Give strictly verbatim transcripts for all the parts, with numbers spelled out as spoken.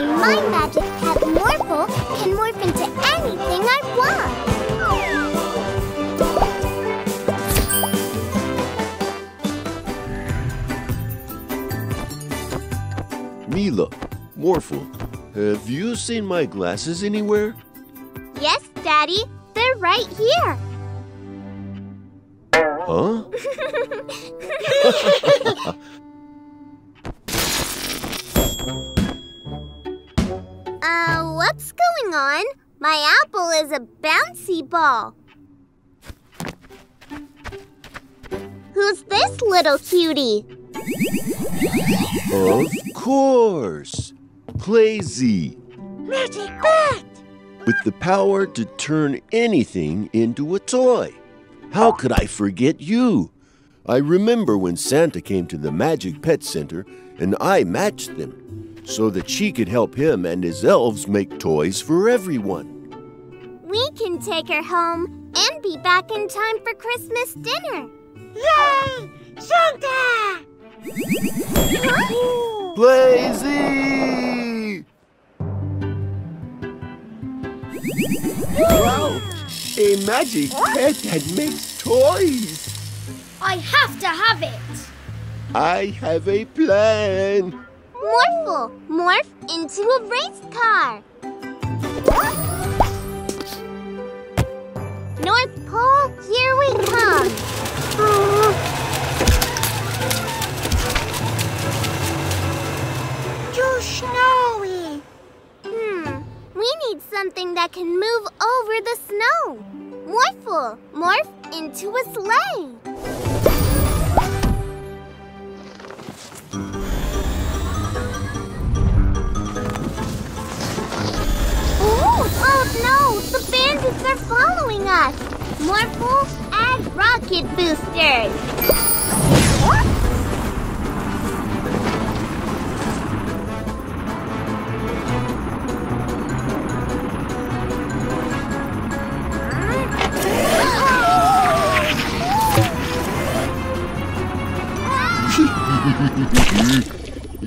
And my magic pet Morphle can morph into anything I want. Mila, Morphle, have you seen my glasses anywhere? Yes, Daddy. They're right here. Huh? uh, what's going on? My apple is a bouncy ball. Who's this little cutie? Of course! Playzee. Magic Bat! With the power to turn anything into a toy. How could I forget you? I remember when Santa came to the Magic Pet Center and I matched them so that she could help him and his elves make toys for everyone. We can take her home and be back in time for Christmas dinner. Yay! Santa! Huh? Playzee! Wow! A magic pet that makes toys! I have to have it! I have a plan! Morphle, morph into a race car! North Pole, here we come! Too snowy! Hmm. We need something that can move over the snow. Morphle, morph into a sleigh. Ooh. Oh no, the bandits are following us. Morphle, add rocket boosters. What?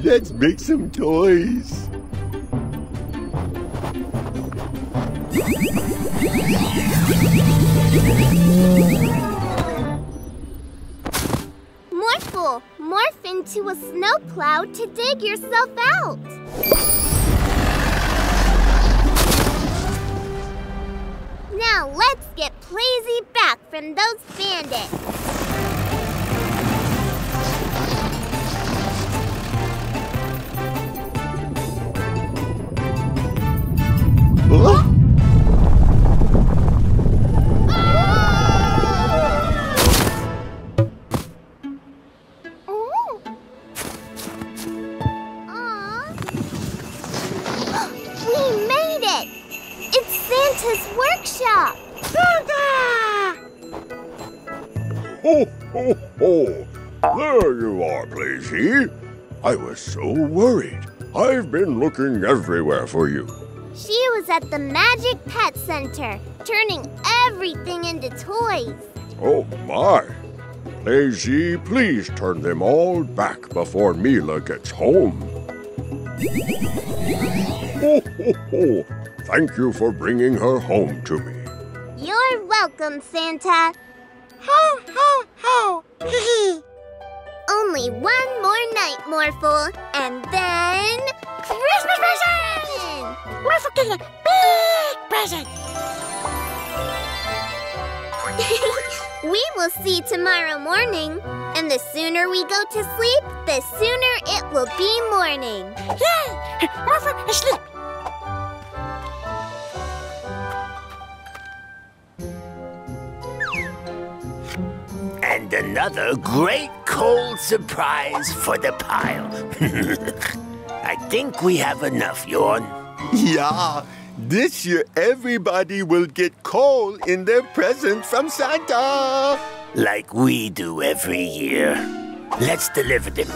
Let's make some toys. Morphle, morph into a snow cloud to dig yourself out. Now let's get Playzee back from those bandits. Huh? Oh. Aww. We made it! It's Santa's workshop! Santa! Ho, ho, ho! There you are, Playzee. I was so worried. I've been looking everywhere for you. She was at the Magic Pet Center, turning everything into toys. Oh, my. Playzee, please turn them all back before Mila gets home. Ho, ho, ho. Thank you for bringing her home to me. You're welcome, Santa. Ho, ho, ho. Hee-hee. Only one more night, Morphle, and then... Christmas present! Morphle gets a big present! We will see tomorrow morning, and the sooner we go to sleep, the sooner it will be morning. Yay! Morphle asleep! And another great cold surprise for the pile. I think we have enough, Yawn. Yeah, this year everybody will get coal in their present from Santa. Like we do every year. Let's deliver them.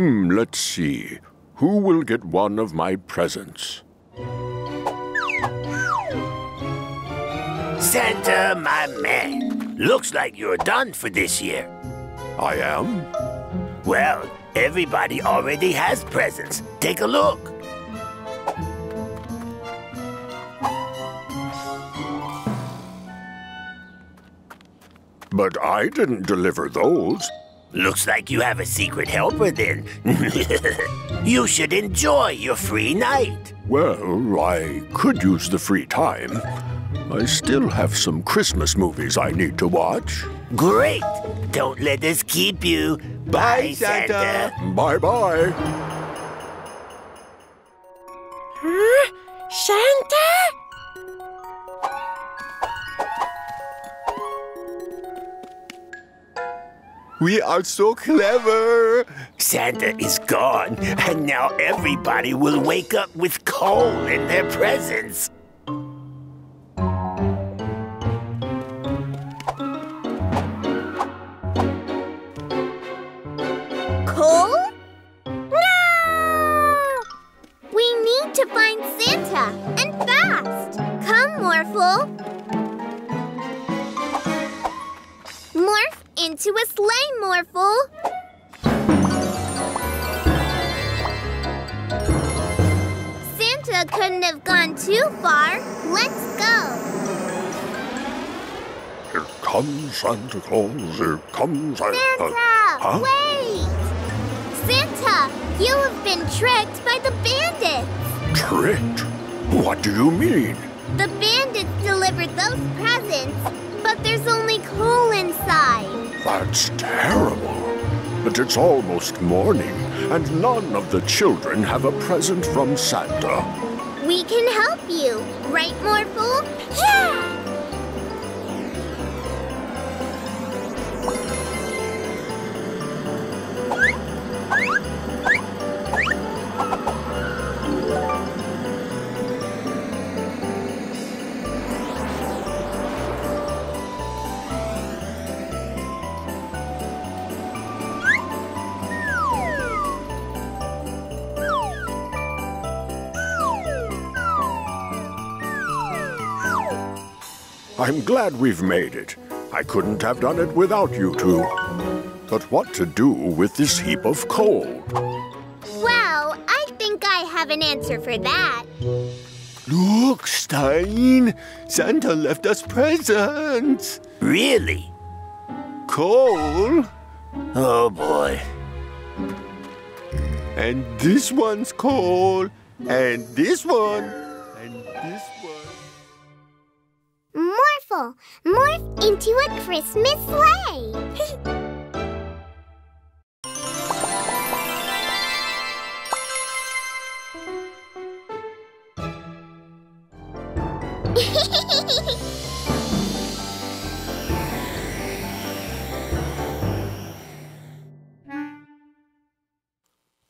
Hmm, let's see. Who will get one of my presents? Santa, my man. Looks like you're done for this year. I am? Well, everybody already has presents. Take a look. But I didn't deliver those. Looks like you have a secret helper then. You should enjoy your free night. Well, I could use the free time. I still have some Christmas movies I need to watch. Great! Don't let us keep you. Bye, Bye Santa. Santa. Bye-bye. Huh? Santa? We are so clever. Santa is gone, and now everybody will wake up with coal in their presents. Coal? No! We need to find Santa, and fast. Come, Morphle. Morph into a sleigh, Morphle. Santa couldn't have gone too far. Let's go. Here comes Santa Claus, here comes Santa. Santa, huh? Wait! Santa, you have been tricked by the bandits. Tricked? What do you mean? The bandits delivered those presents. But there's only coal inside. That's terrible. But it's almost morning, and none of the children have a present from Santa. We can help you, right, Morphle? Yeah! I'm glad we've made it. I couldn't have done it without you two. But what to do with this heap of coal? Well, I think I have an answer for that. Look, Stein! Santa left us presents! Really? Coal? Oh, boy. And this one's coal. And this one. And this one. Morphle, morph into a Christmas sleigh!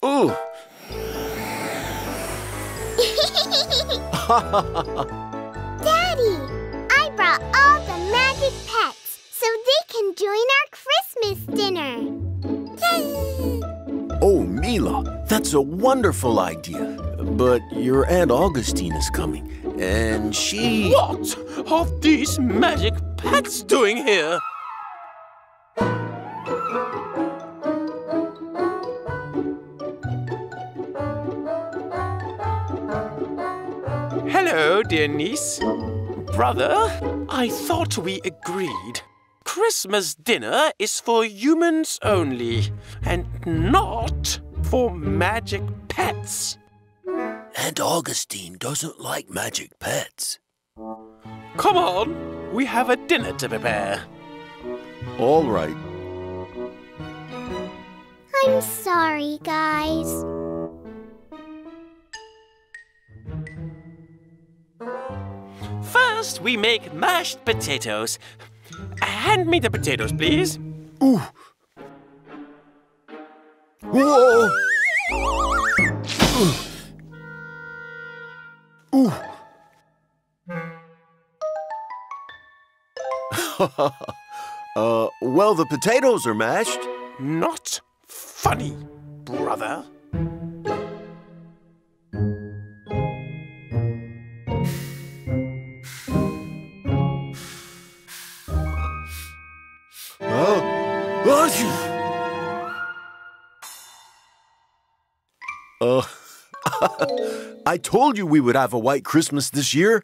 Ooh! Daddy! All the magic pets, so they can join our Christmas dinner. Yay! Oh, Mila, that's a wonderful idea. But your Aunt Augustine is coming, and she... What are these magic pets doing here? Hello, dear niece. Brother, I thought we agreed. Christmas dinner is for humans only, and not for magic pets. Aunt Augustine doesn't like magic pets. Come on, we have a dinner to prepare. All right. I'm sorry, guys. First, we make mashed potatoes. Hand me the potatoes, please. Ooh. Whoa. Ooh. Ooh. uh, well, the potatoes are mashed. Not funny. brother? Uh, I told you we would have a white Christmas this year.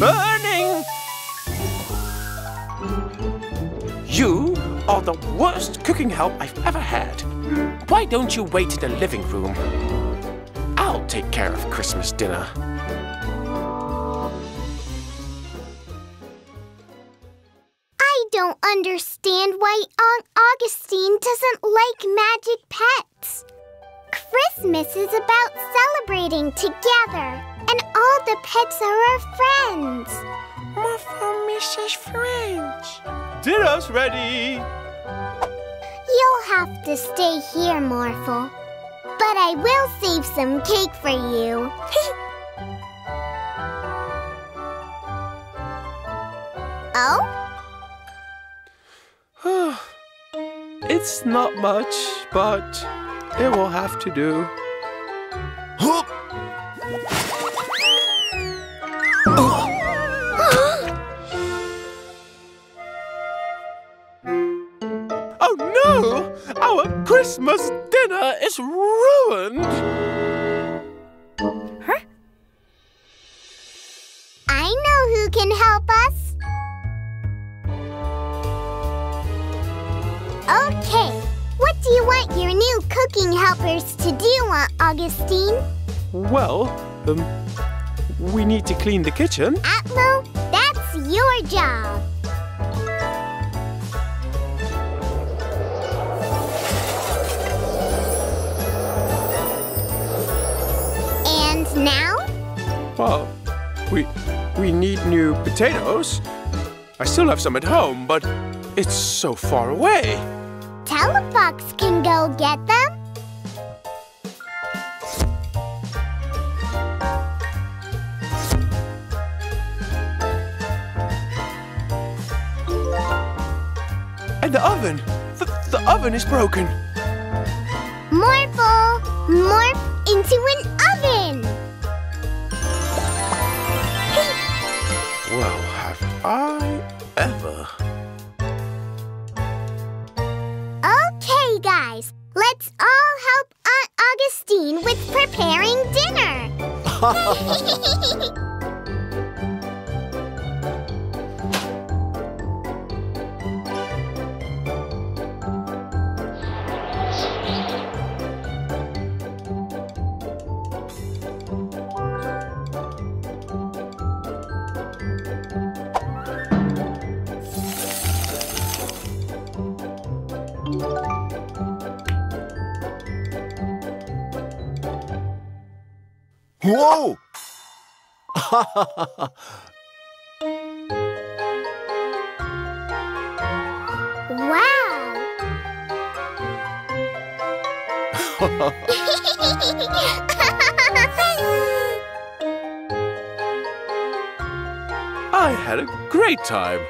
Burning! You are the worst cooking help I've ever had. Why don't you wait in the living room? I'll take care of Christmas dinner. I don't understand why Aunt Augustine doesn't like magic pets. Christmas is about celebrating together. And all the pets are our friends. More from Missus French. Dinner's ready. You'll have to stay here, Morphle. But I will save some cake for you. Oh? It's not much, but it will have to do. Our Christmas dinner is ruined! Huh? I know who can help us. Okay, what do you want your new cooking helpers to do, Aunt Augustine? Well, um, we need to clean the kitchen. Atmo, that's your job. Now? Well, we we need new potatoes. I still have some at home, but it's so far away. Telebox can go get them. And the oven. The, the oven is broken. Morphle, morph into an oven. Well, have I ever? Okay, guys, let's all help Aunt Augustine with preparing dinner. Whoa! Wow! I had a great time.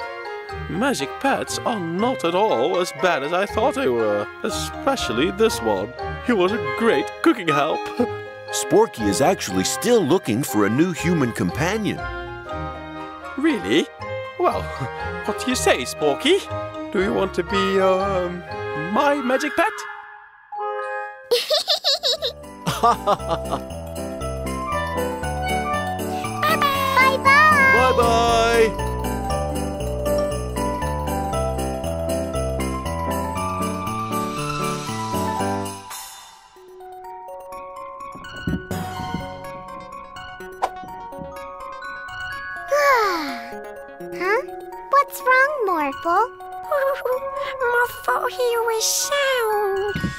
Magic pets are not at all as bad as I thought they were, especially this one. He was a great cooking help. Sporky is actually still looking for a new human companion. Really? Well, what do you say, Sporky? Do you want to be, um, my magic pet? Bye-bye! Bye-bye! What's wrong, Morphle? Morphle, he was sound.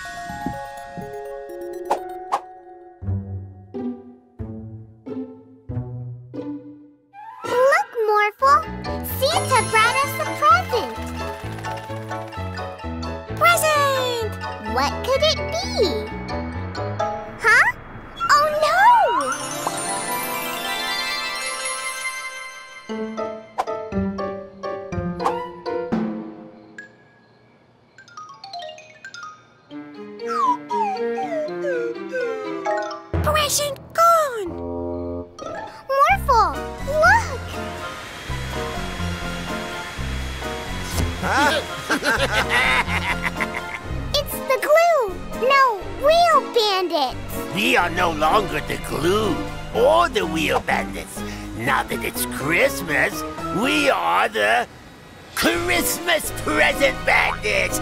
see. Huh? Oh no! Operation gone! Morphle, look! Huh? It's the glue! No, real bandits! We are no longer the glue or the real bandits. Now that it's Christmas, we are the Christmas present bandits!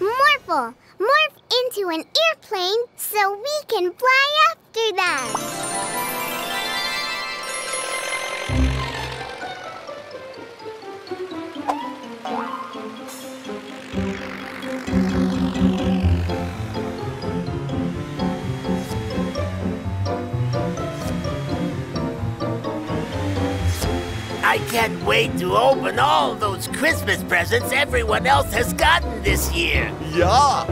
Morphle, morph into an airplane so we can fly after them. I can't wait to open all those Christmas presents everyone else has gotten this year. Yeah!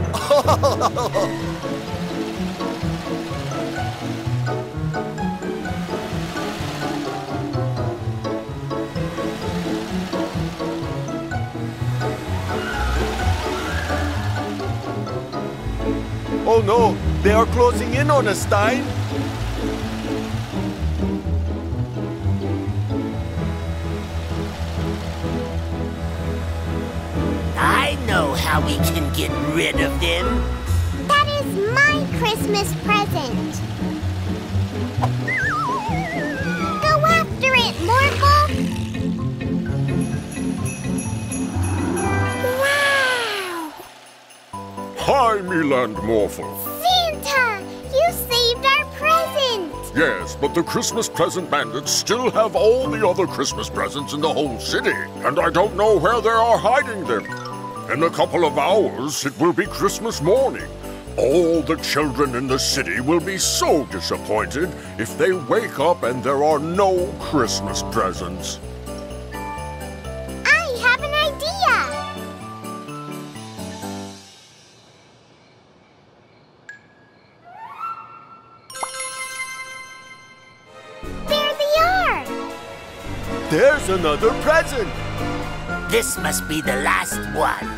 Oh no, they are closing in on us, Stein. I know how we can get rid of them. That is my Christmas present. Go after it, Morphle. Wow! Hi, Mila and Morphle. Santa, you saved our present. Yes, but the Christmas present bandits still have all the other Christmas presents in the whole city, and I don't know where they are hiding them. In a couple of hours, it will be Christmas morning. All the children in the city will be so disappointed if they wake up and there are no Christmas presents. I have an idea! There they are! There's another present! This must be the last one.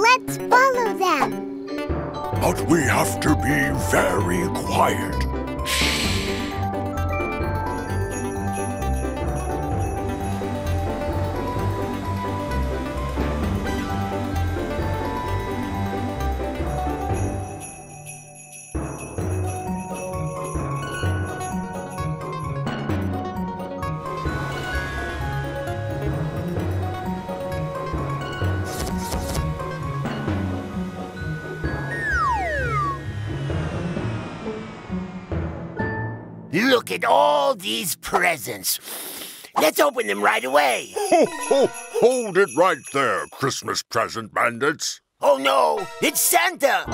Let's follow them. But we have to be very quiet. Look at all these presents. Let's open them right away. Ho, ho, hold it right there, Christmas present bandits. Oh no, it's Santa.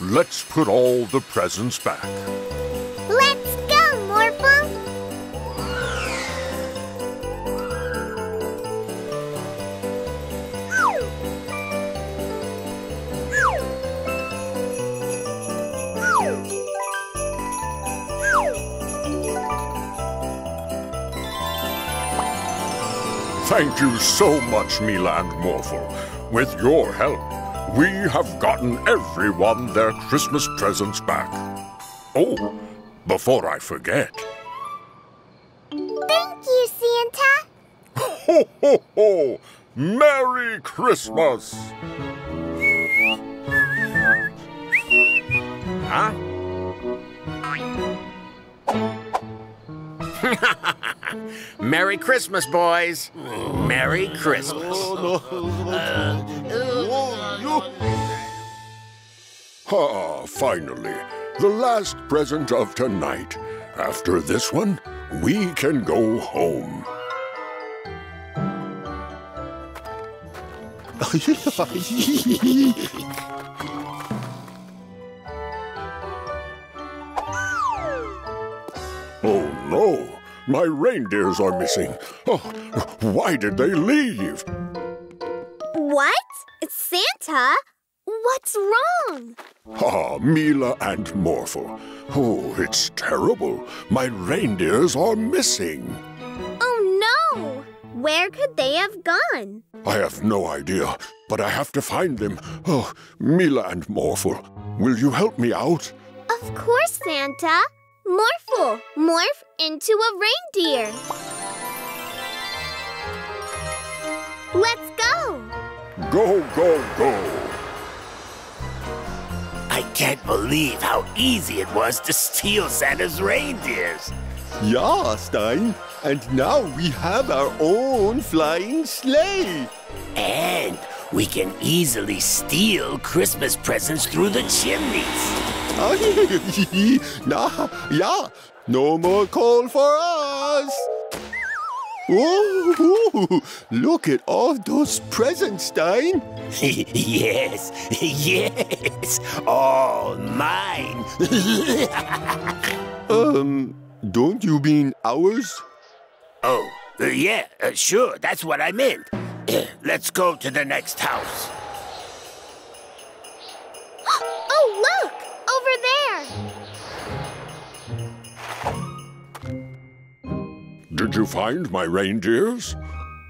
Let's put all the presents back. Let's go, Morphle. Thank you so much, Mila and Morphle. With your help, we have gotten everyone their Christmas presents back. Oh, before I forget. Thank you, Santa. Ho, ho, ho! Merry Christmas! Huh? Merry Christmas, boys. Merry Christmas. Uh, uh, Ah, finally, the last present of tonight. After this one, we can go home. Oh no, my reindeers are missing. Oh, why did they leave? What? Santa? What's wrong? Ah, Mila and Morphle. Oh, it's terrible. My reindeers are missing. Oh, no! Where could they have gone? I have no idea, but I have to find them. Oh, Mila and Morphle, will you help me out? Of course, Santa. Morphle, morph into a reindeer. Let's go! Go, go, go! I can't believe how easy it was to steal Santa's reindeers. Yeah, Stein. And now we have our own flying sleigh. And we can easily steal Christmas presents through the chimneys. Nah, yeah, no more coal for us. Ooh, look at all those presents, Stein. Yes, yes, all mine. um, don't you mean ours? Oh, uh, yeah, uh, sure, that's what I meant. Let's go to the next house. Oh, look, over there. Did you find my reindeers?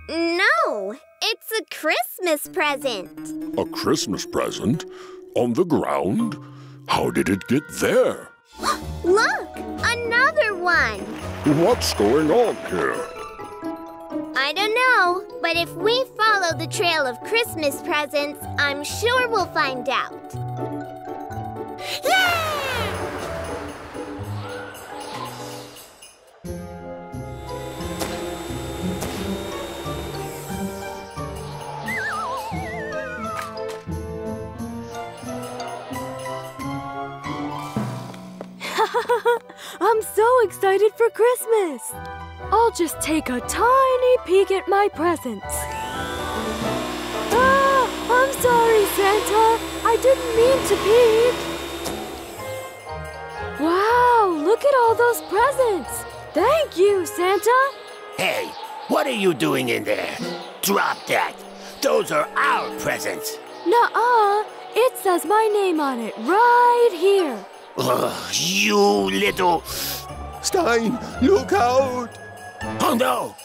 No, it's a Christmas present. A Christmas present? On the ground? How did it get there? Look, another one. What's going on here? I don't know, but if we follow the trail of Christmas presents, I'm sure we'll find out. Yeah! I'm so excited for Christmas! I'll just take a tiny peek at my presents. Ah! I'm sorry, Santa! I didn't mean to peek! Wow! Look at all those presents! Thank you, Santa! Hey! What are you doing in there? Drop that! Those are our presents! Nuh-uh! It says my name on it right here! Ugh, you little... Stein, look out! Oh, no!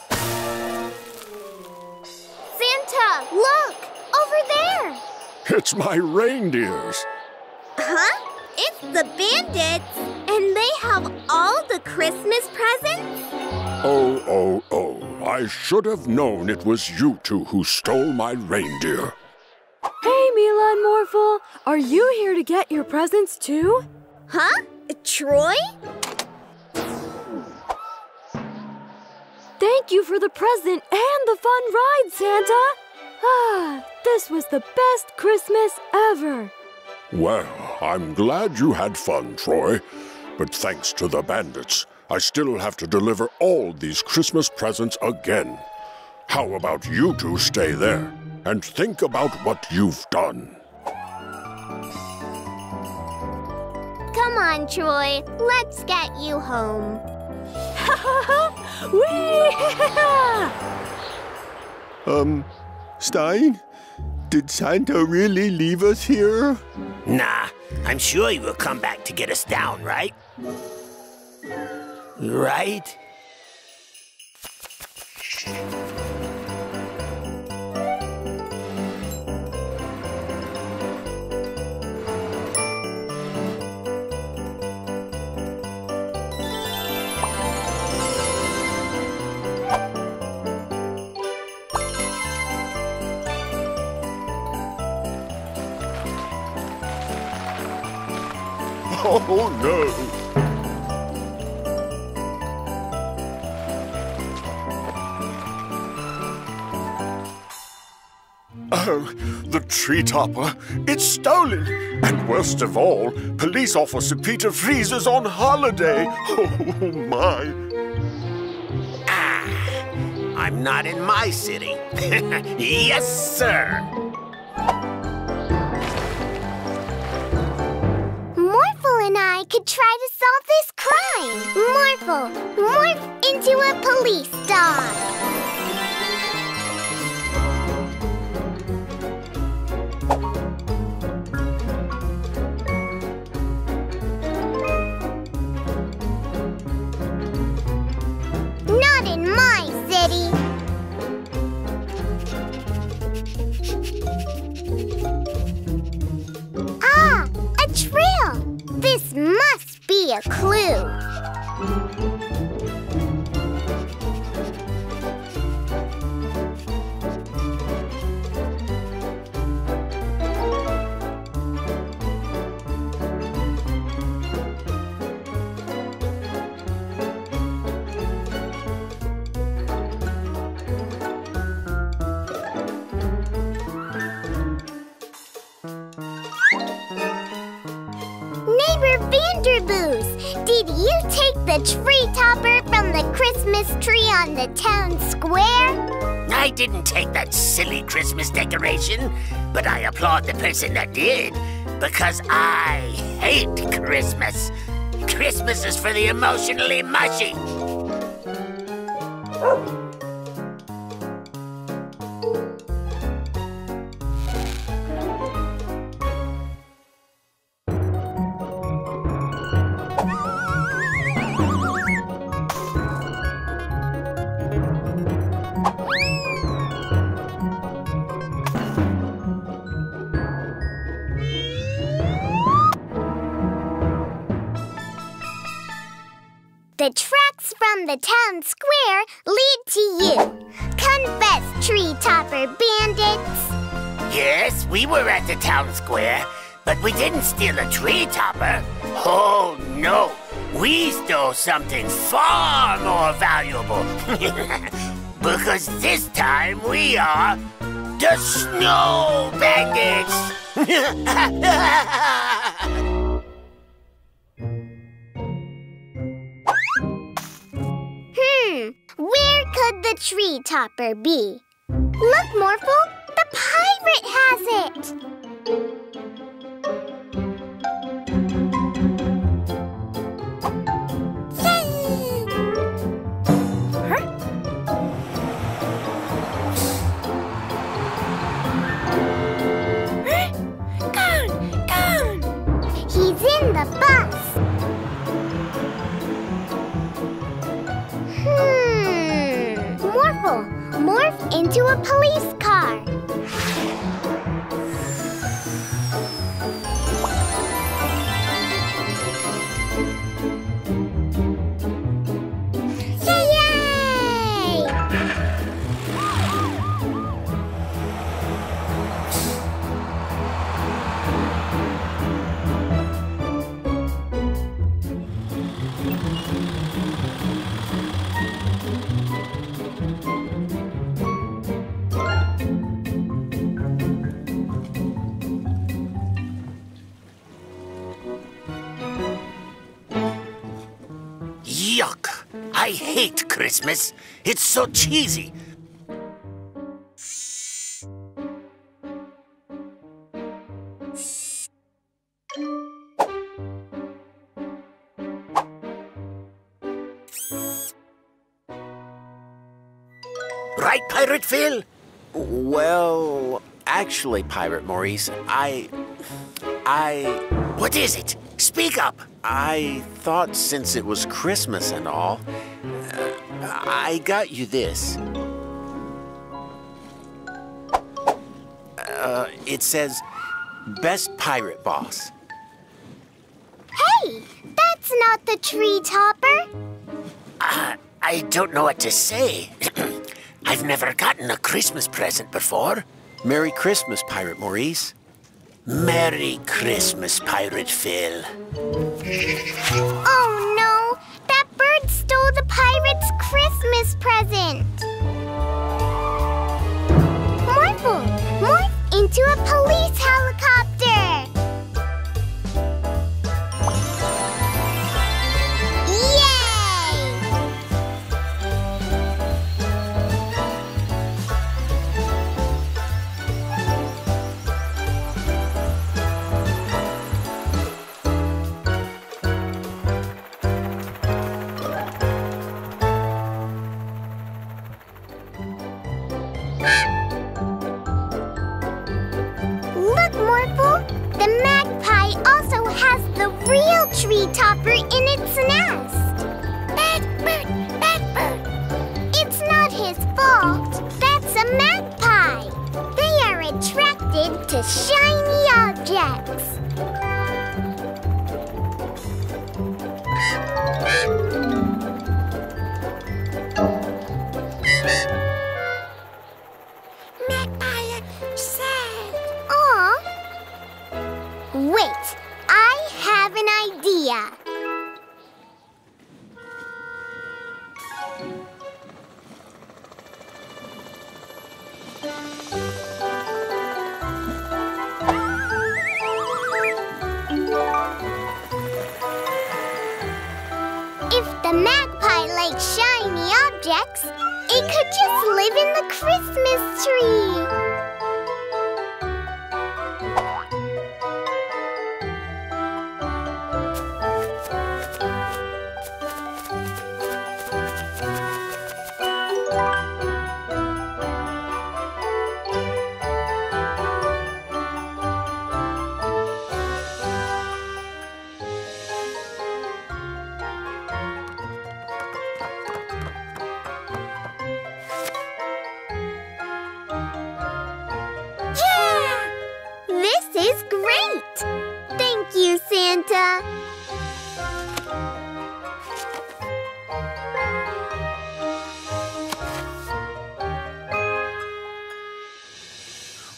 Santa, look! Over there! It's my reindeers. Huh? It's the bandits. And they have all the Christmas presents? Oh, oh, oh. I should have known it was you two who stole my reindeer. Hey, Mila and Morphle. Are you here to get your presents, too? Huh? Troy? Thank you for the present and the fun ride, Santa! Ah, this was the best Christmas ever! Well, I'm glad you had fun, Troy. But thanks to the bandits, I still have to deliver all these Christmas presents again. How about you two stay there and think about what you've done? Come on, Troy. Let's get you home. um, Stein? Did Santa really leave us here? Nah, I'm sure he will come back to get us down, right? Right? Oh, no! Oh, the tree topper. It's stolen. And worst of all, police officer Peter Freeze is on holiday. Oh, my. Ah, I'm not in my city. Yes, sir. Morphle and I could try to solve this crime. Morphle, morph into a police dog. Not in my city. Ah, a trail. This must be a clue. Vanderboos, did you take the tree topper from the Christmas tree on the town square? I didn't take that silly Christmas decoration, but I applaud the person that did, because I hate Christmas. Christmas is for the emotionally mushy. The tracks from the town square lead to you. Confess, tree topper bandits. Yes, we were at the town square, but we didn't steal a tree topper. Oh, no. We stole something far more valuable. Because this time we are the snow bandits. Where could the tree topper be? Look, Morphle, the pirate has it! Yay! Huh? Huh? Gone! Gone! He's in the box! Morph into a police car. Yay! I hate Christmas. It's so cheesy. Right, Pirate Phil? Well, actually, Pirate Maurice, I... I... What is it? Speak up. I thought since it was Christmas and all... I got you this. Uh, it says, Best Pirate Boss. Hey, that's not the tree topper. Uh, I don't know what to say. I've never gotten a Christmas present before. Merry Christmas, Pirate Maurice. Merry Christmas, Pirate Phil. Oh, no. That bird stole the pirate's Christmas present. Morphle! Morphle! into a police helicopter!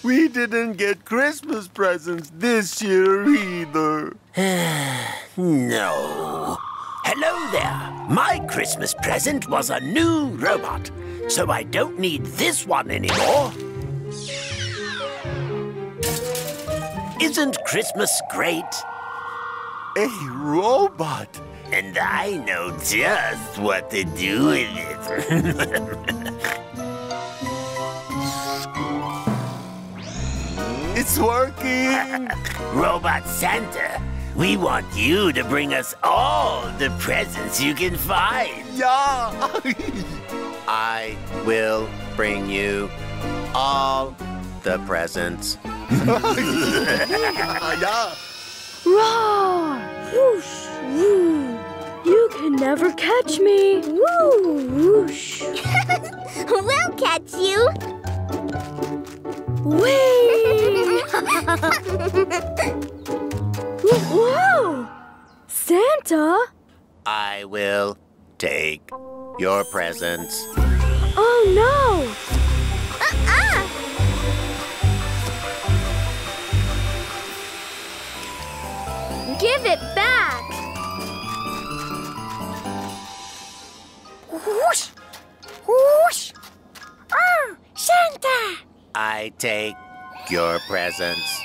We didn't get Christmas presents this year either. No. Hello there. My Christmas present was a new robot, so I don't need this one anymore. Isn't Christmas great? A robot. And I know just what to do with it. It's working! Robot Santa, we want you to bring us all the presents you can find. Yeah! I will bring you all the presents. Yeah. Roar! Whoosh, woo! You can never catch me! Woo! Whoosh! We'll catch you! Whee! Whoa! Santa? I will take your presents. Oh, no! Uh-uh! Give it back! Whoosh! Whoosh! Oh, Santa! I take your presents.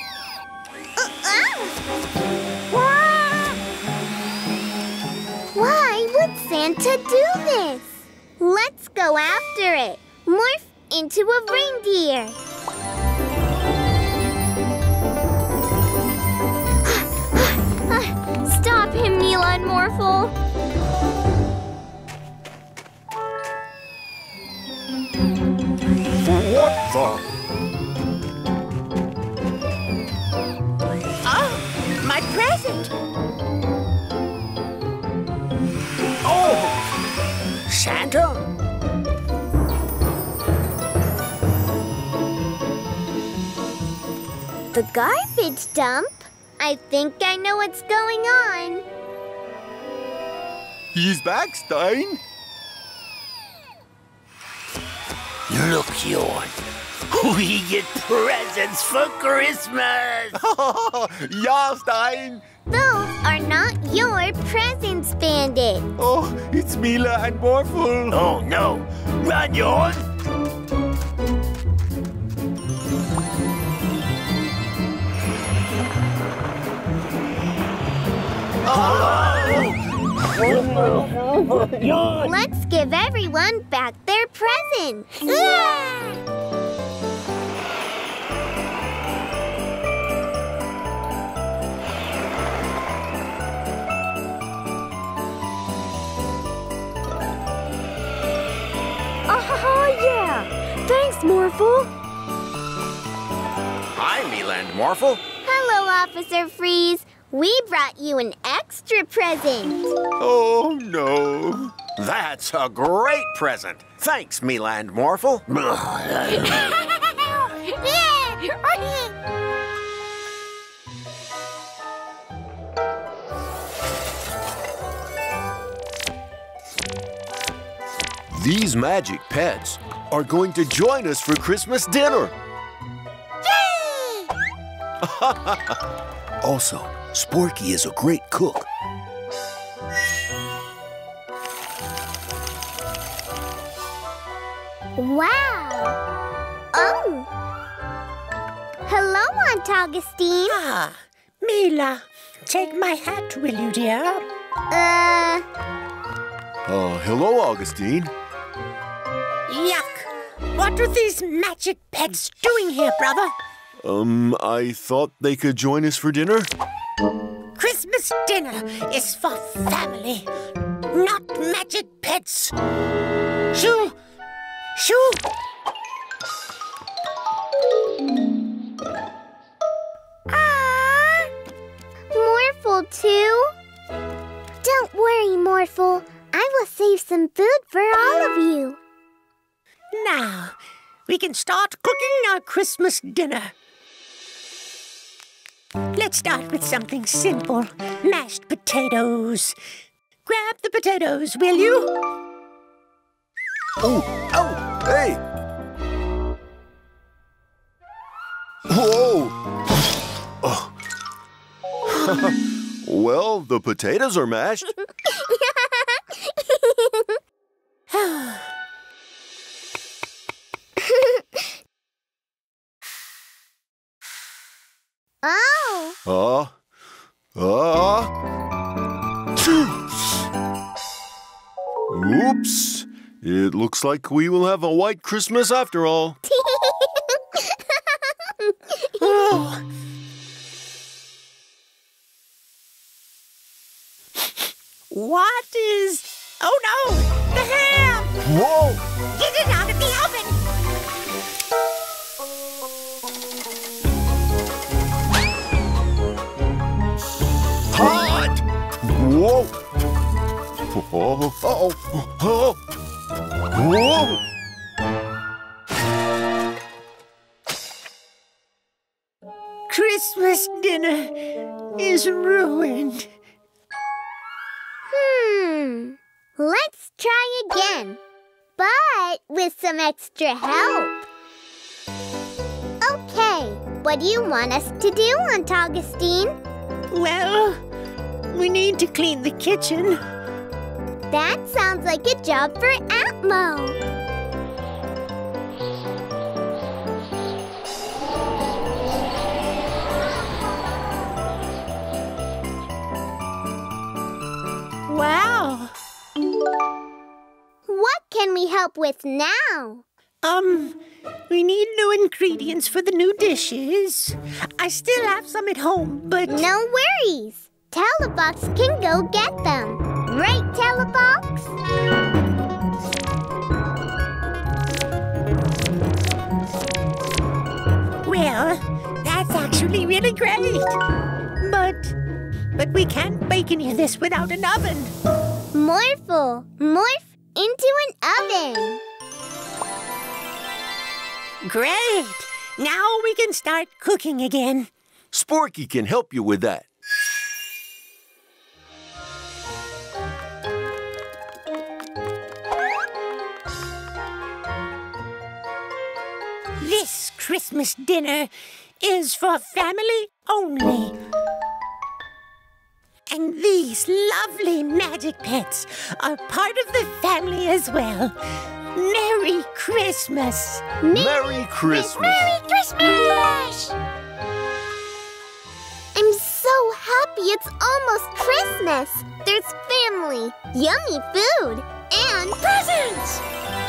Uh-uh. Why would Santa do this? Let's go after it. Morph into a reindeer. Stop him, Mila and Morphle. What the? My present! Oh! Santa? The garbage dump? I think I know what's going on. He's back, Stein. Look, Yawn. We get presents for Christmas! Yeah, Stein! Those are not your presents, Bandit. Oh, it's Mila and Morphle. Oh, no. Run, Yawn! Yawn! Let's give everyone back their presents! Yeah! Oh, yeah! Thanks, Morphle! Hi, Mila and Morphle! Hello, Officer Freeze! We brought you an extra present. Oh, no. That's a great present. Thanks, Mila and Morphle. These magic pets are going to join us for Christmas dinner. Yay! Also, Sporky is a great cook. Wow! Oh! Hello, Aunt Augustine. Ah, Mila, take my hat, will you, dear? Uh... Uh, hello, Augustine. Yuck! What are these magic pets doing here, brother? Um, I thought they could join us for dinner. Christmas dinner is for family, not magic pets. Shoo! Shoo! Ah! Morphle, too? Don't worry, Morphle. I will save some food for all of you. Now, we can start cooking our Christmas dinner. Let's start with something simple. Mashed potatoes. Grab the potatoes, will you? Oh, oh, hey! Whoa! Oh. Well, the potatoes are mashed. Oh! Uh, uh. Oops! It looks like we will have a white Christmas after all. Oh. What is... Oh no! The ham! Whoa! Get it out of the oven! Whoa! Uh-oh. Uh-oh. Uh-oh. Whoa! Christmas dinner is ruined. Hmm. Let's try again, but with some extra help. Okay. What do you want us to do, Aunt Augustine? Well... we need to clean the kitchen. That sounds like a job for Atmo. Wow! What can we help with now? Um, we need new ingredients for the new dishes. I still have some at home, but... No worries. Telebox can go get them. Right, Telebox? Well, that's actually really great. But, but we can't bake any of this without an oven. Morphle, morph into an oven. Great. Now we can start cooking again. Sporky can help you with that. This Christmas dinner is for family only. And these lovely magic pets are part of the family as well. Merry Christmas! Merry, Merry Christmas! Merry Christmas! I'm so happy happy it's almost Christmas. There's family, yummy food, and presents!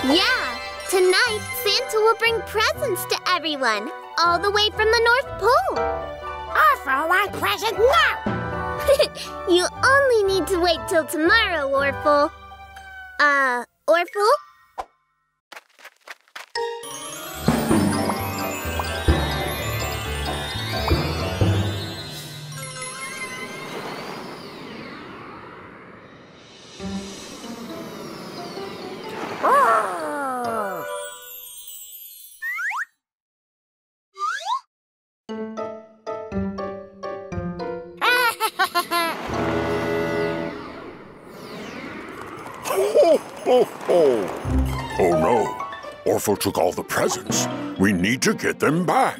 Yeah! Tonight, Santa will bring presents to everyone, all the way from the North Pole. Offer my present now! You only need to wait till tomorrow, Orful. Uh, Orful? Orful took all the presents. We need to get them back.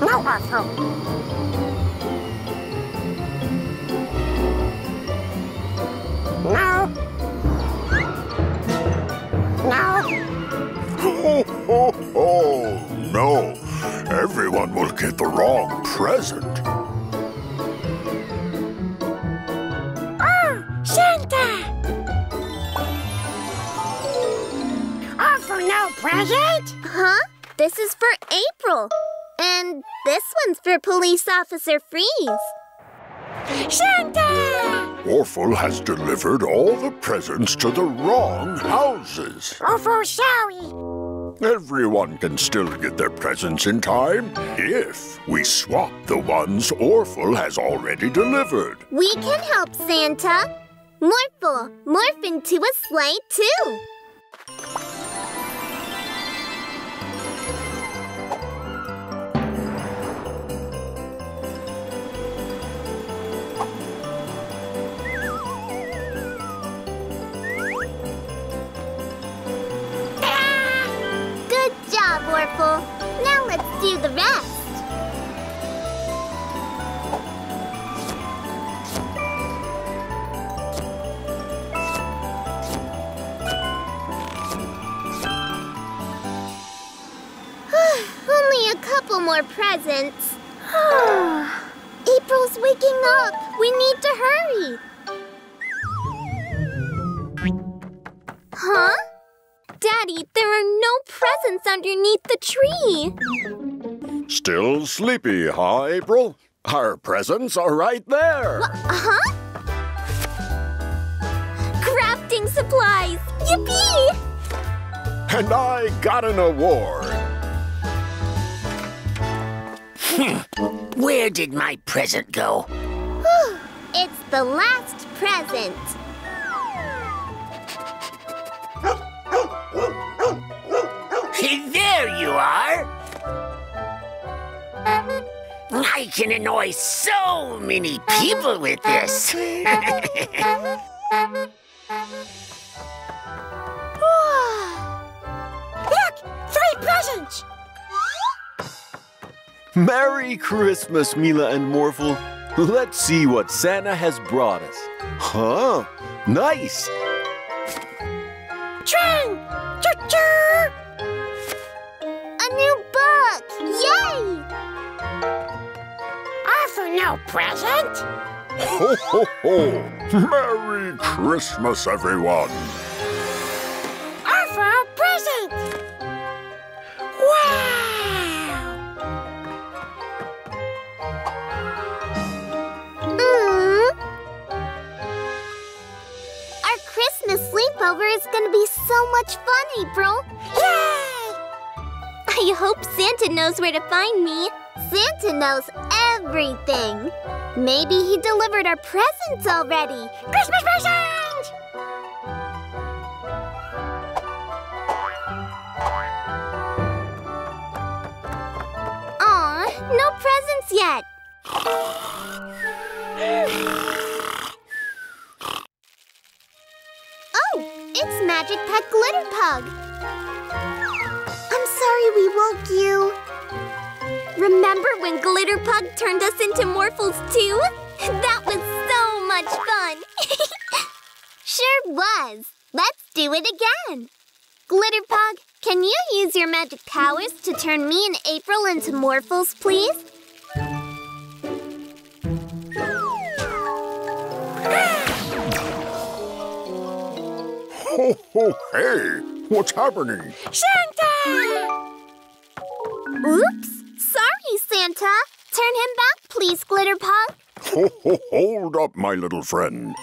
No, Orful. No. No. Ho, ho, ho. No. Everyone will get the wrong present. Present? Huh? This is for April. And this one's for Police Officer Freeze. Santa! Orful has delivered all the presents to the wrong houses. Orful, sorry. Everyone can still get their presents in time if we swap the ones Orful has already delivered. We can help, Santa. Morphle, morph into a sleigh, too. Now let's do the rest. Only a couple more presents. April's waking up. We need to hurry. Huh? Daddy, there are no presents underneath the tree. Still sleepy, huh, April? Our presents are right there. Wha huh? Crafting supplies. Yippee! And I got an award. Hmm. Where did my present go? It's the last present. There you are! I can annoy so many people with this! Look! Three presents! Merry Christmas, Mila and Morphle. Let's see what Santa has brought us. Huh? Nice! Train! Choo-choo! A new book! Yay! Offer no present? Ho, ho, ho! Merry Christmas, everyone! Offer a present! Wow! Mm. Our Christmas sleepover is going to be so much fun, April! Yay! I hope Santa knows where to find me. Santa knows everything. Maybe he delivered our presents already. Christmas present! Aw, no presents yet. Oh, it's Magic Pet Glitter Pug. Sorry we woke you. Remember when Glitter Pug turned us into Morphles too? That was so much fun. Sure was. Let's do it again. Glitter Pug, Can you use your magic powers to turn me and April into Morphles, please? Ho, ho, hey! What's happening? Santa! Oops! Sorry, Santa! Turn him back, please, Glitter Pug. Ho, ho, hold up, my little friend.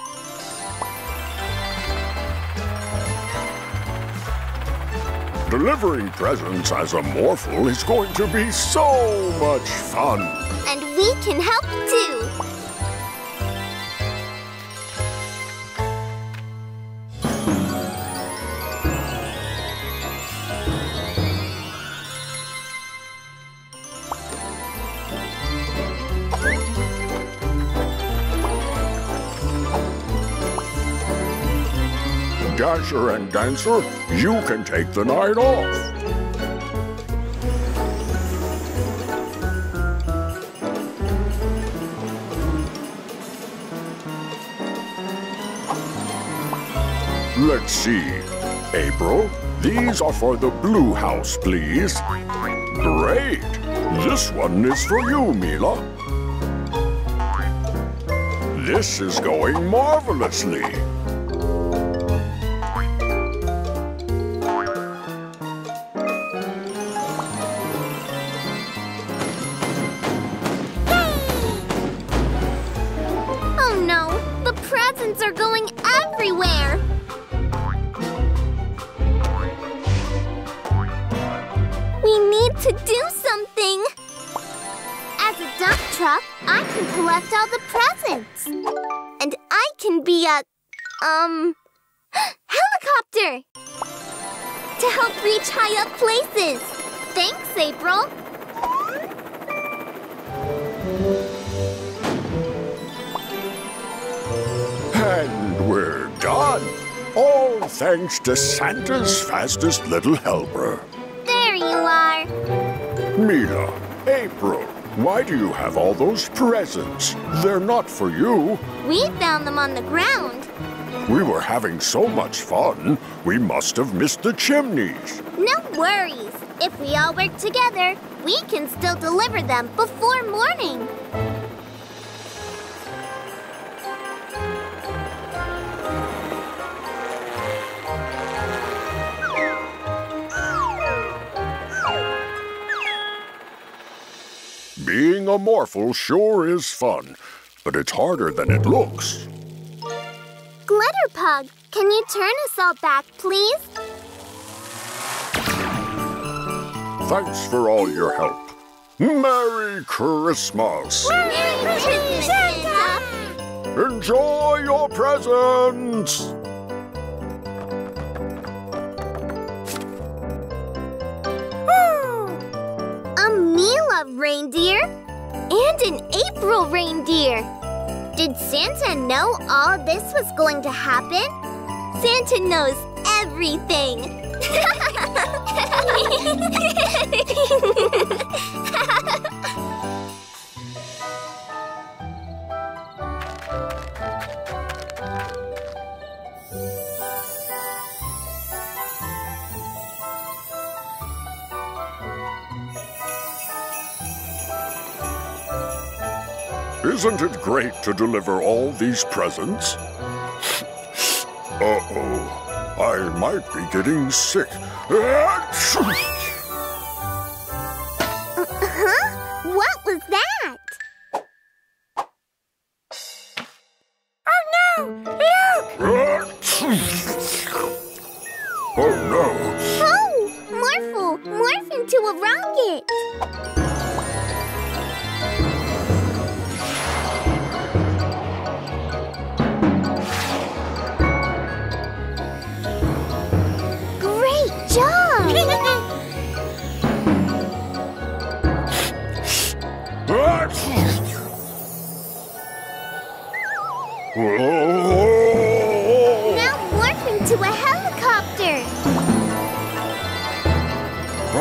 Delivering presents as a Morphle is going to be so much fun. And we can help, too. Dasher and Dancer, you can take the night off. Let's see. April, these are for the blue house, please. Great. This one is for you, Mila. This is going marvelously. Um, helicopter! To help reach high up places! Thanks, April! And we're done! All thanks to Santa's fastest little helper. There you are! Mila, April, why do you have all those presents? They're not for you. We found them on the ground. We were having so much fun, we must have missed the chimneys. No worries. If we all work together, we can still deliver them before morning. Being a Morphle sure is fun, but it's harder than it looks. Glitter Pug, can you turn us all back, please? Thanks for all your help. Merry Christmas! Merry, Merry Christmas, Santa! Enjoy your presents! A Mila reindeer and an April reindeer. Did Santa know all this was going to happen? Santa knows everything! Isn't it great to deliver all these presents? Uh-oh, I might be getting sick. Huh? What was that? Oh no, Luke! Oh no! Oh, Morphle, morph into a rocket! Now morph into a helicopter! Ah!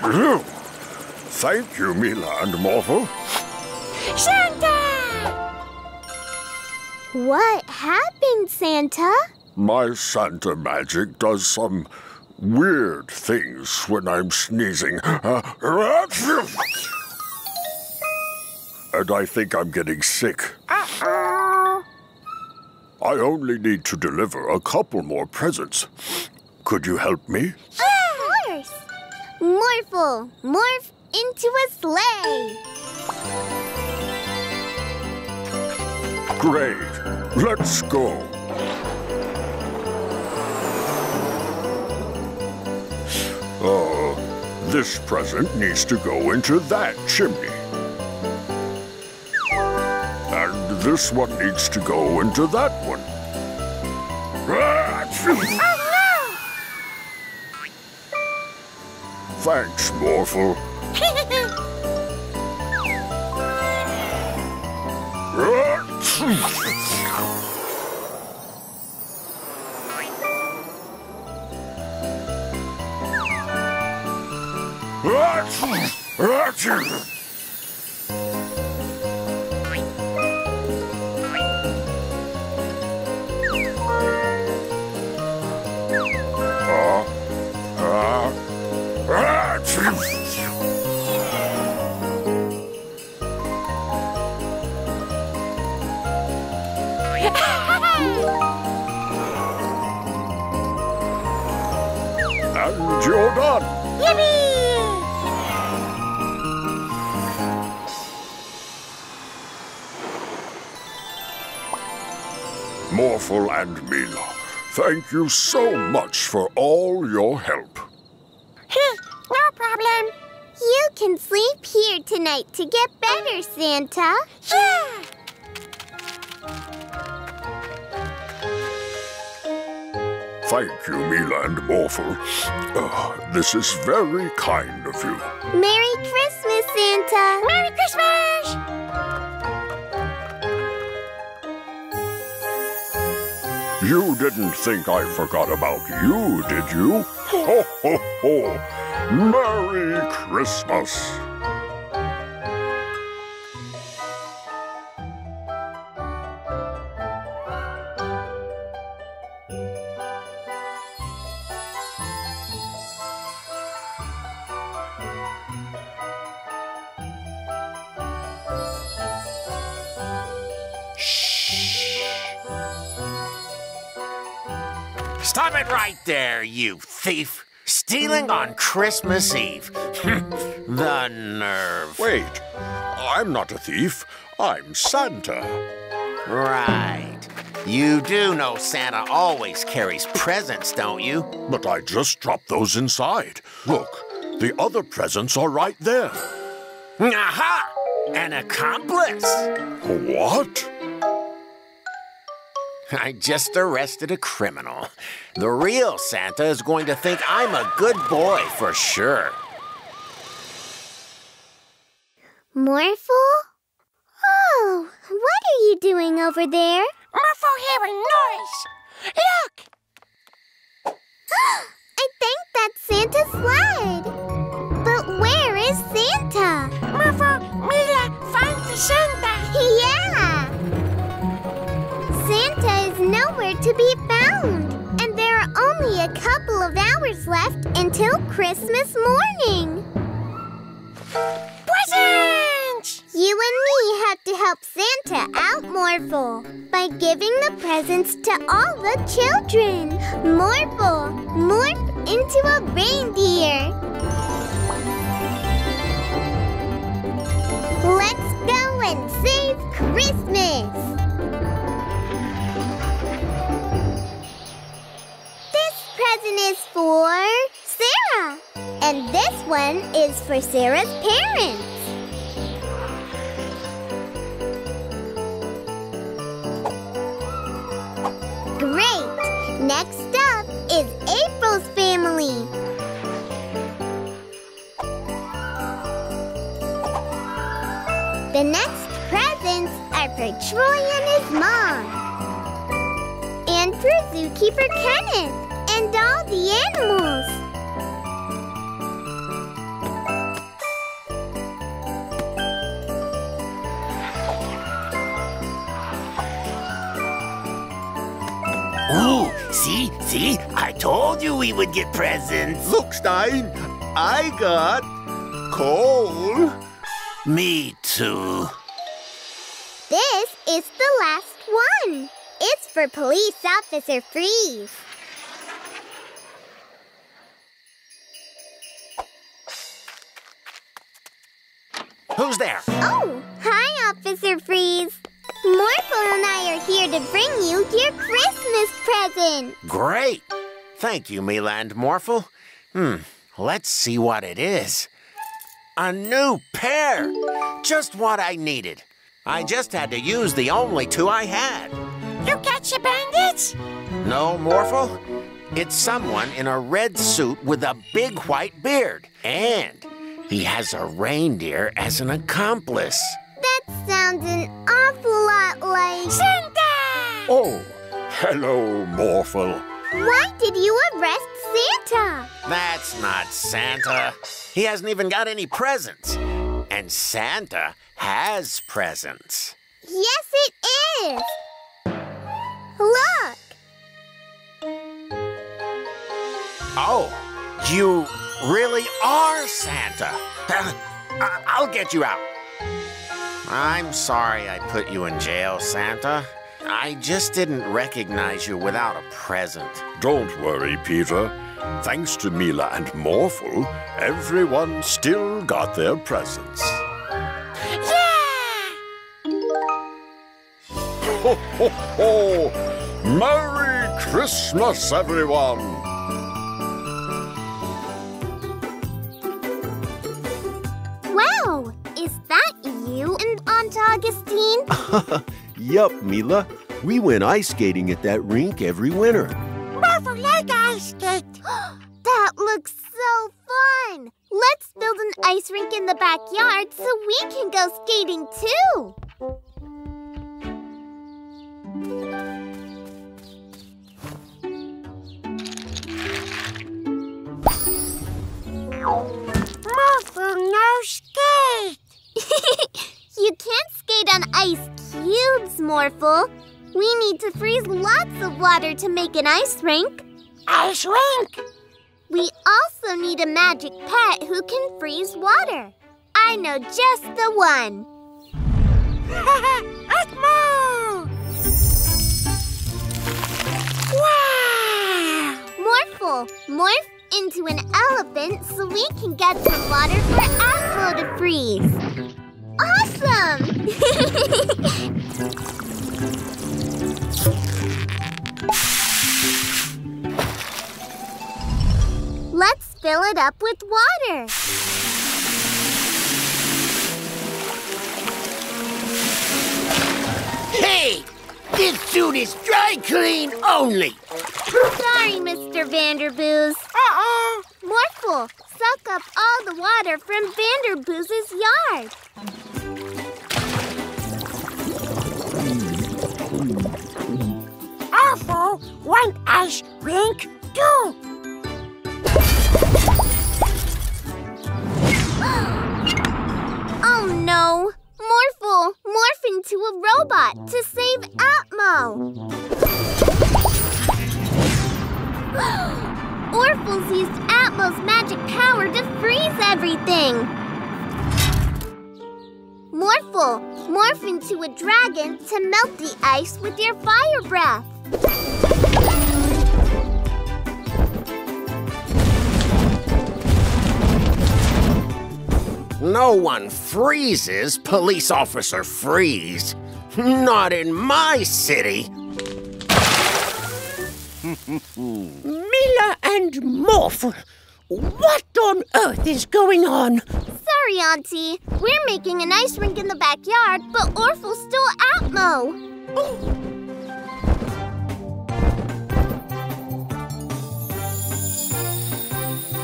Thank you, Mila and Morphle. Santa! What happened, Santa? My Santa magic does some weird things when I'm sneezing. And I think I'm getting sick. Uh-oh. I only need to deliver a couple more presents. Could you help me? Of course. Morphle, morph into a sleigh. Great. Let's go. Oh, uh, this present needs to go into that chimney. And this one needs to go into that one. Oh, no! Thanks, Morphle. And you're done. Yippee! Morphle and Mila, thank you so much for all your help. No problem. You can sleep here tonight to get better, Santa. Yeah! Thank you, Mila and Morphle. Uh, this is very kind of you. Merry Christmas, Santa! Merry Christmas! You didn't think I forgot about you, did you? Ho, ho, ho! Merry Christmas! Stop it right there, you thief! Stealing on Christmas Eve. The nerve. Wait, I'm not a thief. I'm Santa. Right. You do know Santa always carries presents, don't you? But I just dropped those inside. Look, the other presents are right there. Aha! An accomplice! What? I just arrested a criminal. The real Santa is going to think I'm a good boy for sure. Morphle? Oh, what are you doing over there? Morphle hearing noise. Look! I think that's Santa's sled. But where is Santa? Morphle, Mila, find the Santa. Yeah! Santa is nowhere to be found. And there are only a couple of hours left until Christmas morning. Presents! You and me have to help Santa out, Morphle, by giving the presents to all the children. Morphle, morph into a reindeer. Let's go and save Christmas! Present is for Sarah, and this one is for Sarah's parents. Great! Next up is April's family. The next presents are for Troy and his mom, and for Zookeeper Kenneth. And all the animals. Ooh, see, see? I told you we would get presents. Look, Stein, I got coal. Me too. This is the last one. It's for Police Officer Freeze. Who's there? Oh, hi, Officer Freeze. Morphle and I are here to bring you your Christmas present. Great. Thank you, Mila and Morphle. Hmm, let's see what it is. A new pair. Just what I needed. I just had to use the only two I had. You catch a bandit? No, Morphle. It's someone in a red suit with a big white beard. And he has a reindeer as an accomplice. That sounds an awful lot like... Santa! Oh, hello, Morphle. Why did you arrest Santa? That's not Santa. He hasn't even got any presents. And Santa has presents. Yes, it is. Look. Oh, you really are Santa. I'll get you out. I'm sorry I put you in jail, Santa. I just didn't recognize you without a present. Don't worry, Peter. Thanks to Mila and Morphle, everyone still got their presents. Yeah! Ho, ho, ho! Merry Christmas, everyone! Wow! Is that you and Aunt Augustine? Yup, Mila. We went ice skating at that rink every winter. Morphle like ice skate. That looks so fun. Let's build an ice rink in the backyard so we can go skating too. Morphle no skate. You can't skate on ice cubes, Morphle. We need to freeze lots of water to make an ice rink. Ice rink? We also need a magic pet who can freeze water. I know just the one. Atmo! Wow! Morphle, morph into an elephant so we can get some water for Atmo to freeze. Awesome! Let's fill it up with water. Hey! This suit is dry clean only. Sorry, Mister Vanderboos. Uh-oh. Morphle, suck up all the water from Vanderboos's yard. Awful, one ice rink, two. Oh no! Morphle, morph into a robot to save Atmo! Morphle's used Atmo's magic power to freeze everything! Morphle, morph into a dragon to melt the ice with your fire breath! No one freezes, Police Officer Freeze. Not in my city. Mila and Morphle, what on earth is going on? Sorry, Auntie. We're making an ice rink in the backyard, but Morphle stole Atmo. Oh.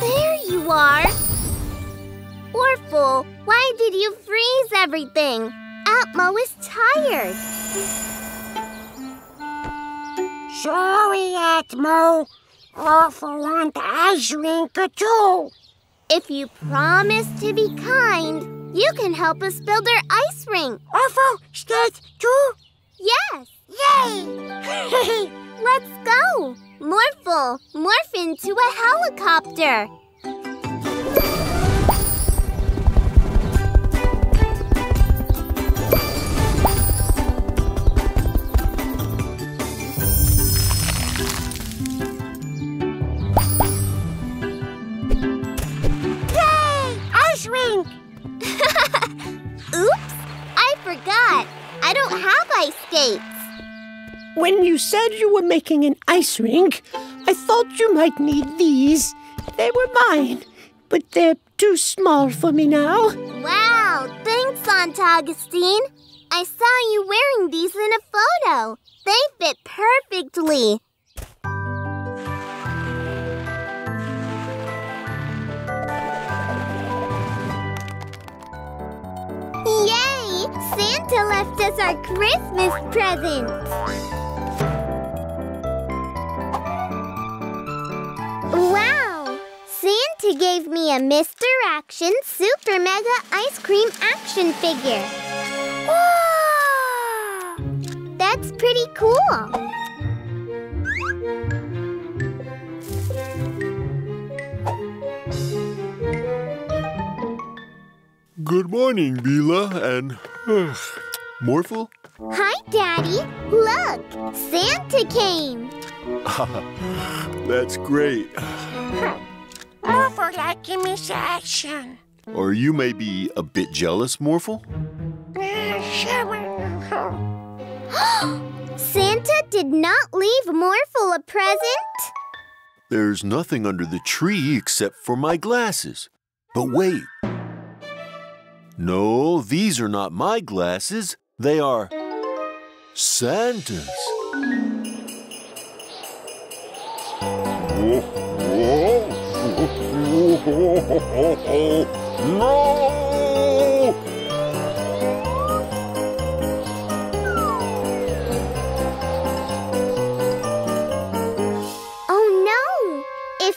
There you are. Morphle, why did you freeze everything? Atmo is tired. Sorry, Atmo. Morphle wants the ice rink too. If you promise to be kind, you can help us build our ice rink. Morphle skate too? Yes. Yay! Let's go! Morphle, morph into a helicopter! Shrink. Oops, I forgot. I don't have ice skates. When you said you were making an ice rink, I thought you might need these. They were mine, but they're too small for me now. Wow, thanks, Aunt Augustine. I saw you wearing these in a photo. They fit perfectly. Yay! Santa left us our Christmas present! Wow! Santa gave me a Mister Action Super Mega Ice Cream Action Figure. Wow! That's pretty cool. Good morning, Mila and uh, Morphle. Hi, Daddy. Look, Santa came. That's great. Morphle, like him is action. Or you may be a bit jealous, Morphle. Santa did not leave Morphle a present? There's nothing under the tree except for my glasses. But wait. No, these are not my glasses. They are Santa's. No! Oh no! If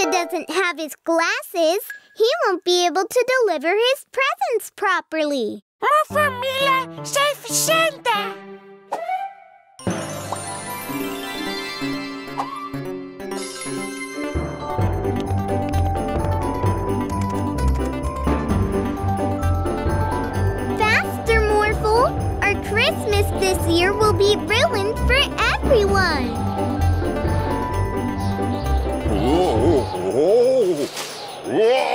Santa doesn't have his glasses, he won't be able to deliver his presents properly. Morphle, Mila, save Santa! Faster, Morphle! Our Christmas this year will be ruined for everyone! Whoa, whoa, whoa.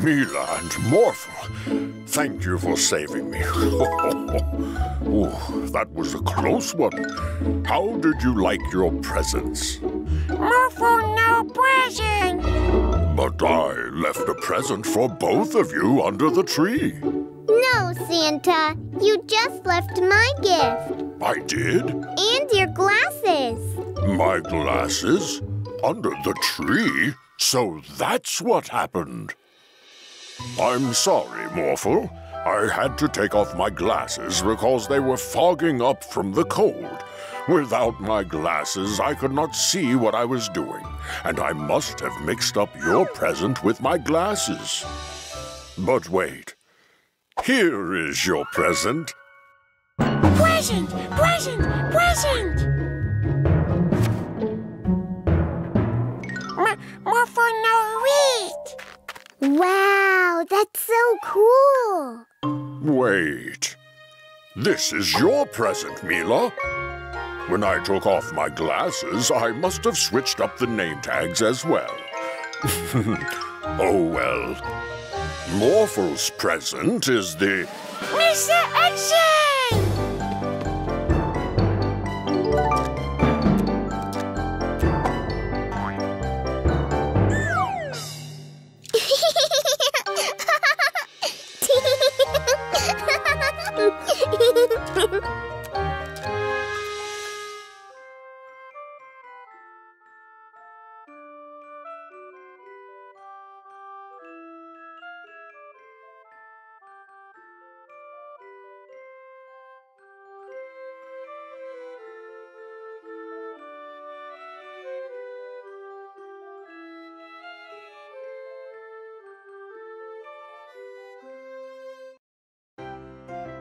Mila and Morphle, thank you for saving me. Oh, that was a close one. How did you like your presents? Morphle, no present. But I left a present for both of you under the tree. No, Santa. You just left my gift. I did? And your glasses. My glasses? Under the tree? So that's what happened. I'm sorry, Morphle. I had to take off my glasses because they were fogging up from the cold. Without my glasses, I could not see what I was doing, and I must have mixed up your present with my glasses. But wait. Here is your present. Present! Present! Present! Morphle, no wait! Wow, that's so cool! Wait. This is your present, Mila. When I took off my glasses, I must have switched up the name tags as well. Oh, well. Morphle's present is the... Mister Action!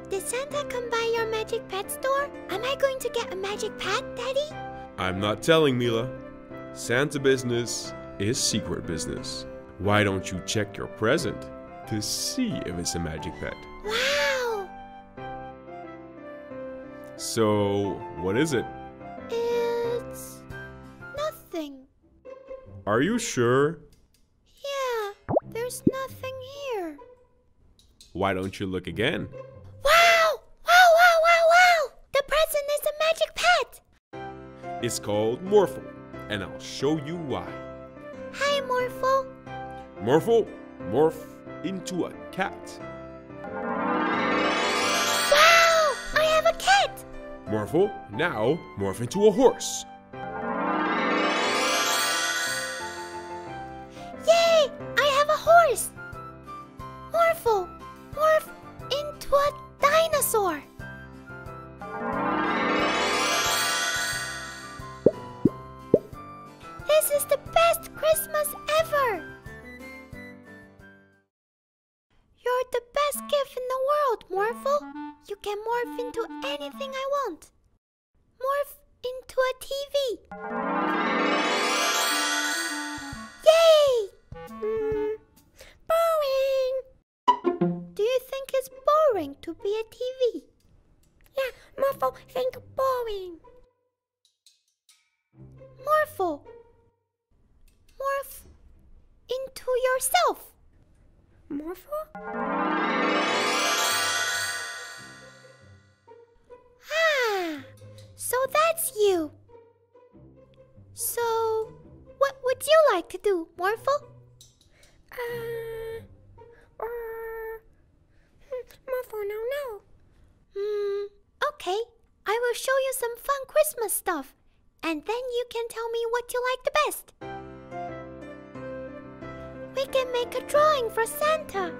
Did Santa come by your magic pet store? Am I going to get a magic pet, Daddy? I'm not telling, Mila. Santa business is secret business. Why don't you check your present to see if it's a magic pet? Wow! So, what is it? It's... nothing. Are you sure? Yeah, there's nothing here. Why don't you look again? It's called Morphle, and I'll show you why. Hi, Morphle. Morphle, morph into a cat. Wow! I have a cat! Morphle, now morph into a horse. Yay! I have a horse! Morphle, morph into a dinosaur. This is the best Christmas ever! You're the best gift in the world, Morphle. You can morph into anything I want. Morph into a T V. Yay! Mm, boring! Do you think it's boring to be a T V? Yeah, Morphle think boring. Morphle! Morph into yourself. Morphle? Ah, so that's you. So, what would you like to do, Morphle? Uh, uh, Morphle, no, no. Hmm, okay. I will show you some fun Christmas stuff, and then you can tell me what you like the best. We can make a drawing for Santa.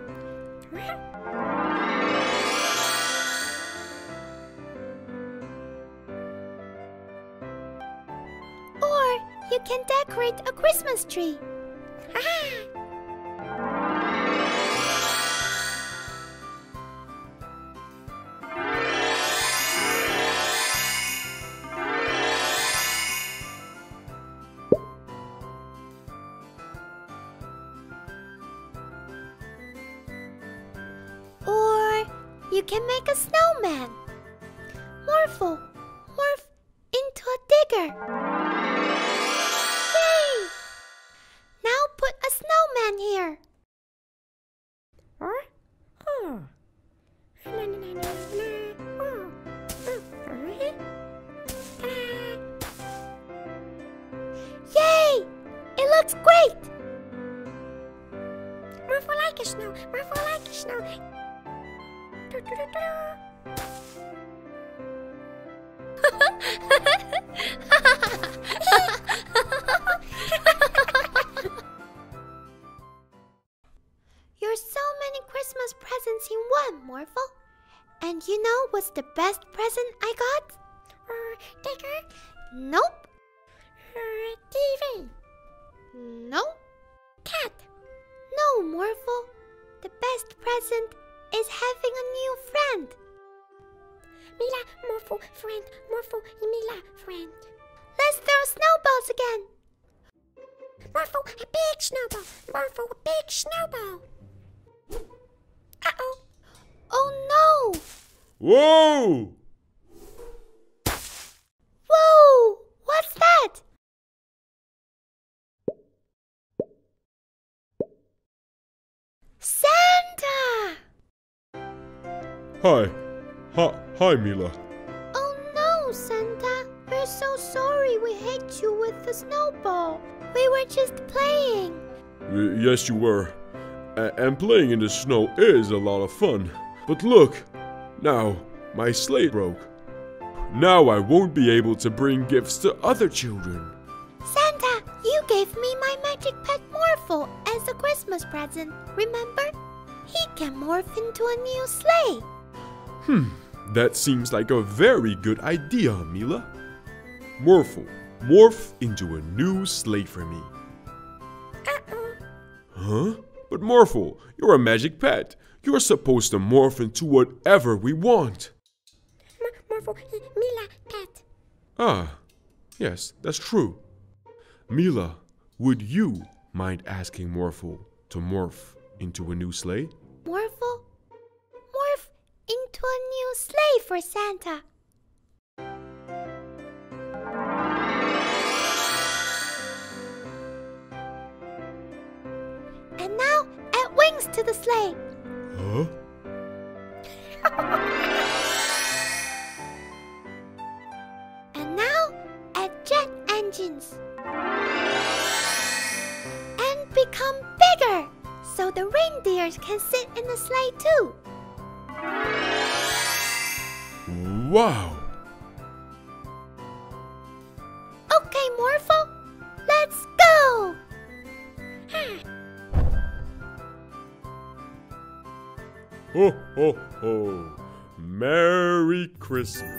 Or you can decorate a Christmas tree. Can make a snowman. Morphle, morph into a digger. Yay! Now put a snowman here. Yay! It looks great. Morphle like a snow. Morphle like a snow. You're so many Christmas presents in one, Morphle. And you know what's the best present I got? Uh, digger? Nope. Uh, T V? No. Cat? No, Morphle. The best present is having a new friend. Mila, Morphle, friend. Morphle, Mila, friend. Let's throw snowballs again. Morphle, a big snowball. Morphle, a big snowball. Uh-oh. Oh, no. Whoa! Whoa! What's that? Santa! Hi. Hi. Hi, Mila. Oh no, Santa. We're so sorry we hit you with the snowball. We were just playing. Y- yes, you were. A- and playing in the snow is a lot of fun. But look, now my sleigh broke. Now I won't be able to bring gifts to other children. Santa, you gave me my magic pet Morphle as a Christmas present, remember? He can morph into a new sleigh. Hmm, that seems like a very good idea, Mila. Morphle, morph into a new sleigh for me. Uh-oh. Huh? But Morphle, you're a magic pet. You're supposed to morph into whatever we want. M Morphle, Mila, pet. Ah, yes, that's true. Mila, would you mind asking Morphle to morph into a new sleigh? Morphle? Morph into a new sleigh for Santa. And now, add wings to the sleigh. Huh? And now, add jet engines. And become bigger, so the reindeers can sit in the sleigh too. Wow! Okay, Morphle, let's go! Ho, ho, ho! Merry Christmas!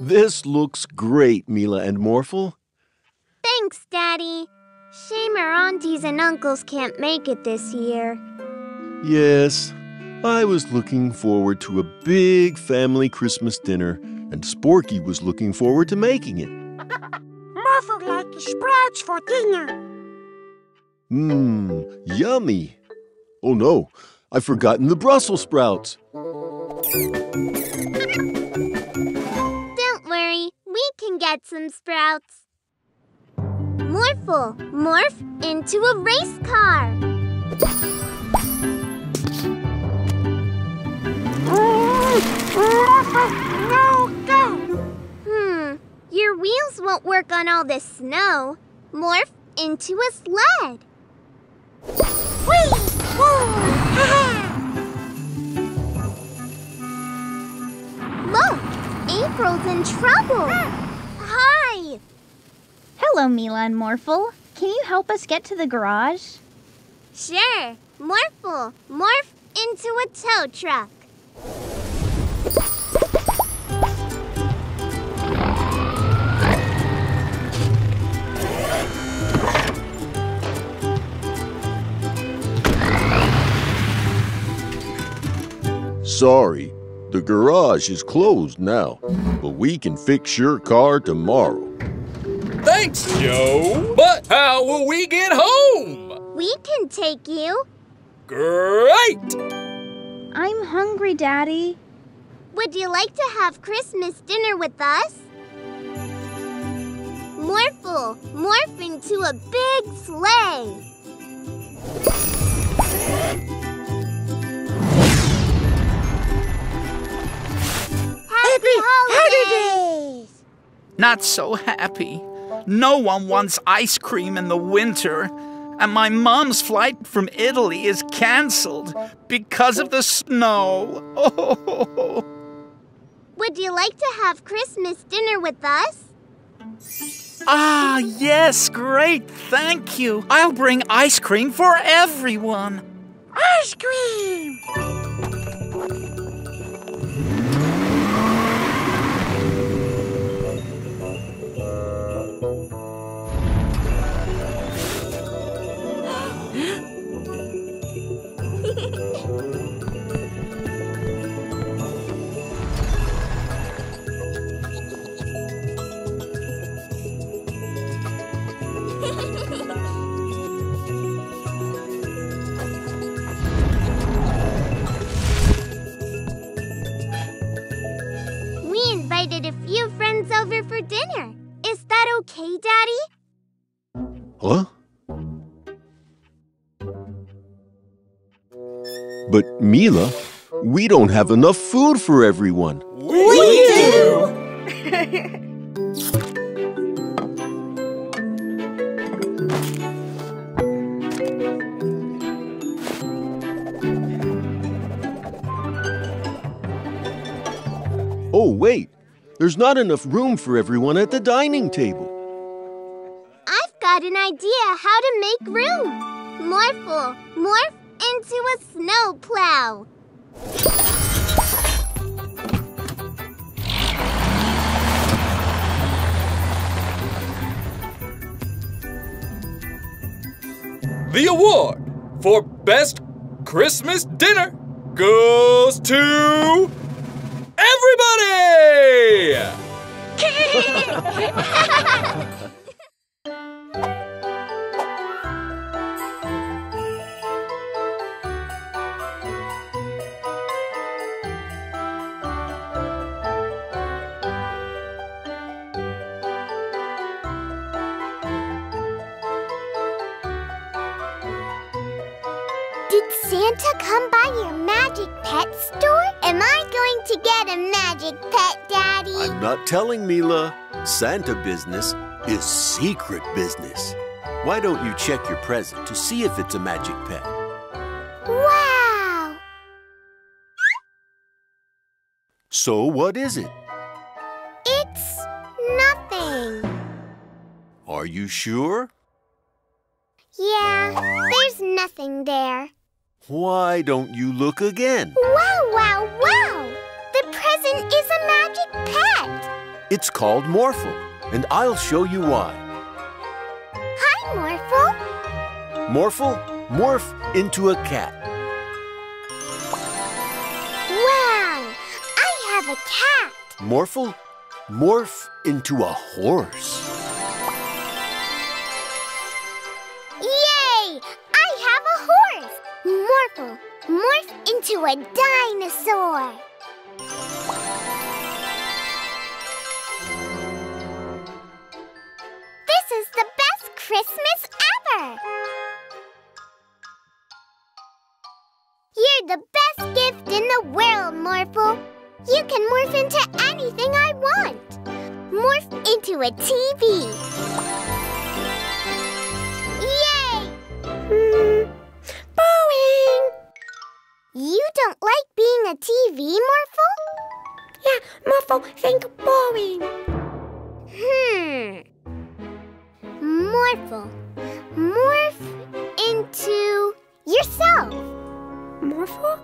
This looks great, Mila and Morphle. Thanks, Daddy. Shame our aunties and uncles can't make it this year. Yes, I was looking forward to a big family Christmas dinner, and Sporky was looking forward to making it. Morphle like sprouts for dinner. Mmm, yummy. Oh no, I've forgotten the Brussels sprouts. Don't worry, we can get some sprouts. Morphle, morph into a race car. No, go! Hmm, your wheels won't work on all this snow. Morph into a sled. Whee! Look, April's in trouble. Hi! Hello, Mila and Morphle. Can you help us get to the garage? Sure. Morphle, morph into a tow truck. Sorry, the garage is closed now, but we can fix your car tomorrow. Thanks, Joe. But how will we get home? We can take you. Great! I'm hungry, Daddy. Would you like to have Christmas dinner with us? Morphle, morph into a big sleigh. Happy, happy holidays! holidays! Not so happy. No one wants ice cream in the winter, and my mom's flight from Italy is canceled because of the snow. Oh. Would you like to have Christmas dinner with us? Ah, yes, great, thank you. I'll bring ice cream for everyone. Ice cream! A few friends over for dinner. Is that okay, Daddy? Huh? But Mila, we don't have enough food for everyone. We, we do! Oh, wait. There's not enough room for everyone at the dining table. I've got an idea how to make room. Morphle, morph into a snow plow. The award for Best Christmas Dinner goes to everybody! Did Santa come by your magic pet store? Am I going to get a magic pet, Daddy? I'm not telling, Mila. Santa business is secret business. Why don't you check your present to see if it's a magic pet? Wow! So what is it? It's nothing. Are you sure? Yeah, there's nothing there. Why don't you look again? Wow, wow, wow! The present is a magic pet! It's called Morphle, and I'll show you why. Hi, Morphle. Morphle, morph into a cat. Wow, I have a cat. Morphle, morph into a horse. Yay, I have a horse. Morphle, morph into a dinosaur. This is the best Christmas ever! You're the best gift in the world, Morphle. You can morph into anything I want. Morph into a T V. Yay! Mm. Boing! You don't like being a T V, Morphle? Yeah, Morphle, think boing. Hmm. Morphle, morph into yourself. Morphle?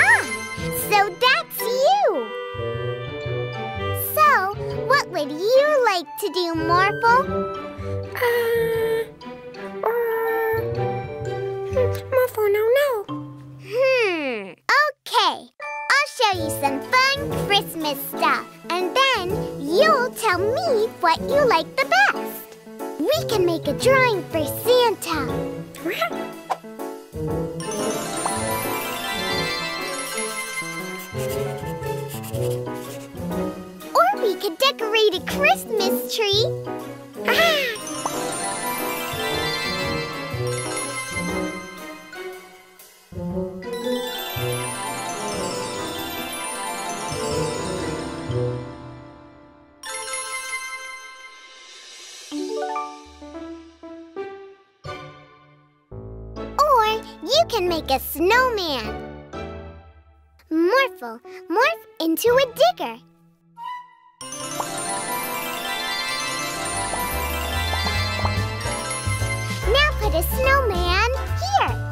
Ah, so that's you. So, what would you like to do, Morphle? Uh, uh, Morphle, no, no. Hmm, okay. I'll show you some fun Christmas stuff. And then you'll tell me what you like the best. We can make a drawing for Santa. Or we could decorate a Christmas tree. Ah! Can make a snowman. Morphle, morph into a digger. Now put a snowman here.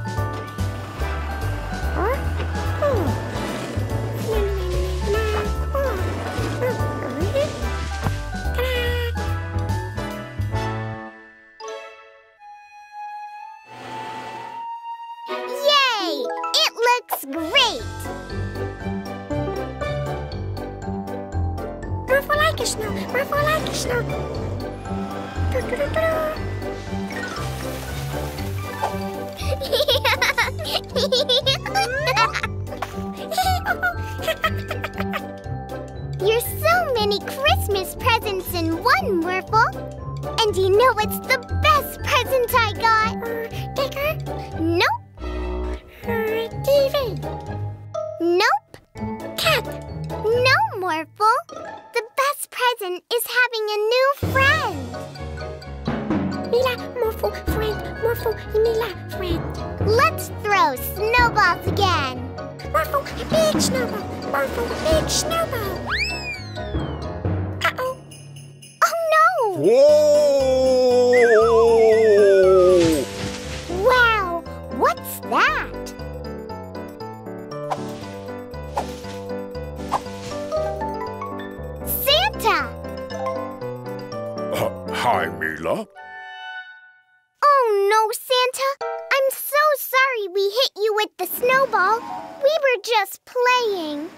Great! Morphle like a snow, Morphle like a snow. Do, do, do, do, do. You're so many Christmas presents in one, Morphle. And you know it's the best present I got. Uh, digger? Nope. T V. Nope. Cat. No, Morphle. The best present is having a new friend. Mila, Morphle, friend. Morphle, Mila, friend. Let's throw snowballs again. Morphle, big snowball. Morphle, big snowball. Uh-oh. Oh, no. Whoa! Wow, what's that? Hi, Mila. Oh, no, Santa. I'm so sorry we hit you with the snowball. We were just playing.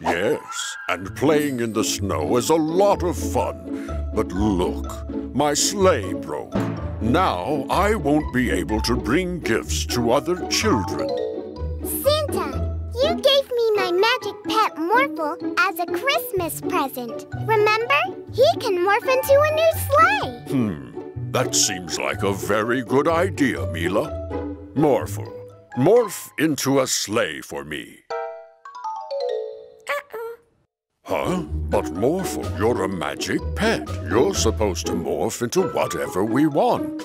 Yes, and playing in the snow is a lot of fun. But look, my sleigh broke. Now I won't be able to bring gifts to other children. Santa, you gave me my magic pet Morphle as a Christmas present. Remember? He can morph into a new sleigh. Hmm, that seems like a very good idea, Mila. Morphle, morph into a sleigh for me. Huh? But Morphle, you're a magic pet. You're supposed to morph into whatever we want.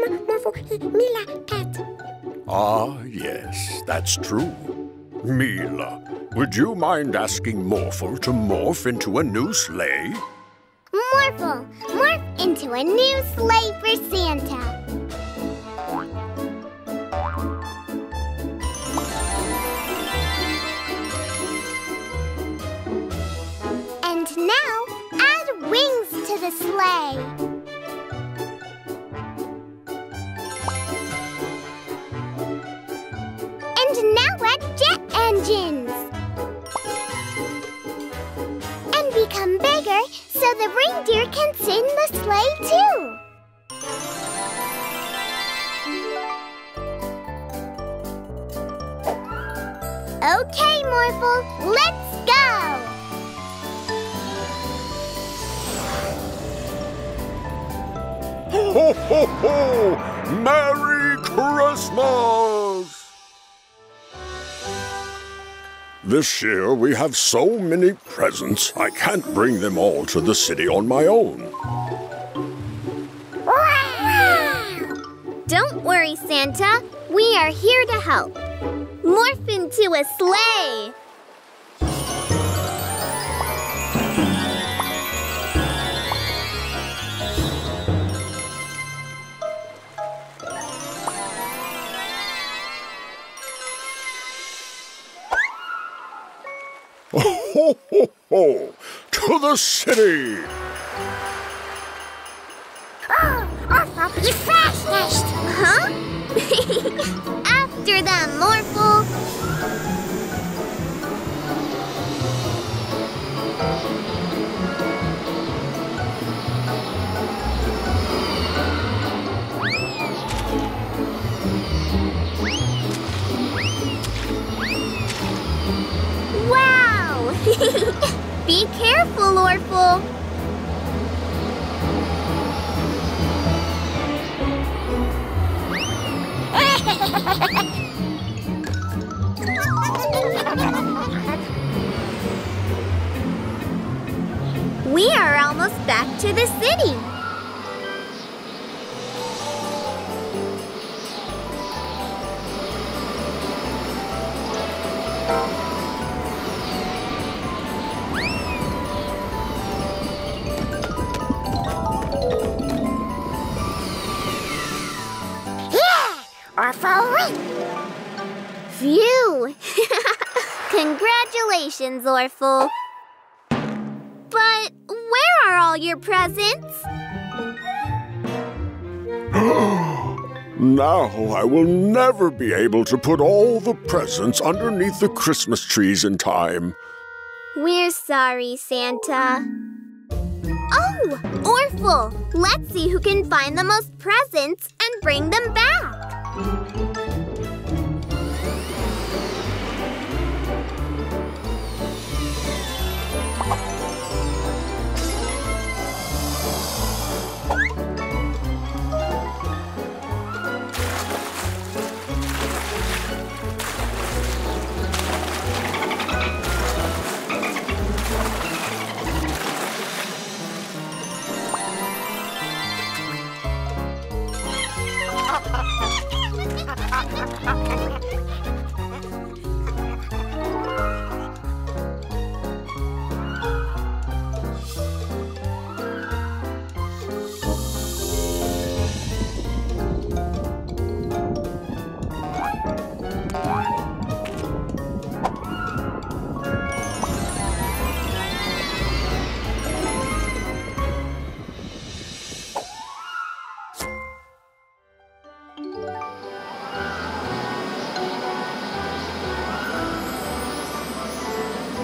M Morphle, Mila cat. Ah, yes, that's true. Mila, would you mind asking Morphle to morph into a new sleigh? Morphle, morph into a new sleigh for Santa. Now, add wings to the sleigh. And now add jet engines. And become bigger so the reindeer can sit in the sleigh too. Okay, Morphle, let's go! Ho, ho, ho! Merry Christmas! This year we have so many presents, I can't bring them all to the city on my own. Don't worry, Santa. We are here to help. Morph into a sleigh! Ho, ho, ho! To the city! Oh, Morphle, you fastest! Huh? After them, Morphle! Be careful, Morphle. We are almost back to the city. Phew! Congratulations, Morphle. But where are all your presents? Now I will never be able to put all the presents underneath the Christmas trees in time. We're sorry, Santa. Oh, Morphle! Let's see who can find the most presents and bring them back.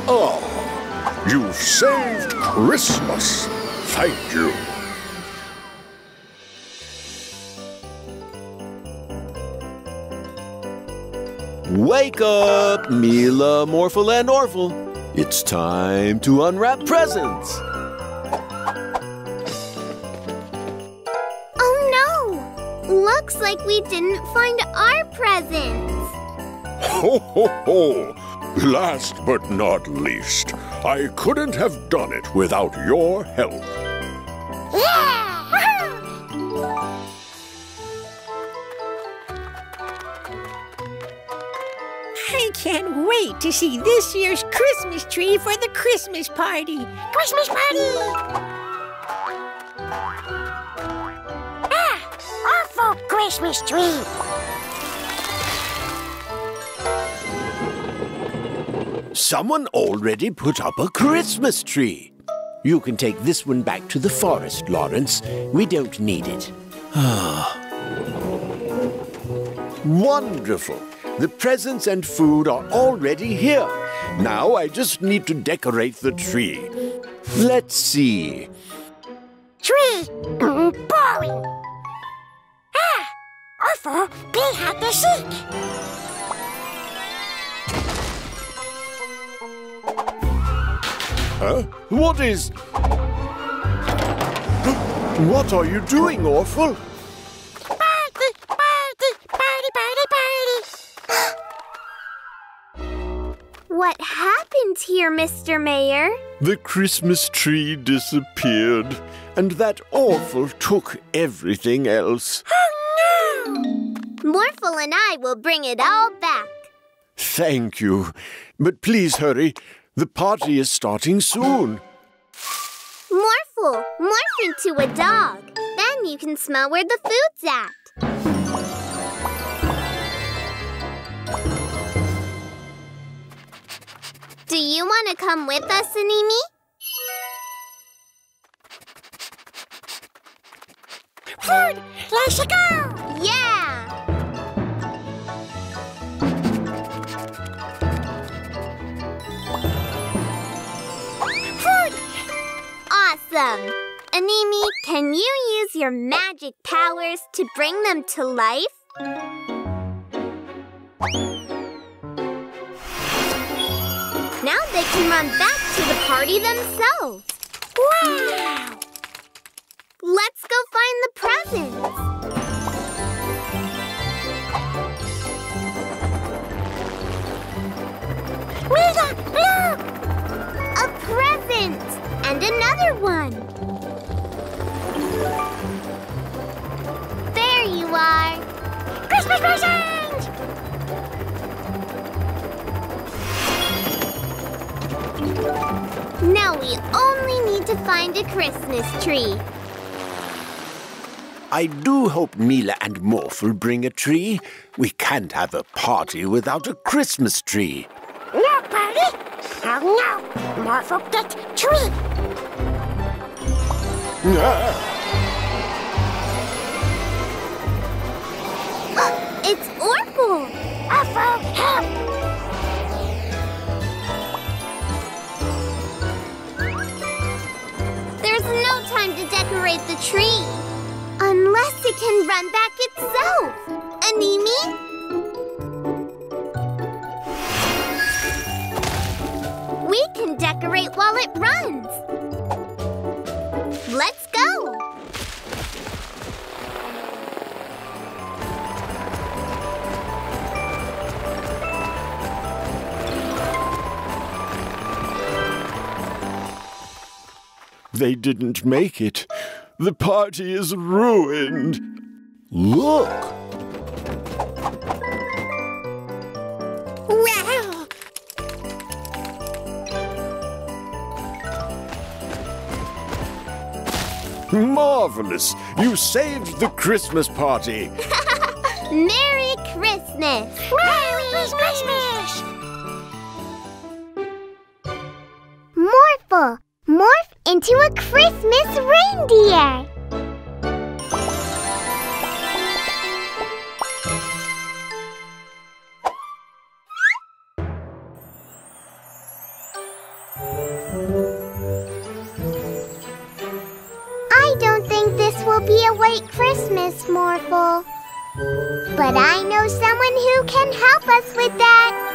Ah, you've saved Christmas. Thank you. Wake up, Mila, Morphle, and Orphle. It's time to unwrap presents. Oh no! Looks like we didn't find our presents. Ho ho ho! Last but not least, I couldn't have done it without your help. Yeah! I can't wait to see this year's Christmas tree for the Christmas party. Christmas party! Ah! Awful Christmas tree! Someone already put up a Christmas tree. You can take this one back to the forest, Lawrence. We don't need it. Wonderful. The presents and food are already here. Now I just need to decorate the tree. Let's see. Tree! Boring! Ah! Awful! They had the seat! Huh? What is... What are you doing, Orphle? Party, party, party, party, party. What happened here, Mister Mayor? The Christmas tree disappeared, and that Orphle took everything else. Oh, no! Morphle and I will bring it all back. Thank you, but please hurry. The party is starting soon. Morphle, morph into a dog. Then you can smell where the food's at. Do you want to come with us, Animi? Food! Let's go! Yeah! Awesome! Animi, can you use your magic powers to bring them to life? Now they can run back to the party themselves! Wow! Let's go find the presents! Mila, look! A present! And another one! There you are! Christmas present! Now we only need to find a Christmas tree. I do hope Mila and Morphle bring a tree. We can't have a party without a Christmas tree. No party! Oh no! Morphle get tree! Ah. Oh, it's Orphle! Orphle, help! There's no time to decorate the tree. Unless it can run back itself. Animi? We can decorate while it runs. Let's go! They didn't make it. The party is ruined. Look! Wow! Marvelous! You saved the Christmas party! Merry Christmas! Merry Christmas! Morphle, morph into a Christmas reindeer! white Christmas, Morphle. But I know someone who can help us with that.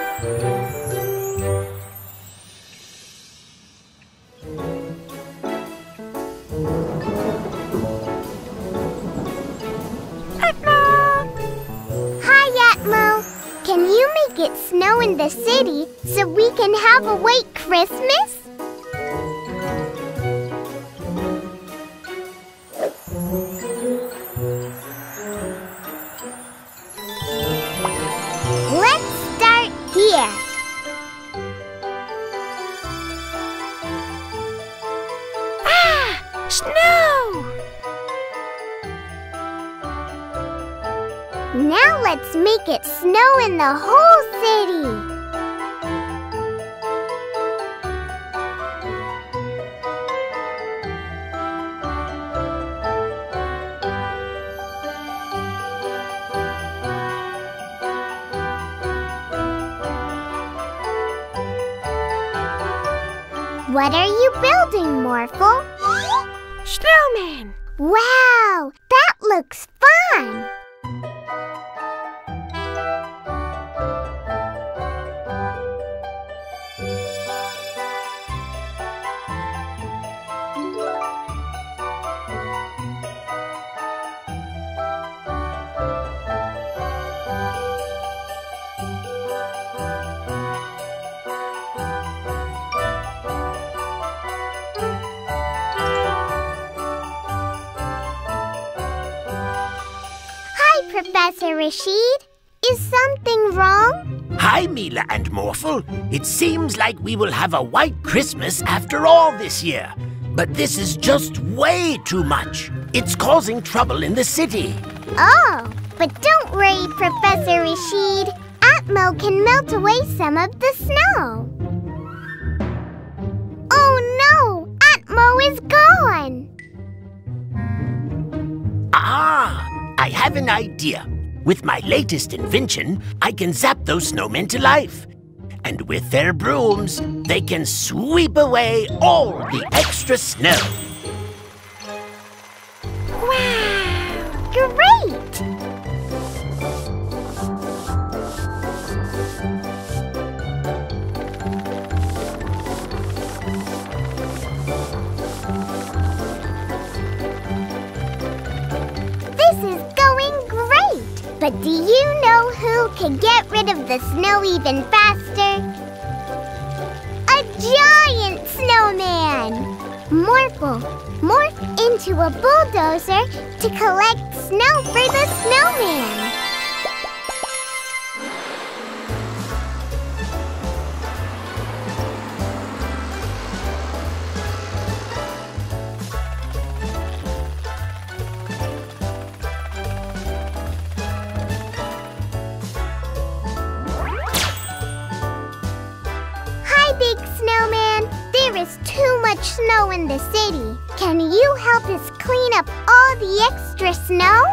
Can you make it snow in the city so we can have a white Christmas? Let's start here. Ah! Snow! Now let's make it snow in the whole city! What are you building, Morphle? Snowman! Wow! That looks fun! Professor Rashid, is something wrong? Hi, Mila and Morphle. It seems like we will have a white Christmas after all this year. But this is just way too much. It's causing trouble in the city. Oh, but don't worry, Professor Rashid. Atmo can melt away some of the snow. Oh no! Atmo is gone! Ah! I have an idea. With my latest invention, I can zap those snowmen to life. And with their brooms, they can sweep away all the extra snow. Wow! Great! But do you know who can get rid of the snow even faster? A giant snowman! Morphle, morph into a bulldozer to collect snow for the snowman! Snow in the city. Can you help us clean up all the extra snow?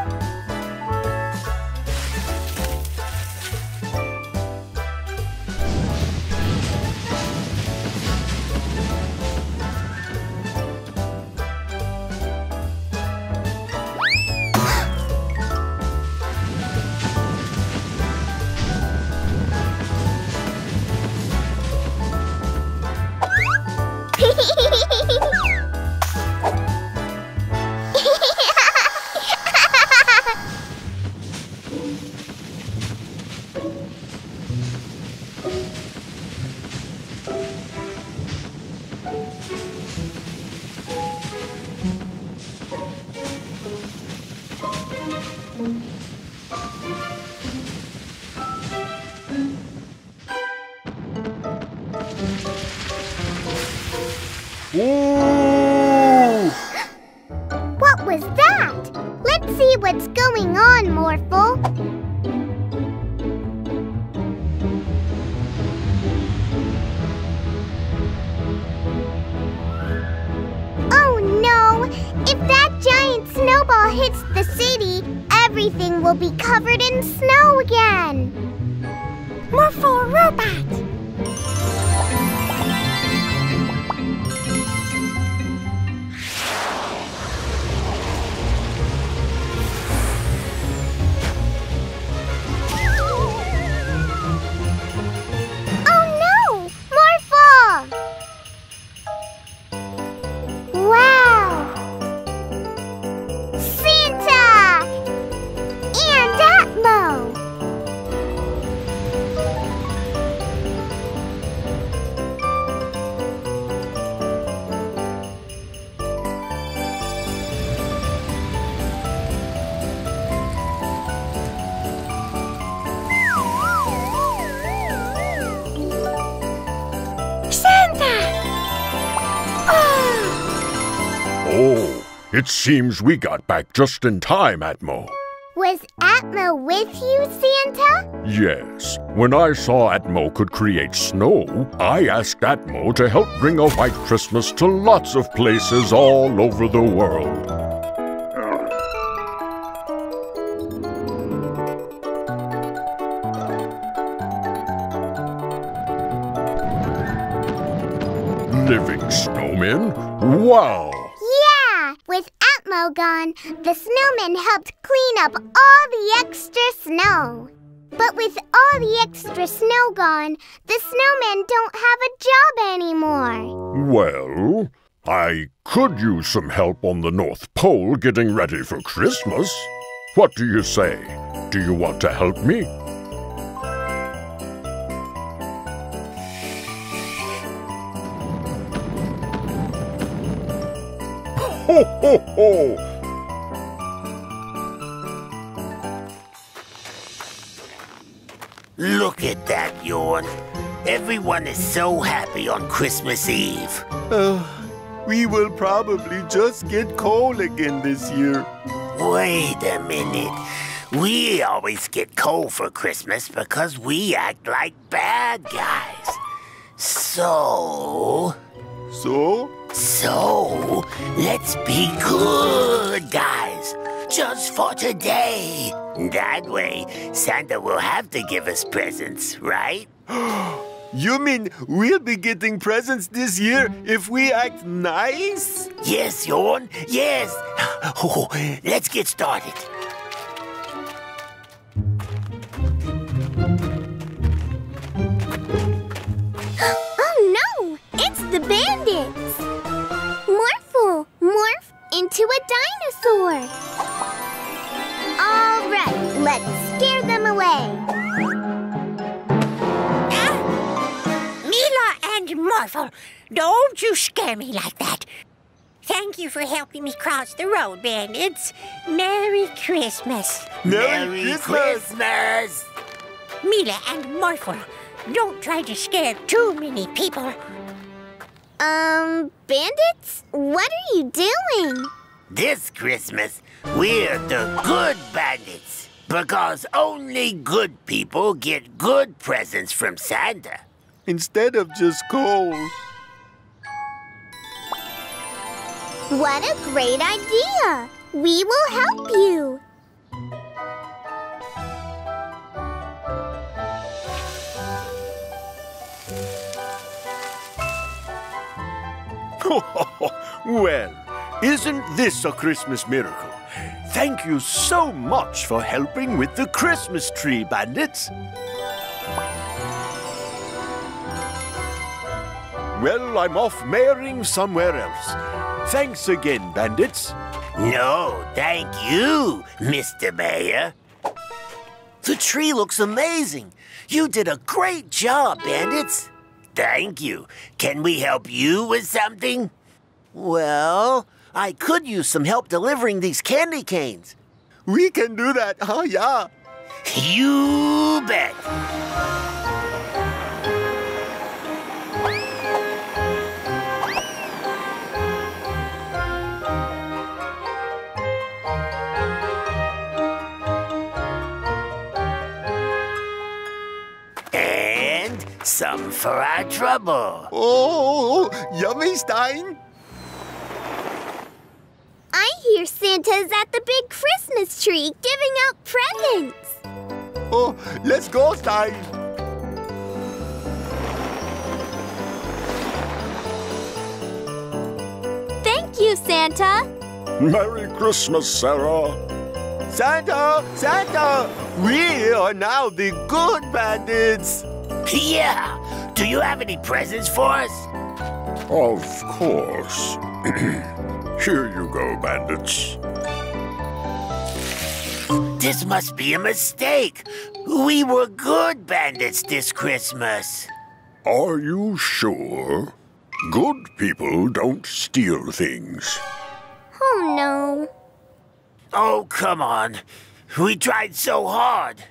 Oh, it seems we got back just in time, Atmo. Was Atmo with you, Santa? Yes. When I saw Atmo could create snow, I asked Atmo to help bring a white Christmas to lots of places all over the world. Living snowmen? Wow! Yeah! With Atmo gone, the snowmen helped clean up all the extra snow. But with all the extra snow gone, the snowmen don't have a job anymore. Well, I could use some help on the North Pole getting ready for Christmas. What do you say? Do you want to help me? Ho, ho, ho! Look at that, Yawn. Everyone is so happy on Christmas Eve. Oh, we will probably just get cold again this year. Wait a minute. We always get cold for Christmas because we act like bad guys. So... So? So, let's be good guys, just for today. That way, Santa will have to give us presents, right? You mean we'll be getting presents this year if we act nice? Yes, Yawn, yes. Oh, let's get started. Oh no, it's the bandits. Morphle, morph into a dinosaur. All right, let's scare them away. Uh, Mila and Morphle, don't you scare me like that. Thank you for helping me cross the road, bandits. Merry Christmas. Merry, Merry Christmas. Christmas. Mila and Morphle, don't try to scare too many people. Um, bandits? What are you doing? This Christmas, we're the good bandits. Because only good people get good presents from Santa. Instead of just coal. What a great idea! We will help you. Well, isn't this a Christmas miracle? Thank you so much for helping with the Christmas tree, bandits. Well, I'm off mayoring somewhere else. Thanks again, bandits. No, thank you, Mister Mayor. The tree looks amazing. You did a great job, bandits. Thank you. Can we help you with something? Well, I could use some help delivering these candy canes. We can do that, huh? Yeah. You bet. And some for our trouble. Oh, yummy, Stein. I hear Santa's at the big Christmas tree giving out presents. Oh, let's go, Stein. Thank you, Santa. Merry Christmas, Sarah. Santa, Santa, we are now the good bandits. Yeah, do you have any presents for us? Of course. Here you go, bandits. This must be a mistake. We were good bandits this Christmas. Are you sure? Good people don't steal things. Oh, no. Oh, come on. We tried so hard.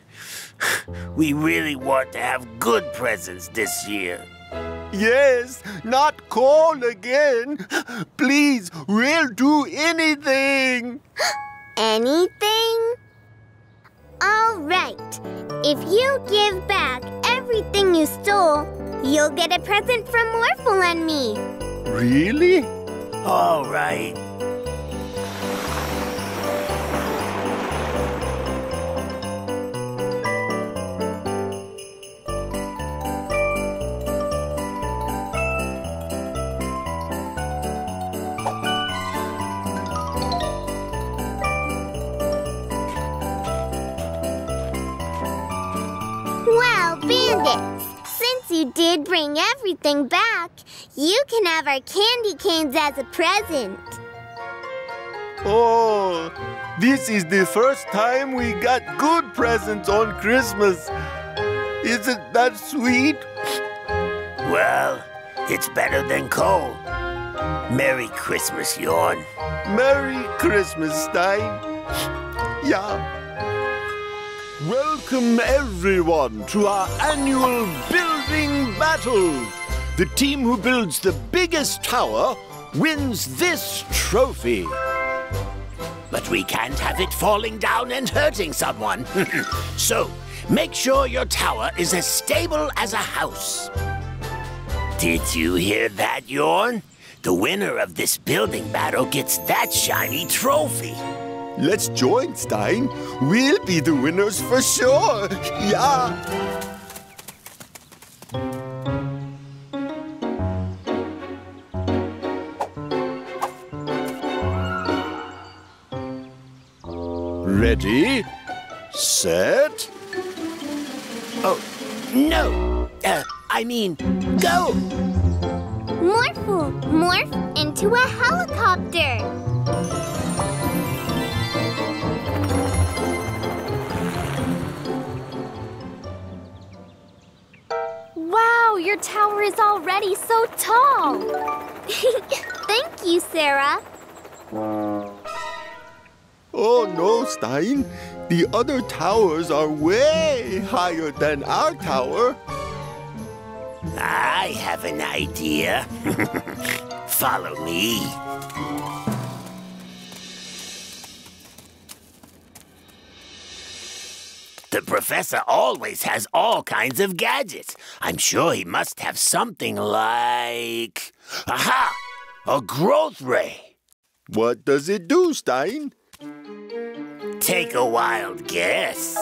We really want to have good presents this year. Yes, not cold again. Please, we'll do anything. Anything? All right. If you give back everything you stole, you'll get a present from Morphle and me. Really? All right. Since you did bring everything back, you can have our candy canes as a present. Oh, this is the first time we got good presents on Christmas. Isn't that sweet? Well, it's better than cold. Merry Christmas, Yawn. Merry Christmas, Stein. Yeah. Welcome, everyone, to our annual building battle. The team who builds the biggest tower wins this trophy. But we can't have it falling down and hurting someone. So, make sure your tower is as stable as a house. Did you hear that, Yawn? The winner of this building battle gets that shiny trophy. Let's join, Stein. We'll be the winners for sure. Yeah. Ready, set. Oh, no. Uh, I mean, go. Morphle, morph into a helicopter. Wow, your tower is already so tall. Thank you, Sarah. Oh, no, Stein. The other towers are way higher than our tower. I have an idea. Follow me. The professor always has all kinds of gadgets. I'm sure he must have something like... Aha! A growth ray. What does it do, Stein? Take a wild guess.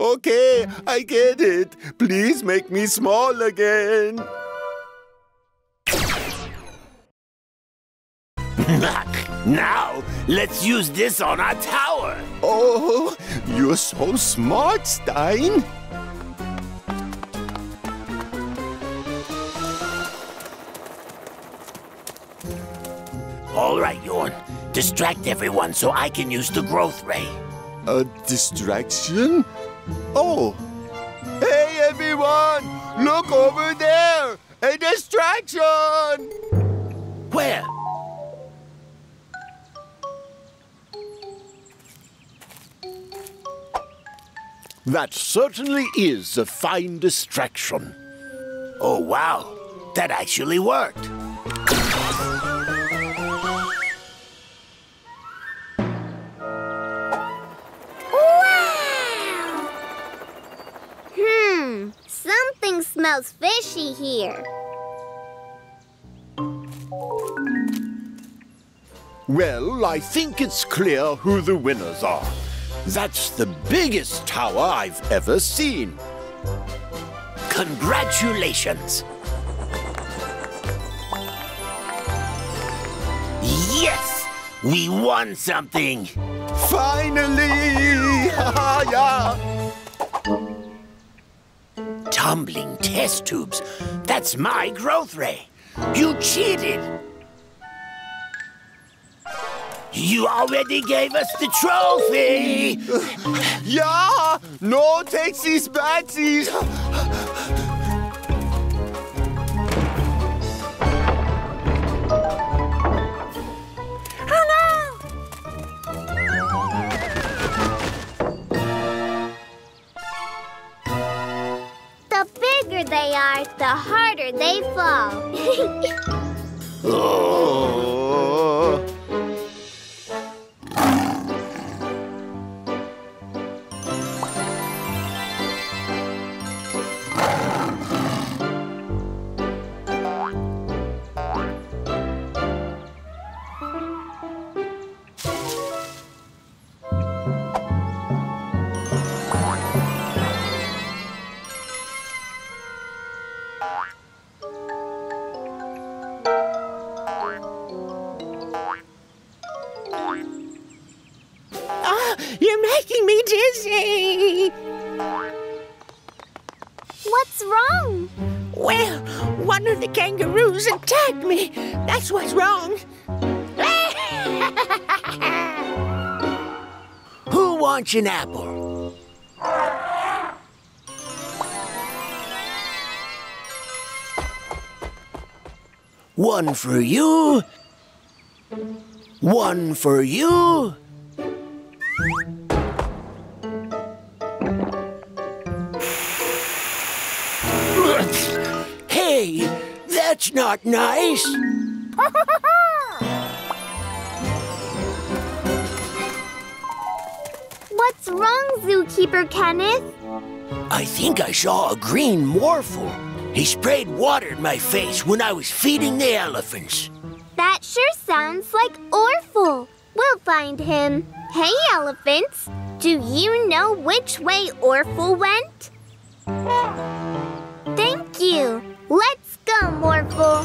Okay, I get it. Please make me small again. Now, let's use this on our tower. Oh, you're so smart, Stein. All right, Yawn. Distract everyone so I can use the growth ray. A distraction? Oh. Hey, everyone! Look over there! A distraction! Where? That certainly is a fine distraction. Oh, wow. That actually worked. Wow! Hmm, something smells fishy here. Well, I think it's clear who the winners are. That's the biggest tower I've ever seen. Congratulations! Yes! We won something! Finally! Yeah. Tumbling test tubes. That's my growth ray. You cheated! You already gave us the trophy! Yeah! No takesies batsies! Hello! they are, the harder they fall. Oh. Attacked me. That's what's wrong. Who wants an apple? One for you. One for you. Hey. That's not nice. What's wrong, Zookeeper Kenneth? I think I saw a green Morphle. He sprayed water in my face when I was feeding the elephants. That sure sounds like Orful. We'll find him. Hey, elephants. Do you know which way Orful went? Thank you. Let's go, Morphle.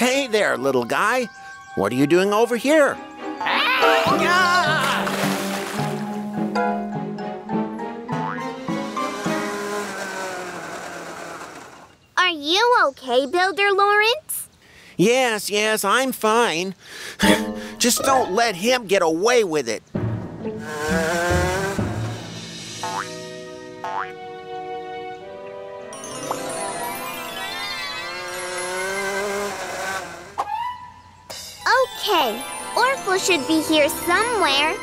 Hey there, little guy. What are you doing over here? Ah! You okay, Builder Lawrence? Yes, yes, I'm fine. Just don't let him get away with it. Okay, Orful should be here somewhere.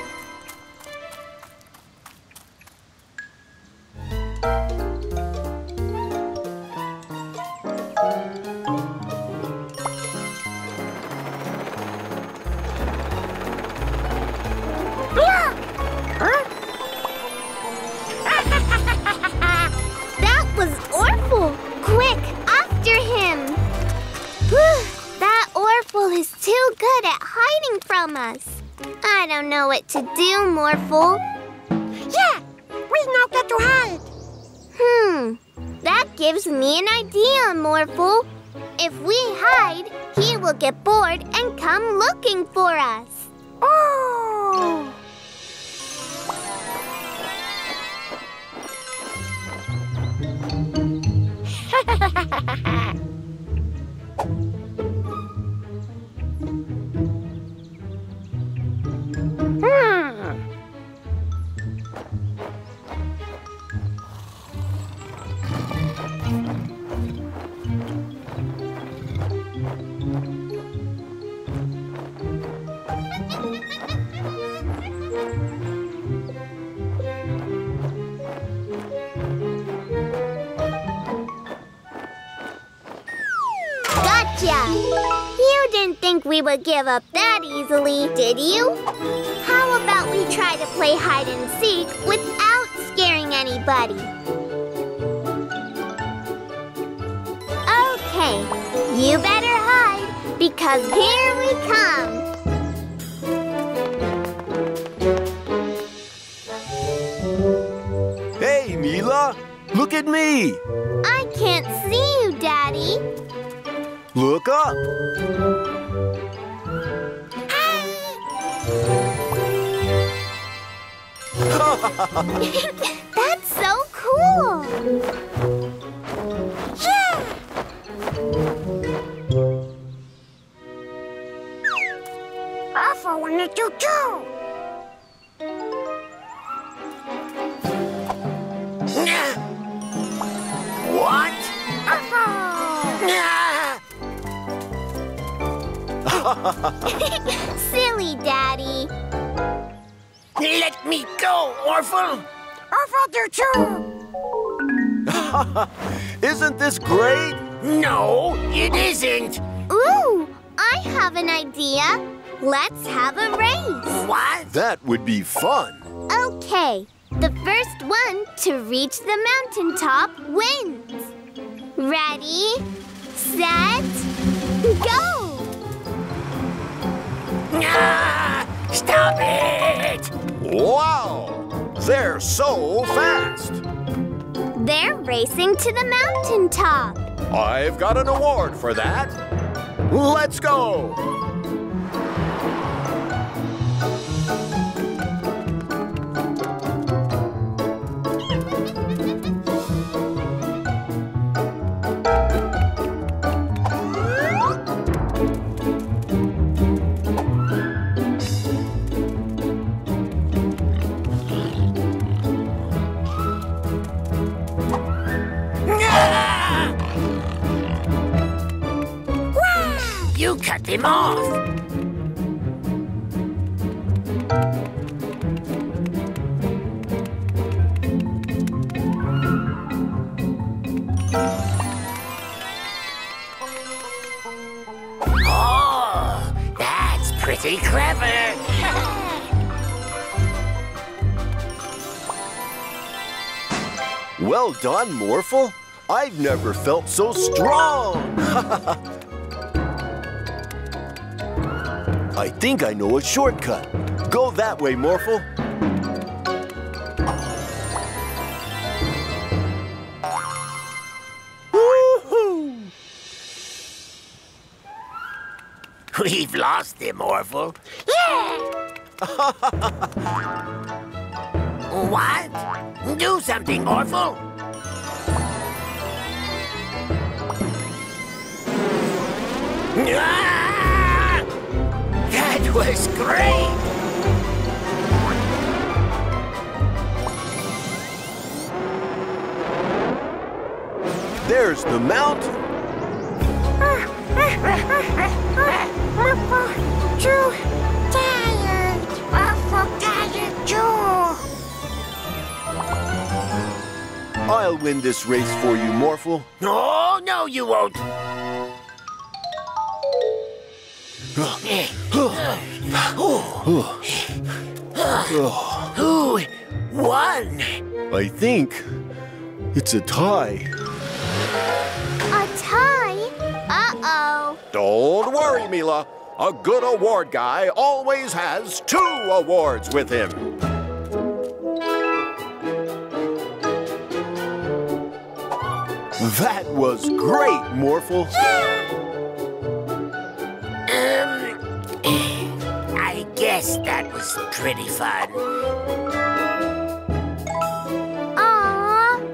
To do, Morphle. Yeah, we know how to hide. Hmm, that gives me an idea, Morphle. If we hide, he will get bored and come looking for us. Oh! We would give up that easily, did you? How about we try to play hide and seek without scaring anybody? Okay, you better hide because here we come. Hey, Mila, look at me. I can't see you, Daddy. Look up. That's so cool! Yeah! I want to do too! What? Silly Daddy. Let me go, Morphle. Our father too. Isn't this great? No, it isn't. Ooh, I have an idea. Let's have a race. What? That would be fun. Okay. The first one to reach the mountaintop wins. Ready, set, go! Ah, stop it! Wow! They're so fast. They're racing to the mountaintop. I've got an award for that. Let's go! Cut them off. Oh, that's pretty clever. Well done, Morphle. I've never felt so strong. I think I know a shortcut. Go that way, Morphle. Woohoo! We've lost him, Morphle. Yeah! What? Do something, Morphle. Ah! It was great! There's the mountain. Morphle, too tired. Morphle, tired too. I'll win this race for you, Morphle. Oh, no, you won't. Who won? I think it's a tie. A tie? Uh-oh. Don't worry, Mila. A good award guy always has two awards with him. That was great, Morphle. Yeah. I guess that was pretty fun. Aww.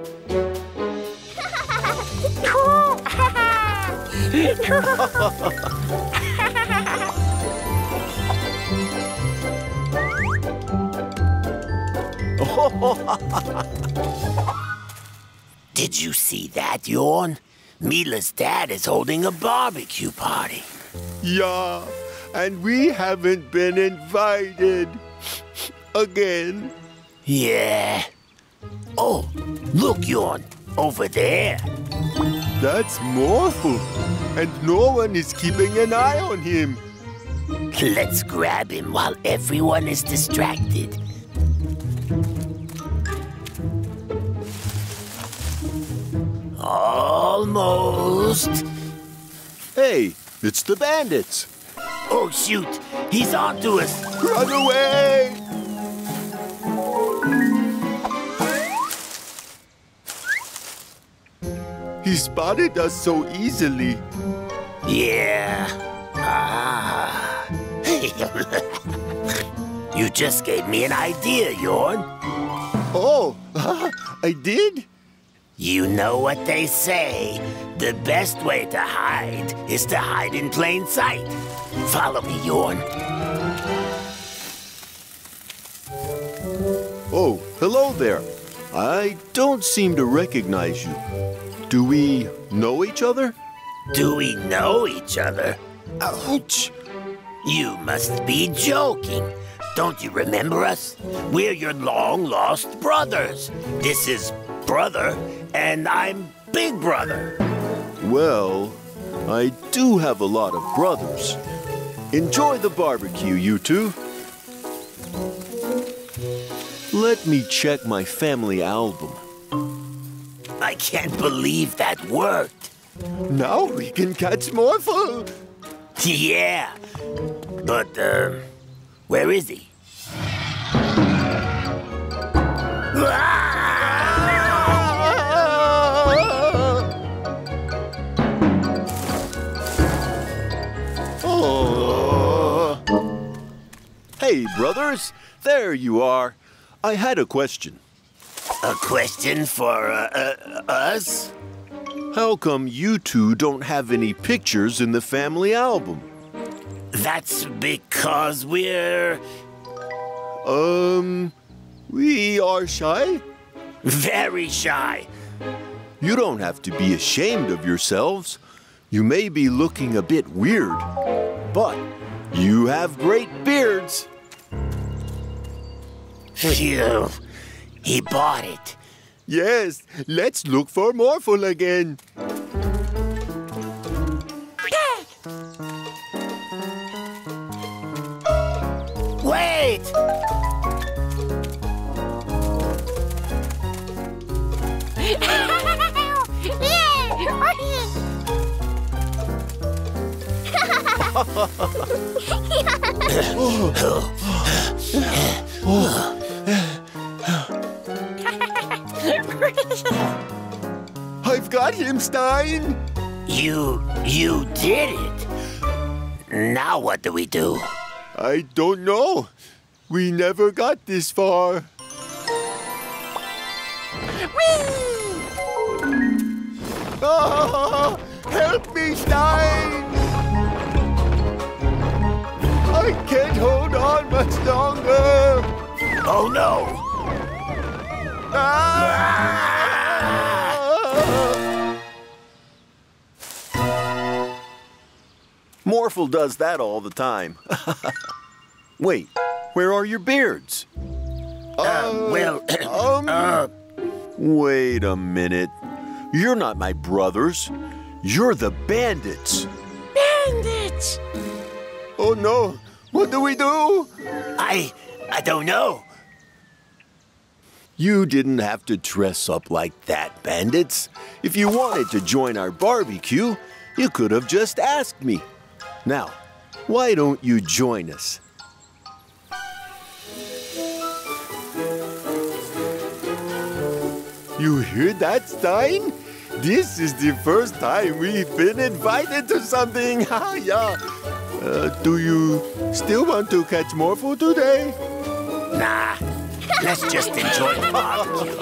Did you see that, Yawn? Mila's dad is holding a barbecue party. Yeah. And we haven't been invited. Again. Yeah. Oh, look, Yawn. Over there. That's Morphle. And no one is keeping an eye on him. Let's grab him while everyone is distracted. Almost. Hey, it's the bandits. Oh, shoot! He's on to us! Run away! He spotted us so easily. Yeah. Ah. You just gave me an idea, Yawn. Oh, I did? You know what they say. The best way to hide is to hide in plain sight. Follow me, Yawn. Oh, hello there. I don't seem to recognize you. Do we know each other? Do we know each other? Ouch! You must be joking. Don't you remember us? We're your long-lost brothers. This is Brother, and I'm Big Brother. Well, I do have a lot of brothers. Enjoy the barbecue, you two. Let me check my family album. I can't believe that worked. Now we can catch Morphle. Yeah, but uh, where is he? Oh. Hey, brothers, there you are. I had a question. A question for uh, uh, us? How come you two don't have any pictures in the family album? That's because we're... Um, we are shy? Very shy. You don't have to be ashamed of yourselves. You may be looking a bit weird, but you have great beards. Phew, he bought it. Yes, let's look for Morphle again. Wait! Oh. I've got him, Stein! You... you did it! Now what do we do? I don't know. We never got this far. Whee! Oh, help me, Stein! I can't hold on much longer! Oh no! Ah! Morphle does that all the time. Wait, where are your beards? Uh, uh well, um, uh... Wait a minute. You're not my brothers. You're the bandits. Bandits! Oh no, what do we do? I... I don't know. You didn't have to dress up like that, bandits. If you wanted to join our barbecue, you could have just asked me. Now, why don't you join us? You hear that, Stein? This is the first time we've been invited to something. Ha, yeah. Uh, do you still want to catch Morphle today? Nah. Let's just enjoy the barbecue.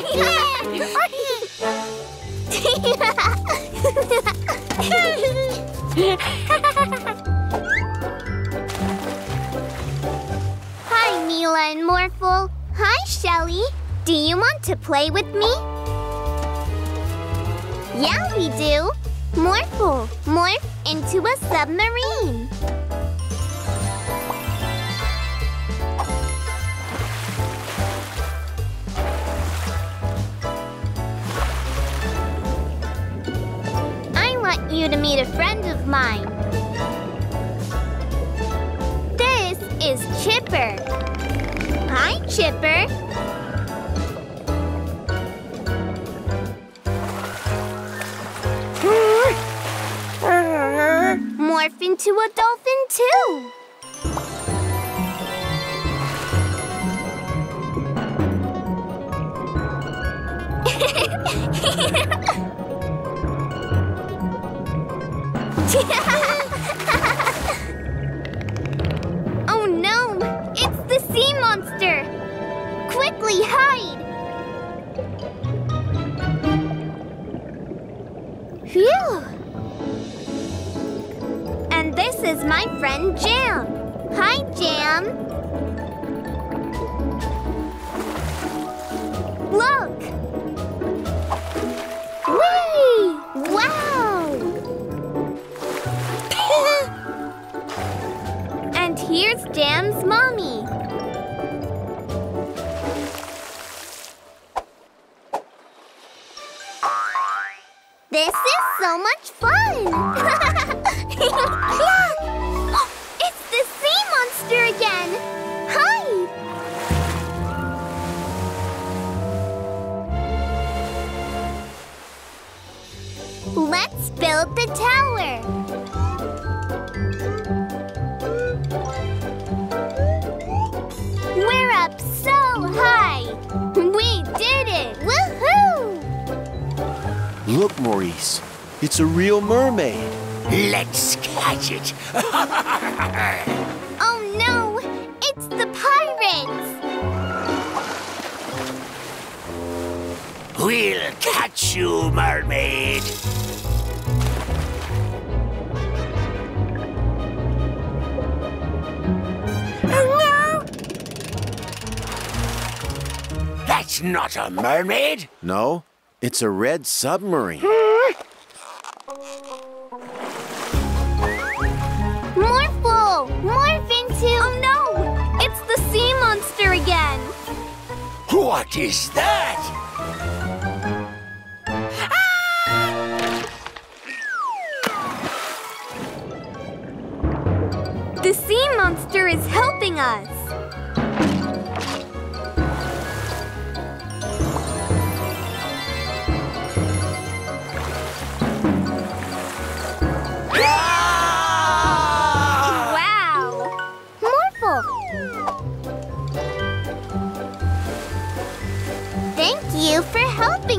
Hi, Mila and Morphle. Hi, Shelly. Do you want to play with me? Yeah, we do. Morphle, morph into a submarine. I want you to meet a friend of mine. This is Chipper. Hi, Chipper. Morph into a dolphin, too. Oh no! It's the sea monster! Quickly hide! Phew! And this is my friend Jam. Hi, Jam. Look! Whee! Wow! And here's Jam's mommy. This is so much fun! Look! It's the sea monster again! Hi! Let's build the tower! We're up so high! We did it! Woohoo! Look, Maurice, it's a real mermaid. Let's catch it. Oh, no, it's the pirates. We'll catch you, mermaid. Oh, no. That's not a mermaid. No? It's a red submarine. Morphle! Morph into... Oh, no! It's the sea monster again! What is that? Ah! The sea monster is helping us.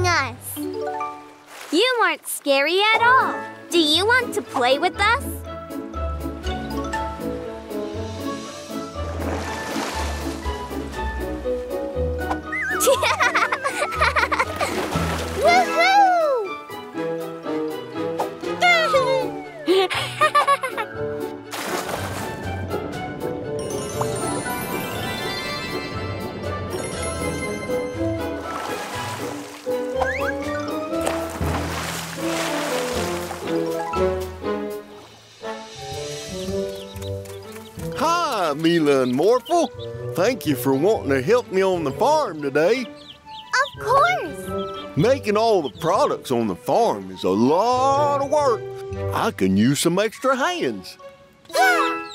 Us. You aren't scary at all. Do you want to play with us? Mila and Morphle, thank you for wanting to help me on the farm today. Of course. Making all the products on the farm is a lot of work. I can use some extra hands. Yeah.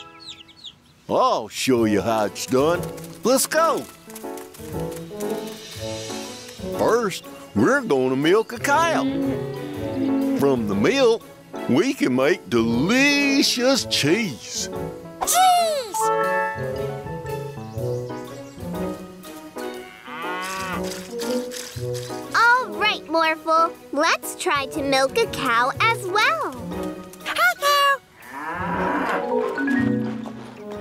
I'll show you how it's done. Let's go. First, we're going to milk a cow. From the milk, we can make delicious cheese. Cheese! All right, Morphle. Let's try to milk a cow as well. Hi, cow!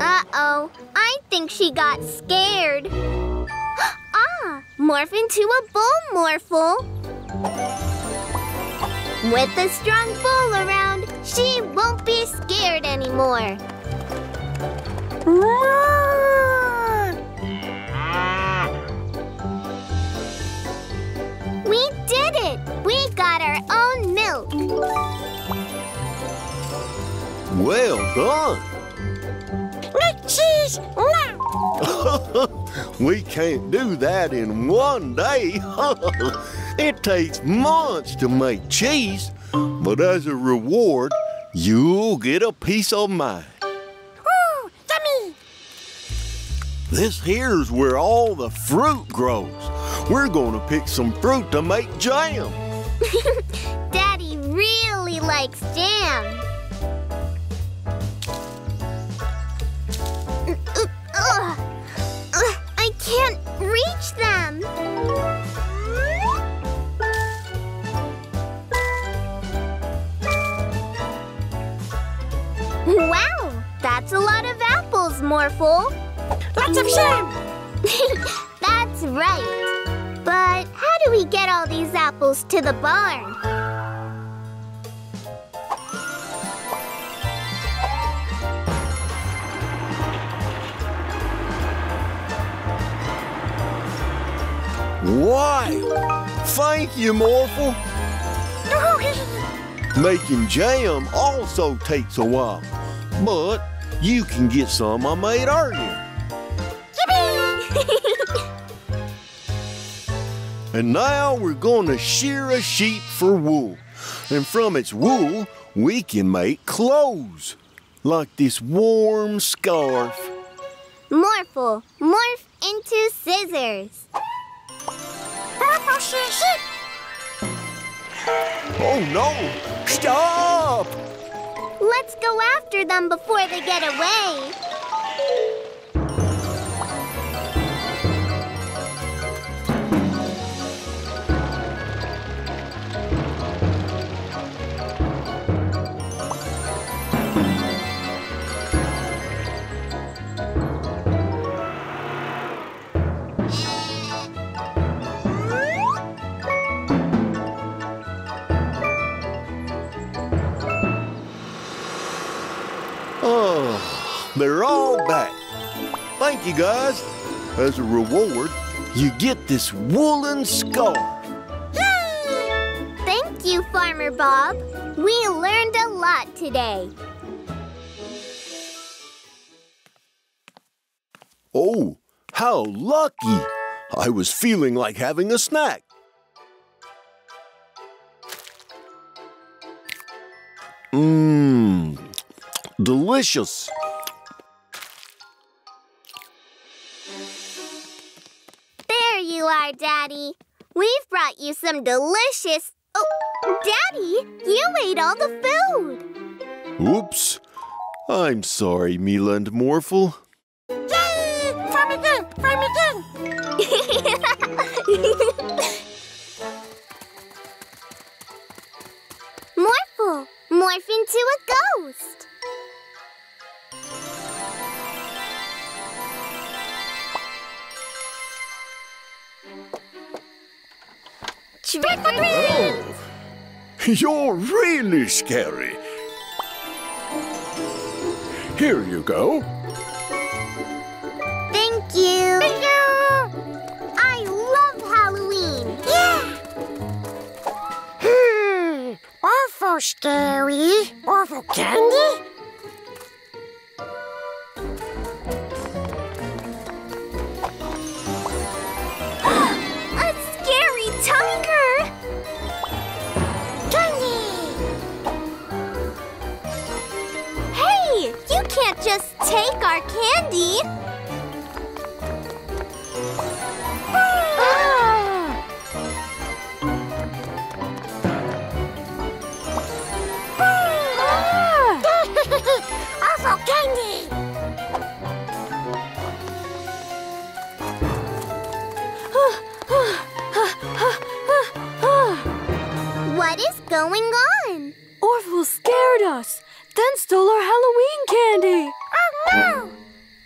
Uh-oh. I think she got scared. Ah! Morph into a bull, Morphle. With a strong bull around, she won't be scared anymore. Roar! We did it! We got our own milk. Well done! Make cheese now! We can't do that in one day. It takes months to make cheese, but as a reward, you'll get a piece of mine. This here's where all the fruit grows. We're going to pick some fruit to make jam. Daddy really likes jam. I can't reach them. Wow, that's a lot of apples, Morphle. Lots of jam! That's right. But how do we get all these apples to the barn? Wow! Thank you, Morphle. Making jam also takes a while, but you can get some I made earlier. And now we're going to shear a sheep for wool. And from its wool, we can make clothes, like this warm scarf. Morphle, morph into scissors. Oh no! Stop! Let's go after them before they get away. They're all back. Thank you, guys. As a reward, you get this woolen scarf. Thank you, Farmer Bob. We learned a lot today. Oh, how lucky. I was feeling like having a snack. Mmm, delicious. You are, Daddy. We've brought you some delicious... Oh, Daddy, you ate all the food. Oops. I'm sorry, Mila and Morphle. Yay! From again! From again! Morphle, morph into a ghost. Oh, you're really scary. Here you go. Thank you. Thank you. I love Halloween. Yeah. Hmm. Awful scary. Awful candy? Just take our candy. Ah. Ah. Ah. Awful candy. What is going on? Orville scared us, then stole our Halloween candy. No!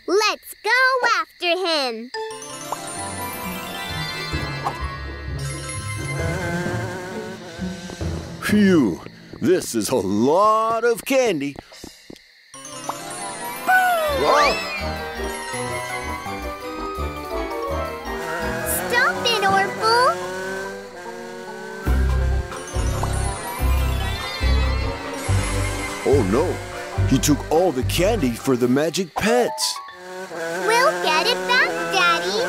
Let's go after him. Phew, this is a lot of candy. Stop it, Orville. Oh no. He took all the candy for the magic pets. We'll get it back, Daddy.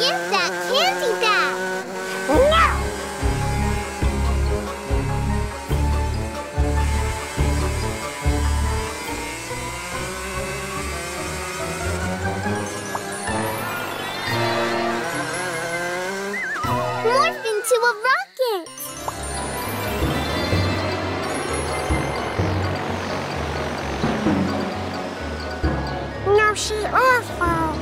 Give that candy back. She's awful.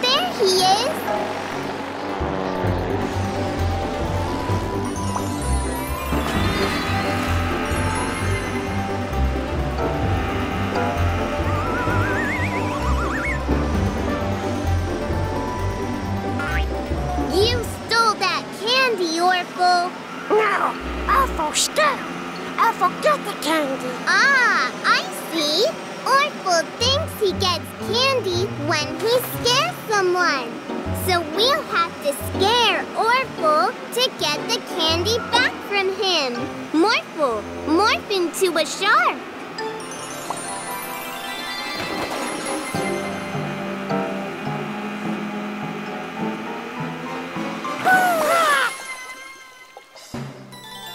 There he is. You stole that candy, Orville. No, I forgot. I forgot the candy. Ah, I see. Orful thinks he gets candy when he scares someone. So we'll have to scare Orful to get the candy back from him. Morphle, morph into a shark.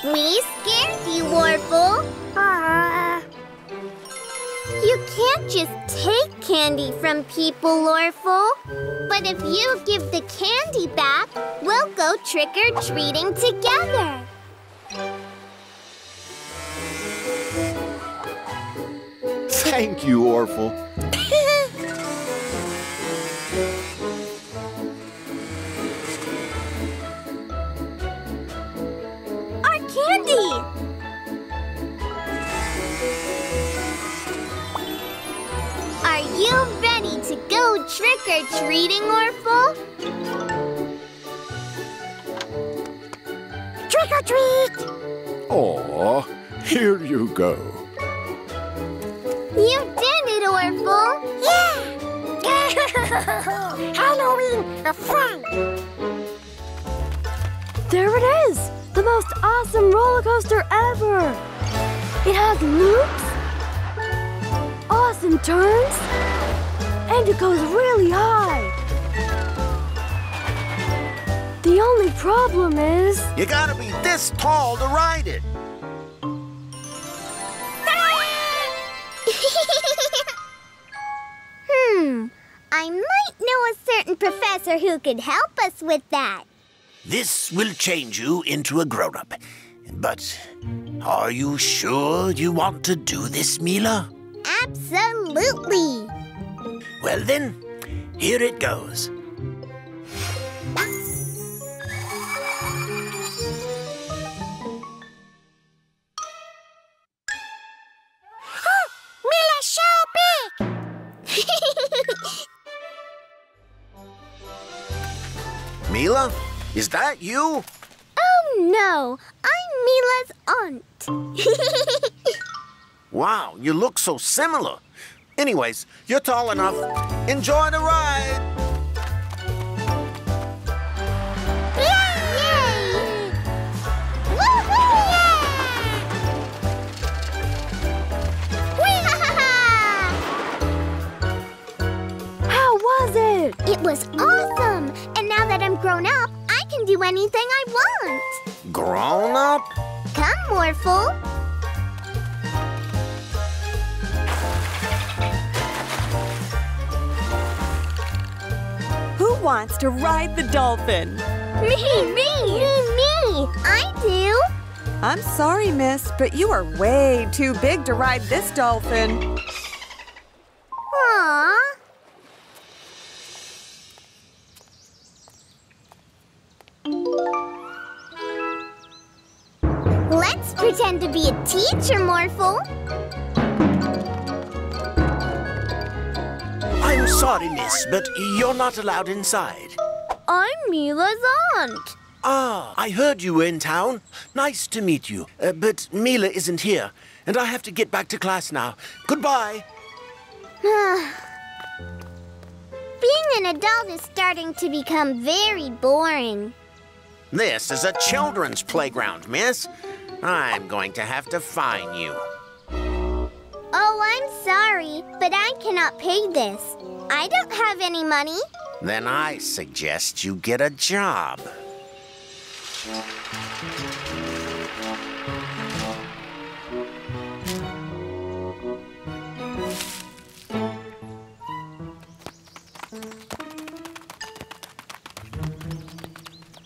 We scared you, Orful. Uh. You can't just take candy from people, Orful. But if you give the candy back, we'll go trick-or-treating together. Thank you, Orful. You ready to go trick-or-treating, Orful? Trick-or-treat! Aw, here you go. You did it, Orful! Yeah! Halloween of fun! There it is! The most awesome roller coaster ever! It has loops, awesome turns, and it goes really high. The only problem is... you gotta be this tall to ride it. hmm, I might know a certain professor who could help us with that. This will change you into a grown-up. But are you sure you want to do this, Mila? Absolutely! Well then, here it goes. Oh, Mila's so big! Mila, is that you? Oh no, I'm Mila's aunt. Wow, you look so similar. Anyways, you're tall enough. Enjoy the ride. Yay! Yay! Woohoo! Yeah! Wee-ha-ha-ha! How was it? It was awesome. And now that I'm grown up, I can do anything I want. Grown up? Come, Morphle. Wants to ride the dolphin. Me, me, me, me. I do. I'm sorry, miss, but you are way too big to ride this dolphin. Aww. Let's pretend to be a teacher, Morphle. I'm sorry, miss, but you're not allowed inside. I'm Mila's aunt. Ah, I heard you were in town. Nice to meet you. Uh, but Mila isn't here, and I have to get back to class now. Goodbye. Being an adult is starting to become very boring. This is a children's playground, miss. I'm going to have to fine you. Oh, I'm sorry, but I cannot pay this. I don't have any money. Then I suggest you get a job.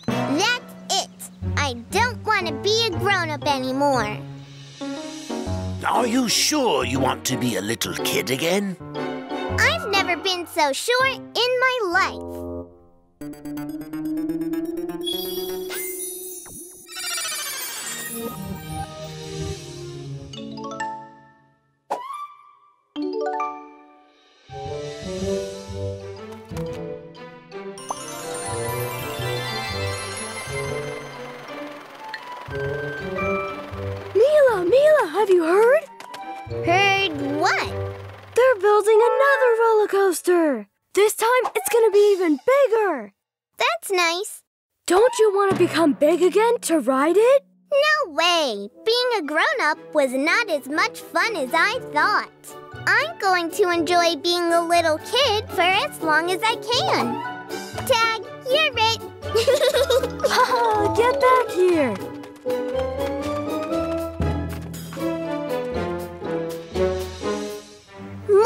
That's it. I don't want to be a grown-up anymore. Are you sure you want to be a little kid again? I've never been so sure in my life. Have you heard? Heard what? They're building another roller coaster. This time, it's going to be even bigger. That's nice. Don't you want to become big again to ride it? No way. Being a grown-up was not as much fun as I thought. I'm going to enjoy being a little kid for as long as I can. Tag, you're it. Oh, get back here.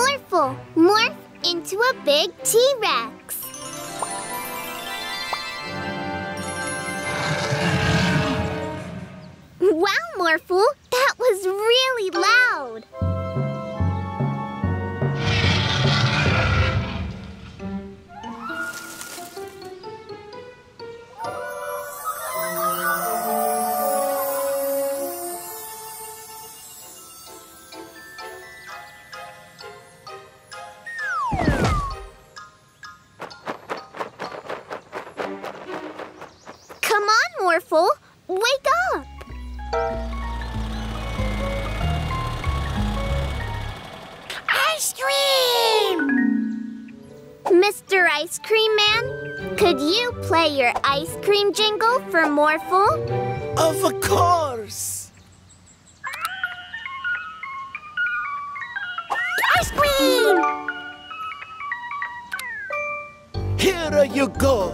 Morphle, morph into a big T-Rex. Wow, Morphle, that was really loud. Come on, Morphle, wake up. Ice cream! Mister Ice Cream Man, could you play your ice cream jingle for Morphle? Of course! Ice cream! Here you go!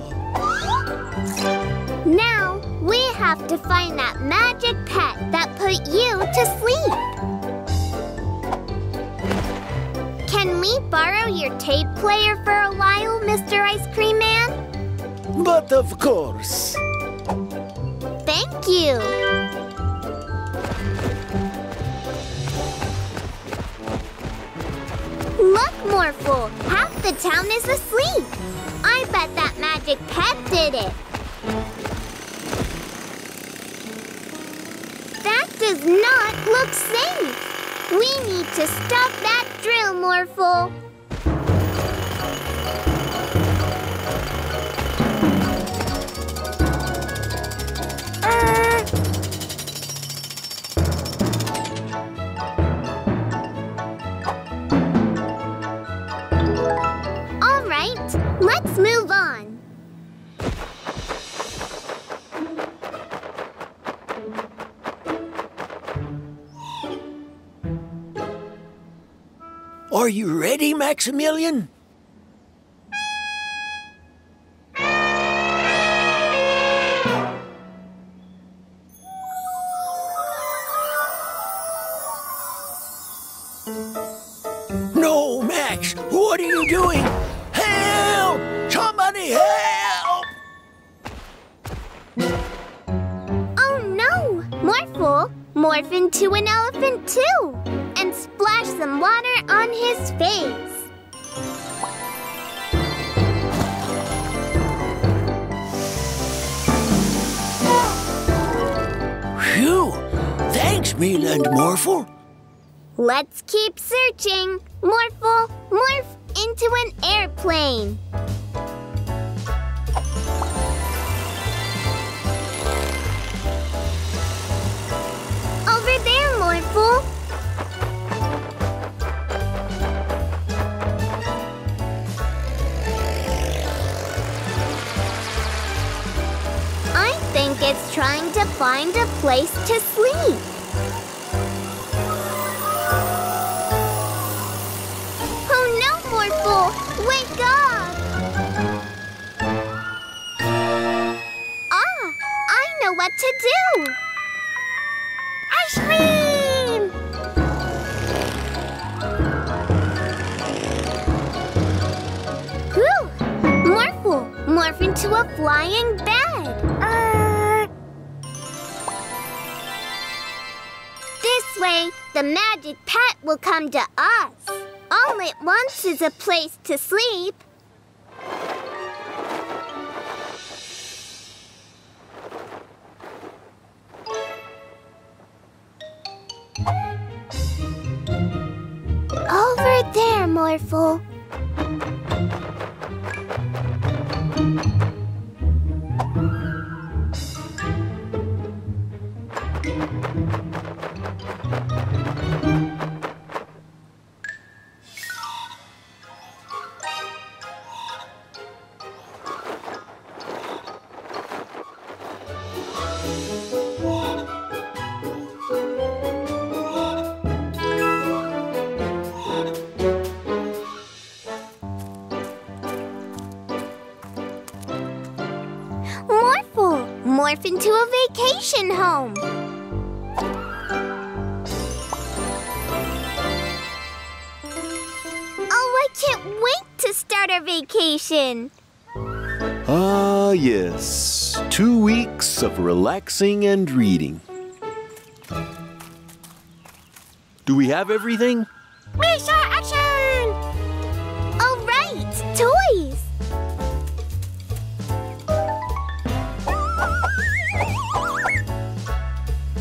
Now, we have to find that magic pet that put you to sleep. Can we borrow your tape player for a while, Mister Ice Cream Man? But of course. Thank you. Look, Morphle, half the town is asleep. I bet that magic pet did it. Does not look safe. We need to stop that drill, Morphle. Uh. All right, let's move on. Are you ready, Maximilian? No, Max! What are you doing? Help! Somebody help! Oh no! Morphle, morph into an elephant too! And splash some water on his face. Phew! Thanks, Mila and Morphle. Let's keep searching. Morphle, morph into an airplane. Over there, Morphle. I think it's trying to find a place to sleep. Oh no, Morphle! Wake up! Ah! I know what to do! Ice cream! Whew! Morphle, morph into a flying bed! Uh, This way, the magic pet will come to us. All it wants is a place to sleep. Over there, Morphle. morph into a vacation home. Oh, I can't wait to start our vacation. Ah, yes. Two weeks of relaxing and reading. Do we have everything? Mission action! All right, toys!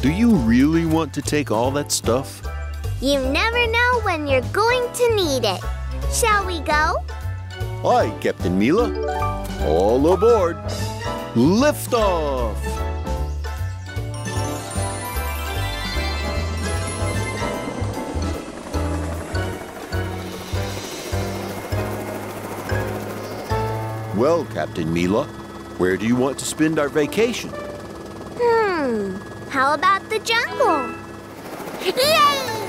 Do you really want to take all that stuff? You never know when you're going to need it. Shall we go? Aye, Captain Mila. All aboard. Lift off! Well, Captain Mila, where do you want to spend our vacation? Hmm, how about the jungle? Yay!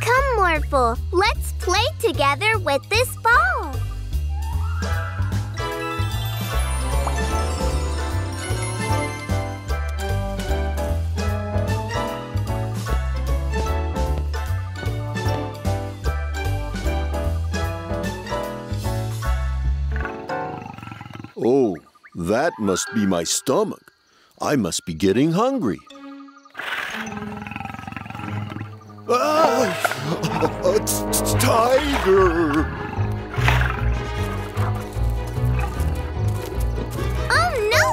Come, Morphle, let's play together with this ball. Oh, that must be my stomach. I must be getting hungry. Ah! A tiger! Oh no!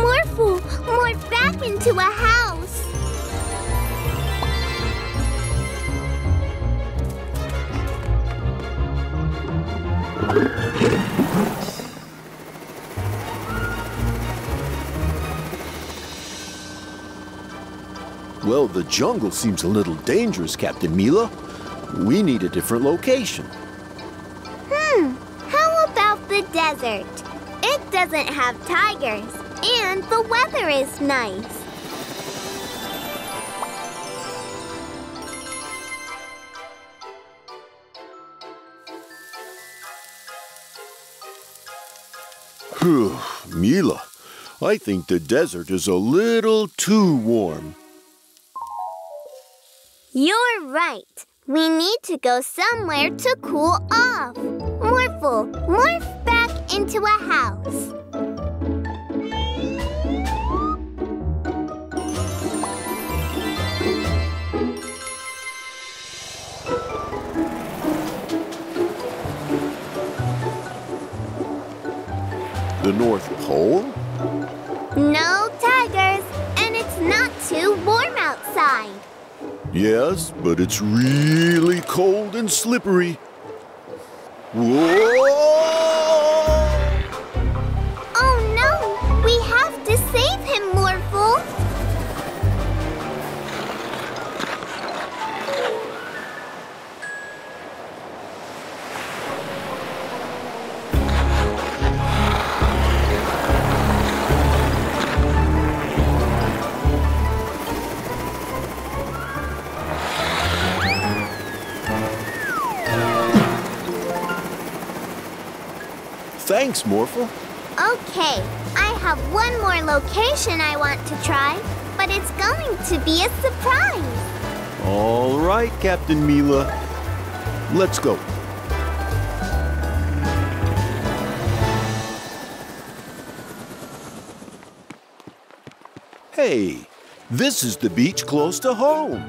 Morphle, morph back into a house. Well, the jungle seems a little dangerous, Captain Mila. We need a different location. Hmm, how about the desert? It doesn't have tigers, and the weather is nice. Whew, Mila, I think the desert is a little too warm. You're right. We need to go somewhere to cool off. Morphle, morph back into a house. The North Pole? No tigers, and it's not too warm outside. Yes, but it's really cold and slippery. Whoa! Oh no! We have to save him, Morphle! Thanks, Morphle. Okay, I have one more location I want to try, but it's going to be a surprise. All right, Captain Mila. Let's go. Hey, this is the beach close to home.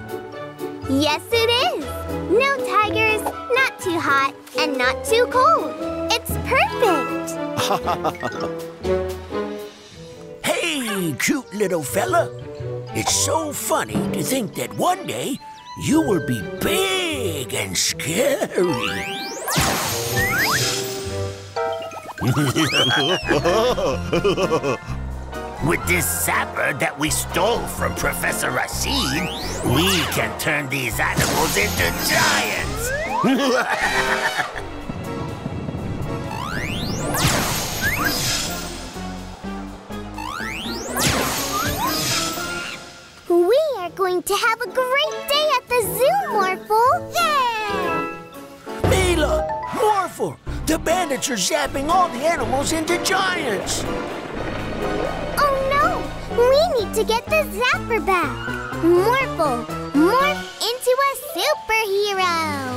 Yes, it is. No tigers, not too hot, and not too cold. Perfect! Hey, cute little fella. It's so funny to think that one day you will be big and scary. With this zapper that we stole from Professor Rashid, we can turn these animals into giants. Going to have a great Morphle! Yeah! Mila! Morphle! The bandits are zapping all the animals into giants! Oh no! We need to get the zapper back! Morphle, morph into a superhero!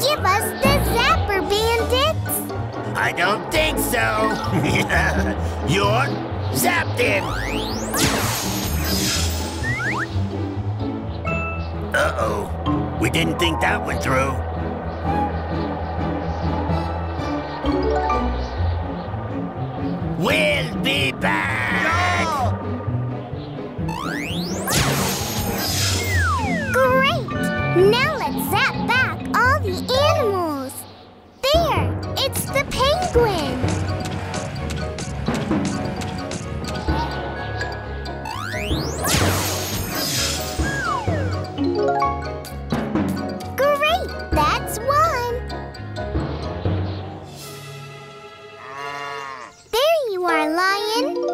Give us the zapper, bandits! I don't think so. You're zapped in. Uh-oh. We didn't think that went through. We'll be back! No! Great! Now let's zap back all the animals. There! It's the penguin! Great! That's one! There you are, Lion!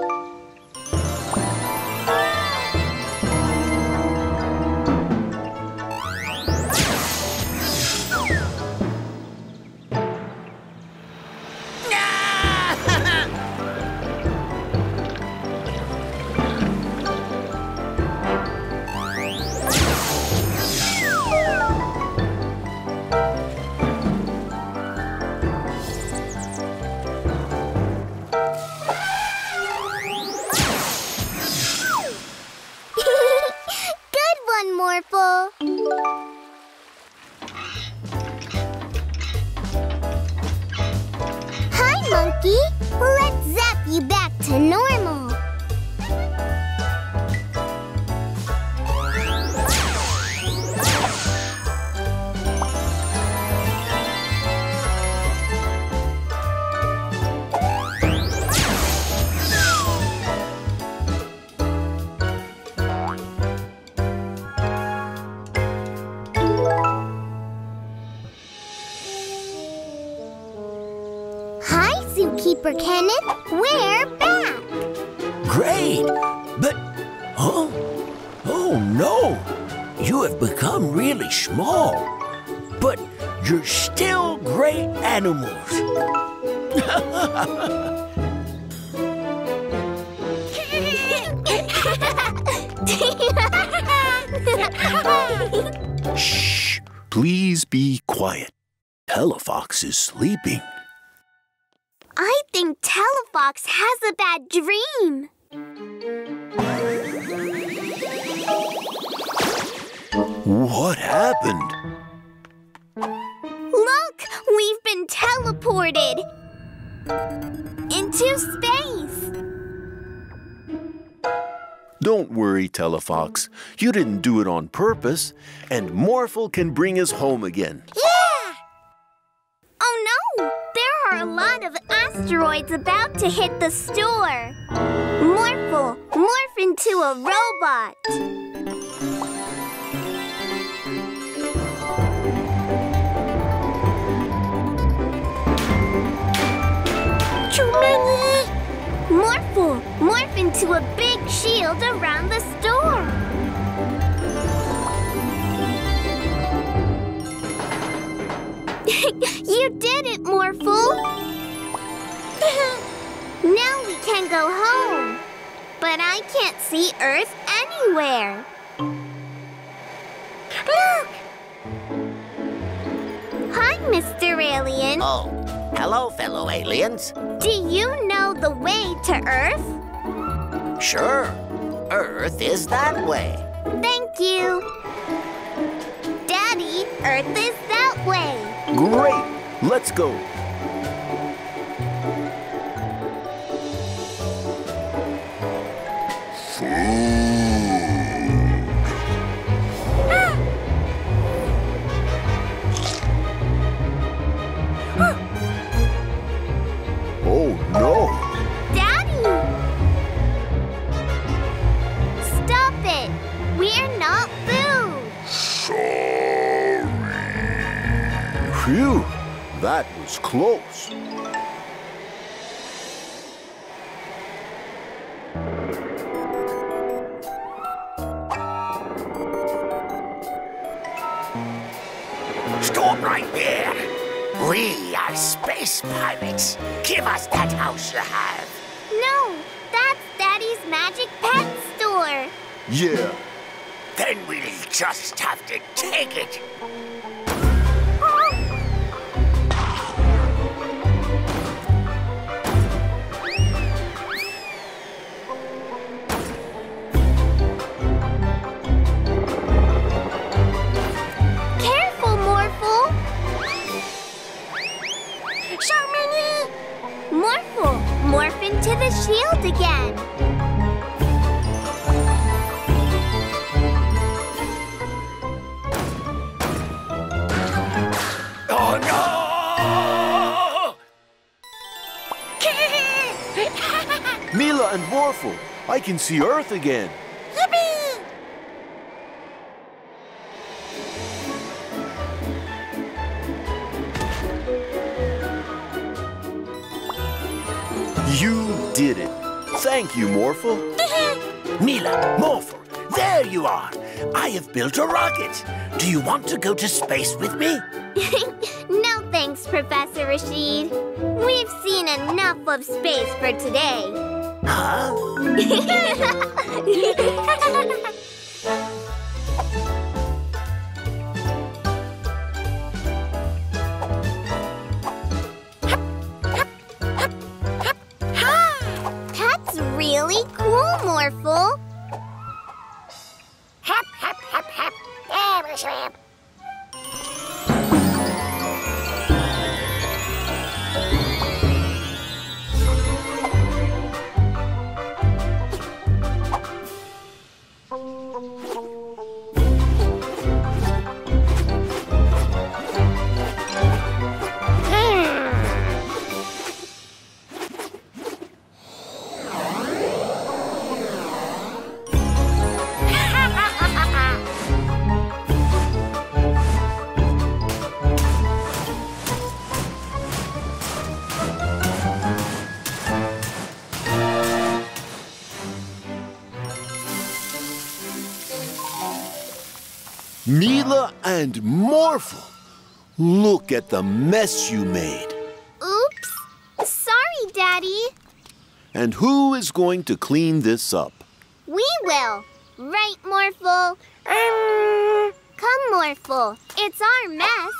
Zookeeper Kenneth, we're back! Great! But, huh? Oh no! You have become really small. But you're still great animals. Shh! Please be quiet. Telefox is sleeping. I think Telefox has a bad dream. What happened? Look, we've been teleported into space. Don't worry, Telefox. You didn't do it on purpose, and Morphle can bring us home again. Yeah! Oh, no! There are a lot of asteroids about to hit the store. Morphle, morph into a robot. Too many. Morphle, morph into a big shield around the store. You did it, Morphle. Now we can go home. But I can't see Earth anywhere. Look! Hi, Mister Alien. Oh, hello, fellow aliens. Do you know the way to Earth? Sure. Earth is that way. Thank you. Daddy, Earth is that way. Great. Let's go. was close. Stop right there. We are space pirates. Give us that house you have. No, that's Daddy's magic pet store. Yeah. Then we'll just have to take it. Morphle, morph into the shield again. Oh no! Mila and Morphle, I can see Earth again. Yippee! You did it. Thank you, Morphle. Mila, Morphle, there you are. I have built a rocket. Do you want to go to space with me? No thanks, Professor Rashid. We've seen enough of space for today. Huh? Really cool, Morphle. Hop, hop, hop, hop. There we swim. Mila and Morphle, look at the mess you made. Oops. Sorry, Daddy. And who is going to clean this up? We will. Right, Morphle? Um... Come, Morphle. It's our mess.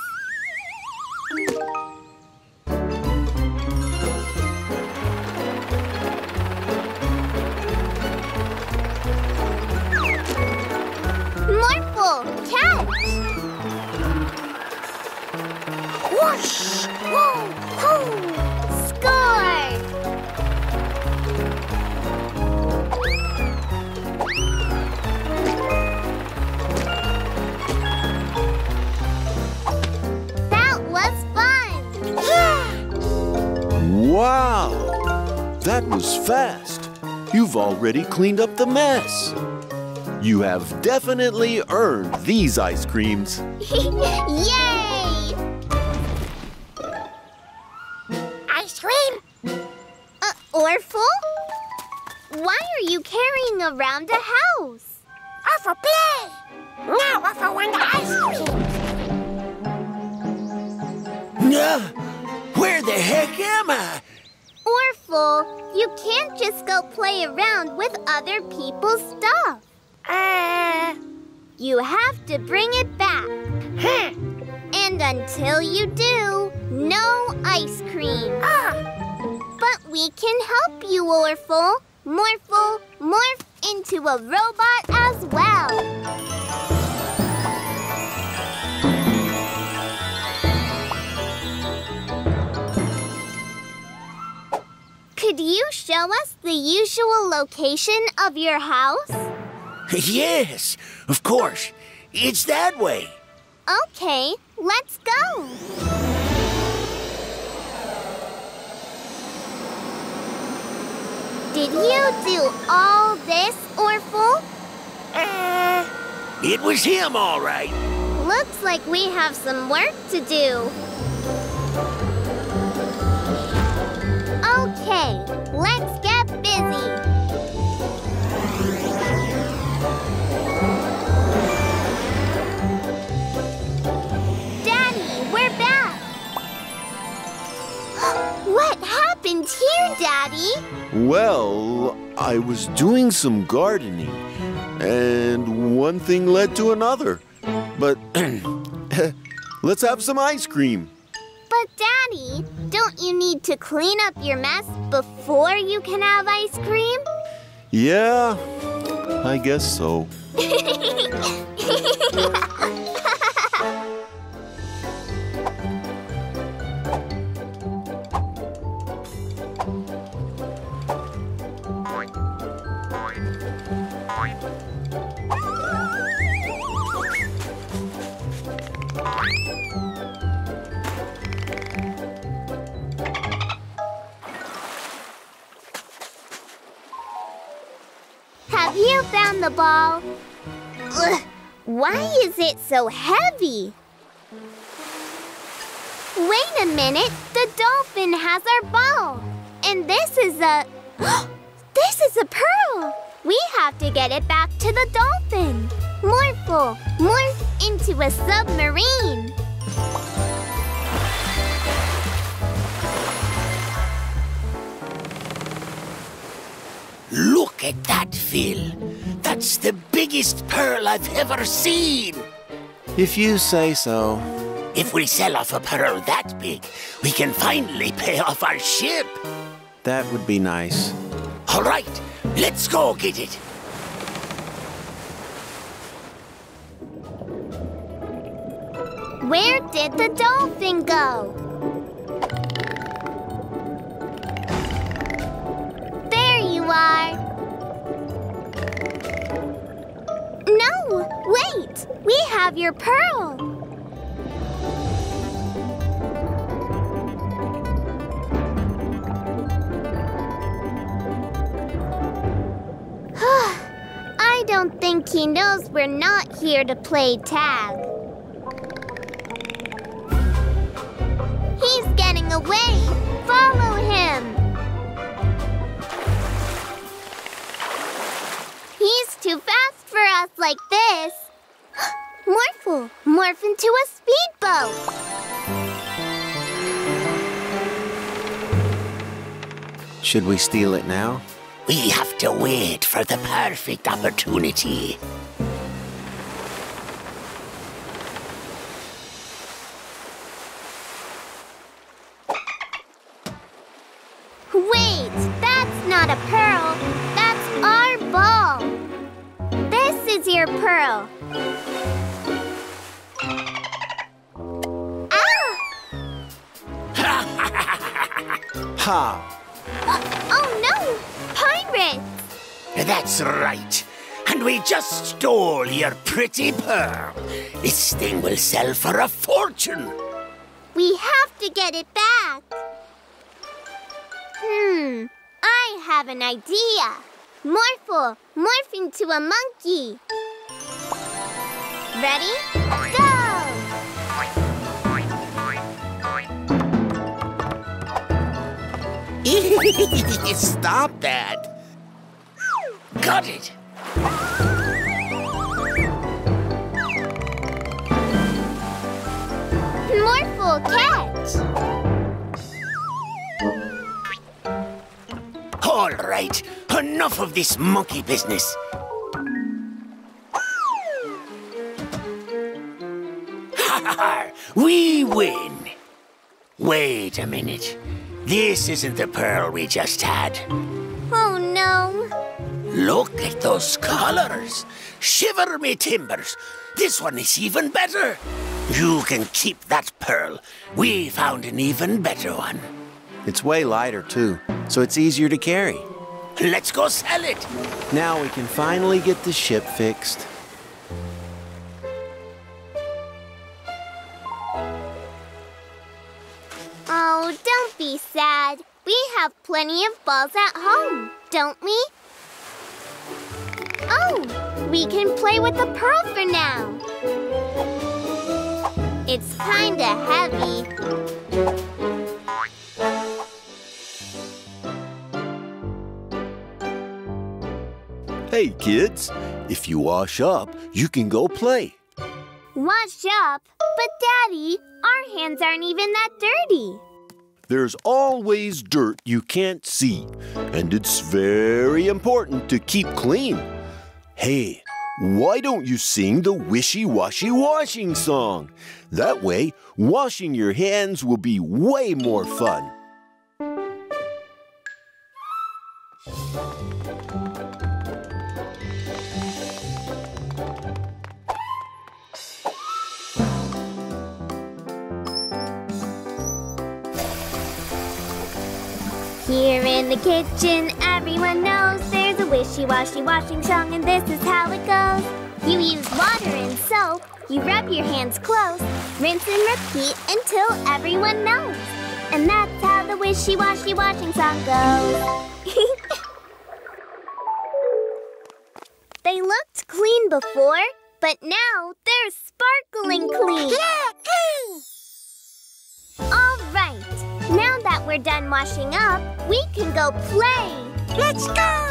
Catch! Whoosh! Whoa! Hoo! Score! That was fun! Yeah! Wow! That was fast! You've already cleaned up the mess! You have definitely earned these ice creams. Yay! Ice cream? Uh, Orful? Why are you carrying around a house? Orful, play! Now Orful won the ice cream. No, where the heck am I? Orful, you can't just go play around with other people's stuff. Uh... You have to bring it back. Huh. And until you do, no ice cream. Ah. But we can help you, Orful. Morphle, morph into a robot as well. Could you show us the usual location of your house? Yes, of course. It's that way. Okay, let's go. Did you do all this, Orful? Uh, it was him, all right. Looks like we have some work to do. happened here, Daddy? Well, I was doing some gardening, and one thing led to another. But let's have some ice cream. But, Daddy, don't you need to clean up your mess before you can have ice cream? Yeah, I guess so. Have you found the ball? Ugh, why is it so heavy? Wait a minute, the dolphin has our ball. And this is a... This is a pearl! We have to get it back to the dolphin. Morphle, morph into a submarine. Look at that, Phil. That's the biggest pearl I've ever seen. If you say so. If we sell off a pearl that big, we can finally pay off our ship. That would be nice. All right, let's go get it. Where did the dolphin go? Are. No, wait! We have your pearl! I don't think he knows we're not here to play tag. He's getting away! Follow him! He's too fast for us like this. Morphle, morph into a speedboat. Should we steal it now? We have to wait for the perfect opportunity. Wait, that's not a pearl. That's our ball. This is your pearl. Ah! Ha! Uh, oh no! Pirates! That's right. And we just stole your pretty pearl. This thing will sell for a fortune. We have to get it back. Hmm, I have an idea. Morphle, morph into a monkey. Ready? Go! Stop that! Got it! Morphle, catch! All right. Enough of this monkey business. Ha ha ha! We win! Wait a minute. This isn't the pearl we just had. Oh no. Look at those colors. Shiver me timbers. This one is even better. You can keep that pearl. We found an even better one. It's way lighter too, so it's easier to carry. Let's go sell it! Now we can finally get the ship fixed. Oh, don't be sad. We have plenty of balls at home, don't we? Oh, we can play with the pearl for now. It's kinda heavy. Hey, kids, if you wash up, you can go play. Wash up? But, Daddy, our hands aren't even that dirty. There's always dirt you can't see, and it's very important to keep clean. Hey, why don't you sing the wishy-washy washing song? That way, washing your hands will be way more fun. Here in the kitchen, everyone knows there's a wishy-washy washing song, and this is how it goes. You use water and soap, you rub your hands close, rinse and repeat until everyone knows. And that's how the wishy-washy washing song goes. They looked clean before, but now they're sparkling clean. All right. Now that we're done washing up, we can go play. Let's go!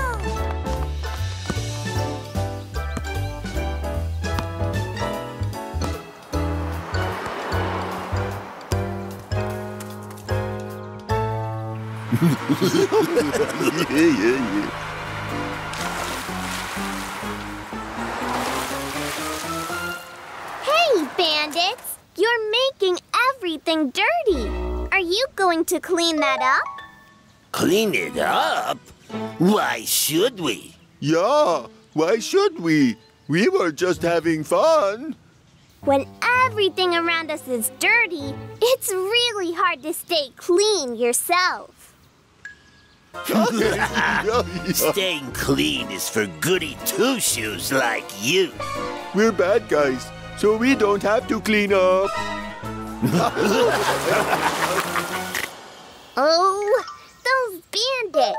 Yeah, yeah, yeah. Hey, bandits! You're making everything dirty. Are you going to clean that up? Clean it up? Why should we? Yeah, why should we? We were just having fun. When everything around us is dirty, it's really hard to stay clean yourself. Staying clean is for goody two-shoes like you. We're bad guys, so we don't have to clean up. Oh, those bandits!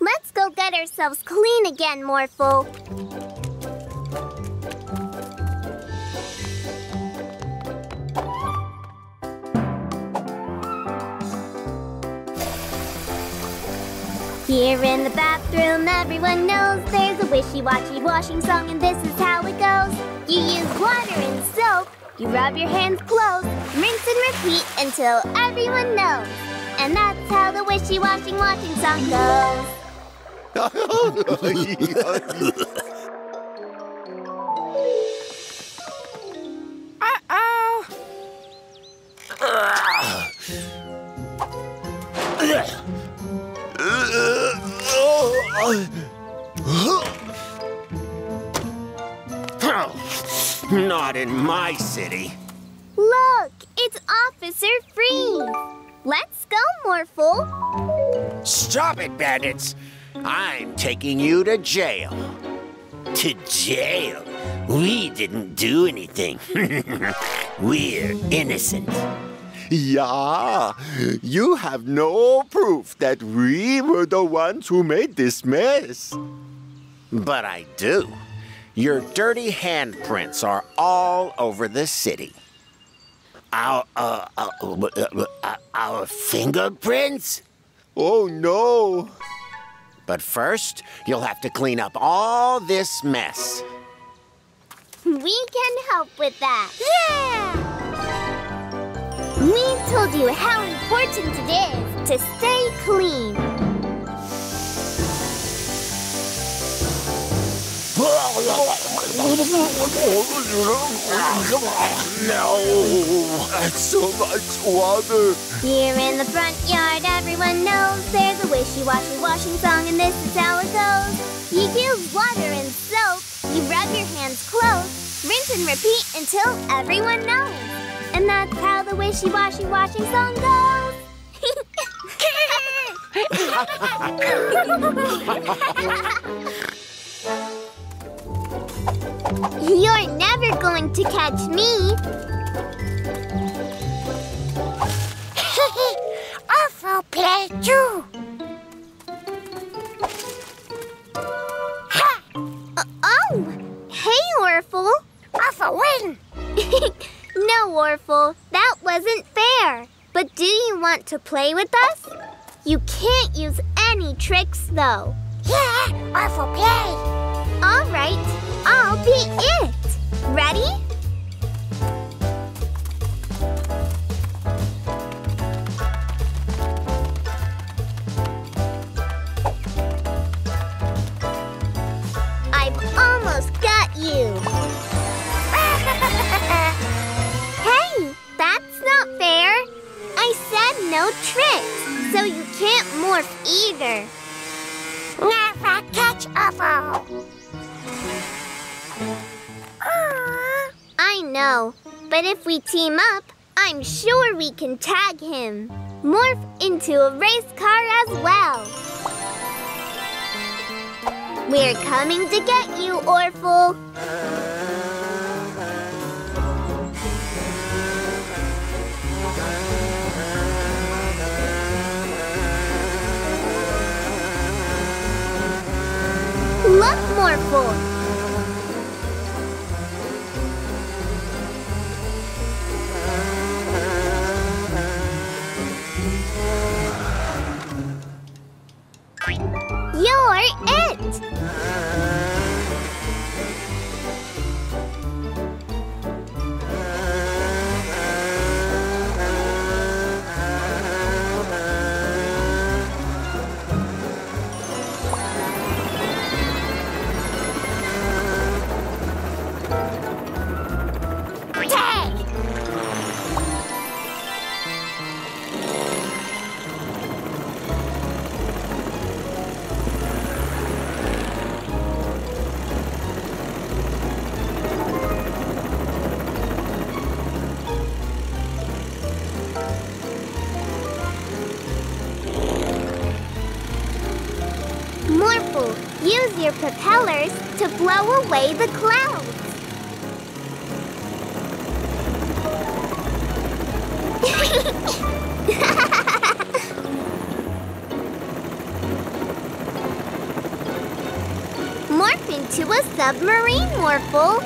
Let's go get ourselves clean again, Morphle. Here in the bathroom, everyone knows there's a wishy-washy washing song, and this is how it goes. You use water and soap. You rub your hands close, rinse and repeat until everyone knows. And that's how the wishy-washy washing song goes. Uh-oh. Uh, oh. Not in my city. Look, it's Officer Freeze. Let's go, Morphle. Stop it, bandits. I'm taking you to jail. To jail? We didn't do anything. We're innocent. Yeah, you have no proof that we were the ones who made this mess. But I do. Your dirty handprints are all over the city. Our, uh, uh, uh, our fingerprints? Oh, no. But first, you'll have to clean up all this mess. We can help with that. Yeah! We told you how important it is to stay clean. No, that's so much water. Here in the front yard, everyone knows there's a wishy-washy washing song, and this is how it goes. You use water and soap, you rub your hands close, rinse and repeat until everyone knows. And that's how the wishy-washy washing song goes. You're never going to catch me. I'll play too. Ha! Uh, oh! Hey, Orful. Orful, win! No, Orful, that wasn't fair. But do you want to play with us? You can't use any tricks, though. Yeah, Orful, play. All right, I'll be it. Ready? us either. Never catch a ball. I know, but if we team up, I'm sure we can tag him. Morph into a race car as well. We're coming to get you, Orful. Look, Morphle! You're it! Your propellers to blow away the clouds. Morph into a submarine, Morphle.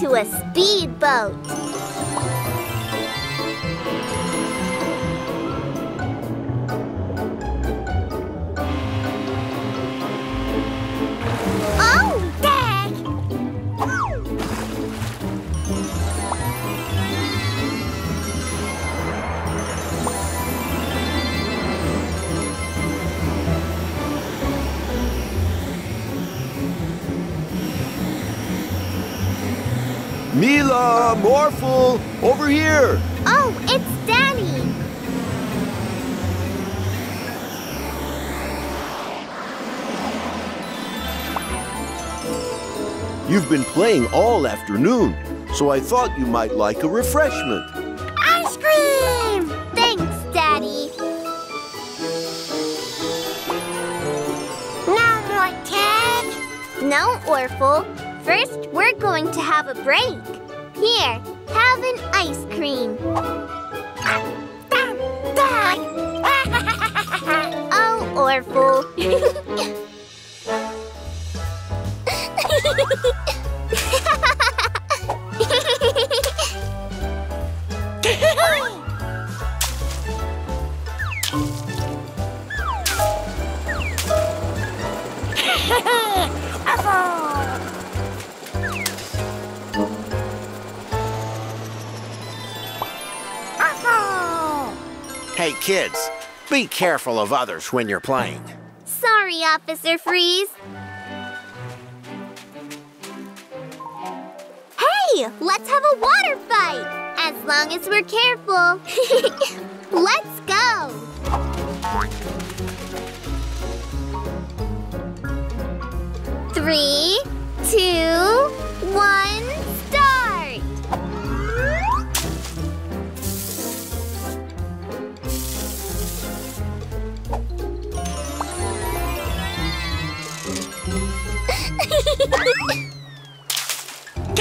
To a speedboat. Oh, Dad! Mila, Morphle, over here! Oh, it's Daddy! You've been playing all afternoon, so I thought you might like a refreshment. Ice cream! Thanks, Daddy. No more tag? No, Orful. First, we're going to have a break. Here, have an ice cream. Oh, Orful. Hey, kids, be careful of others when you're playing. Sorry, Officer Freeze. Hey, let's have a water fight, as long as we're careful. Let's go. Three, two, one, start.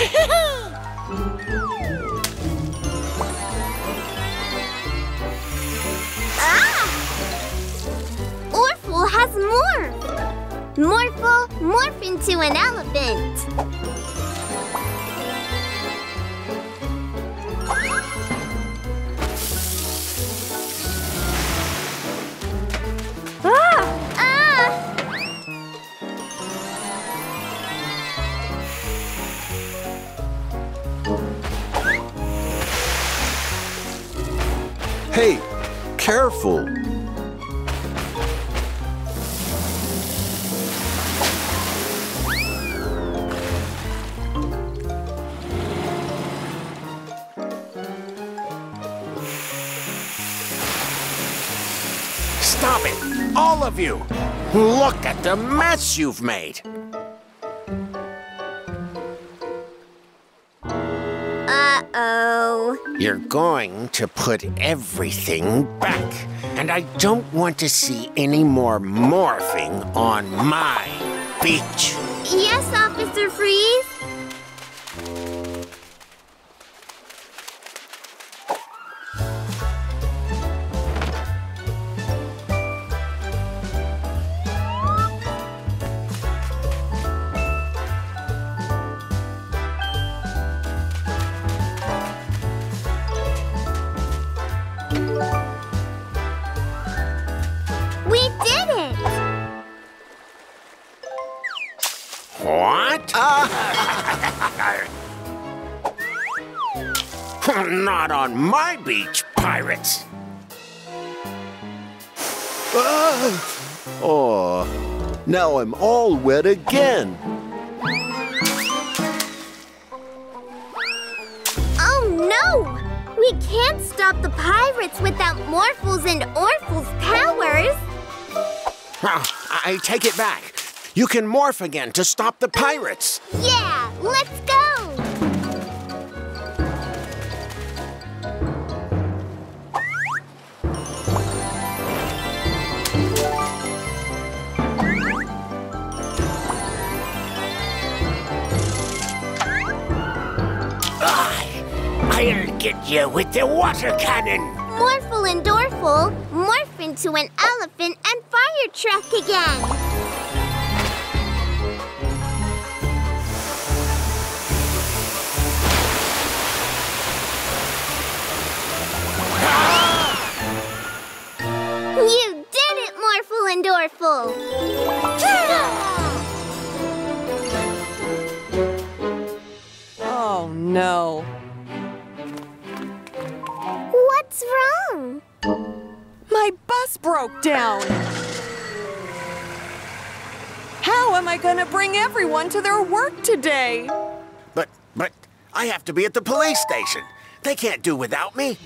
Ah! Orful has morphed. Morphle, morph into an elephant. Ah! Ah! Hey, careful! Stop it, all of you! Look at the mess you've made! Uh-oh. You're going to put everything back. And I don't want to see any more morphing on my beach. Yes, Officer Freeze. Not on my beach, pirates! Ah, oh, now I'm all wet again. Oh no! We can't stop the pirates without Morphle's and Orphle's powers. Ah, I take it back. You can morph again to stop the pirates. Yeah, let's go! I'll get you with the water cannon! Morphle and Orphle morph into an elephant and fire truck again! Ah! You did it, Morphle and Orphle! Oh, no. What's wrong? My bus broke down. How am I gonna bring everyone to their work today? But, but, I have to be at the police station. They can't do without me.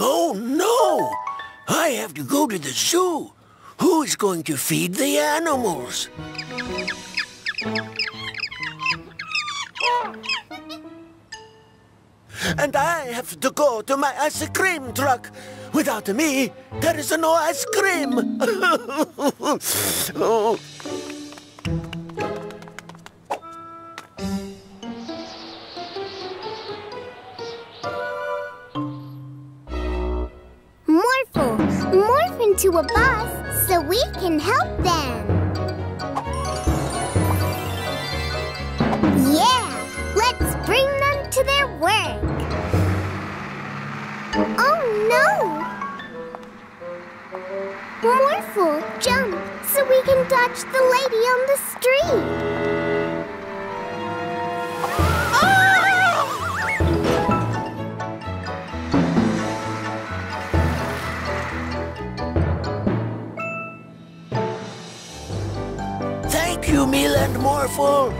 Oh no! I have to go to the zoo. Who's going to feed the animals? And I have to go to my ice cream truck. Without me, there is no ice cream. Oh. Morphle, morph into a bus. So we can help them. Yeah, let's bring them to their work. Oh no! Morphle, jump so we can dodge the lady on the street. You, Mila and Morphle.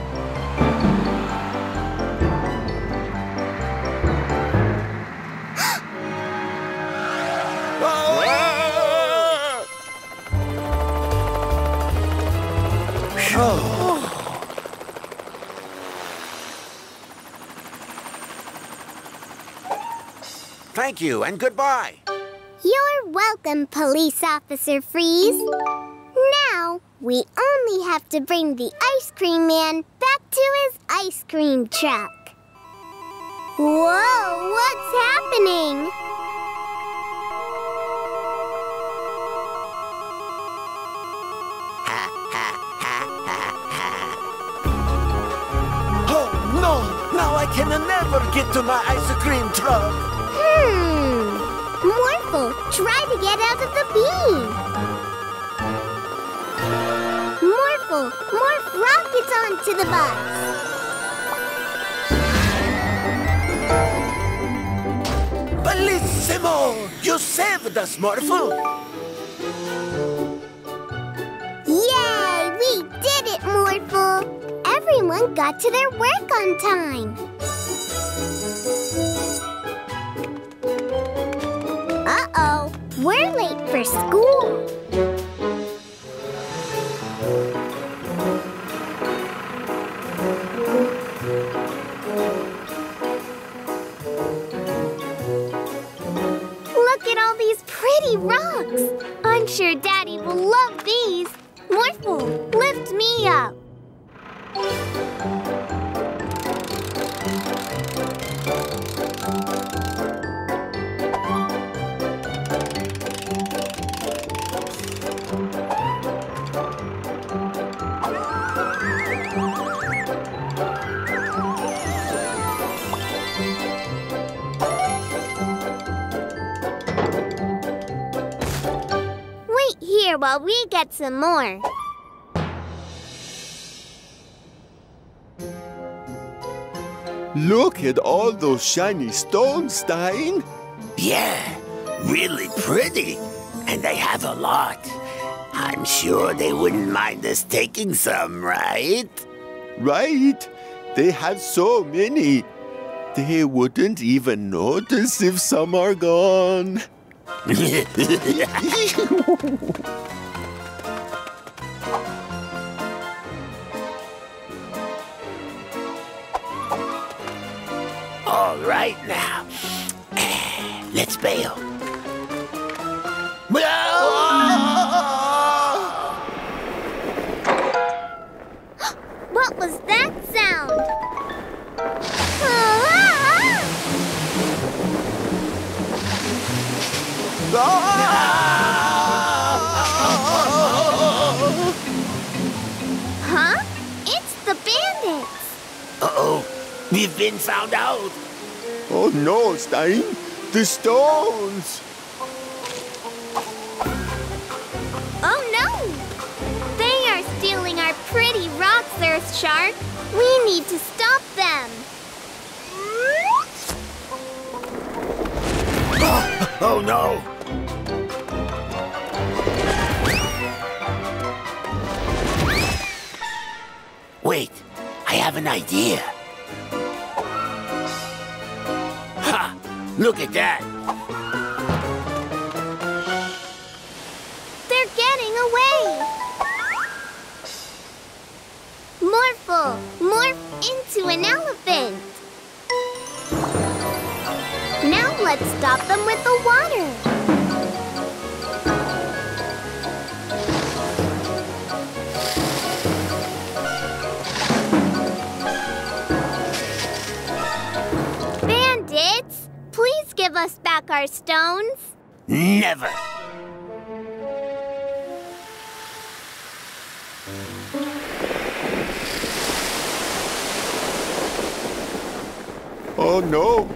Oh! Thank you and goodbye. You're welcome, Police Officer Freeze. Now, we only have to bring the Ice Cream Man back to his ice cream truck. Whoa, what's happening? Ha, ha, ha, ha, ha. Oh, no! Now I can never get to my ice cream truck. Hmm. Morphle, try to get out of the bee. Whoa! More rockets onto the bus! Bellissimo! You saved us, Morphle! Yay! We did it, Morphle! Everyone got to their work on time! Uh-oh! We're late for school! Rocks! I'm sure Daddy will love these. Morphle, lift me up. While we get some more. Look at all those shiny stones, Stein. Yeah, really pretty. And they have a lot. I'm sure they wouldn't mind us taking some, right? Right. They have so many. They wouldn't even notice if some are gone. All right now, let's bail. What was that sound? Huh? It's the bandits! Uh-oh! We've been found out! Oh no, Stein! The stones! Oh no! They are stealing our pretty rocks, Earth Shark! We need to stop them! Oh, oh no! Wait, I have an idea. Ha! Look at that! They're getting away! Morphle, morph into an elephant! Now let's stop them with the water! Give us back our stones? Never! Oh no!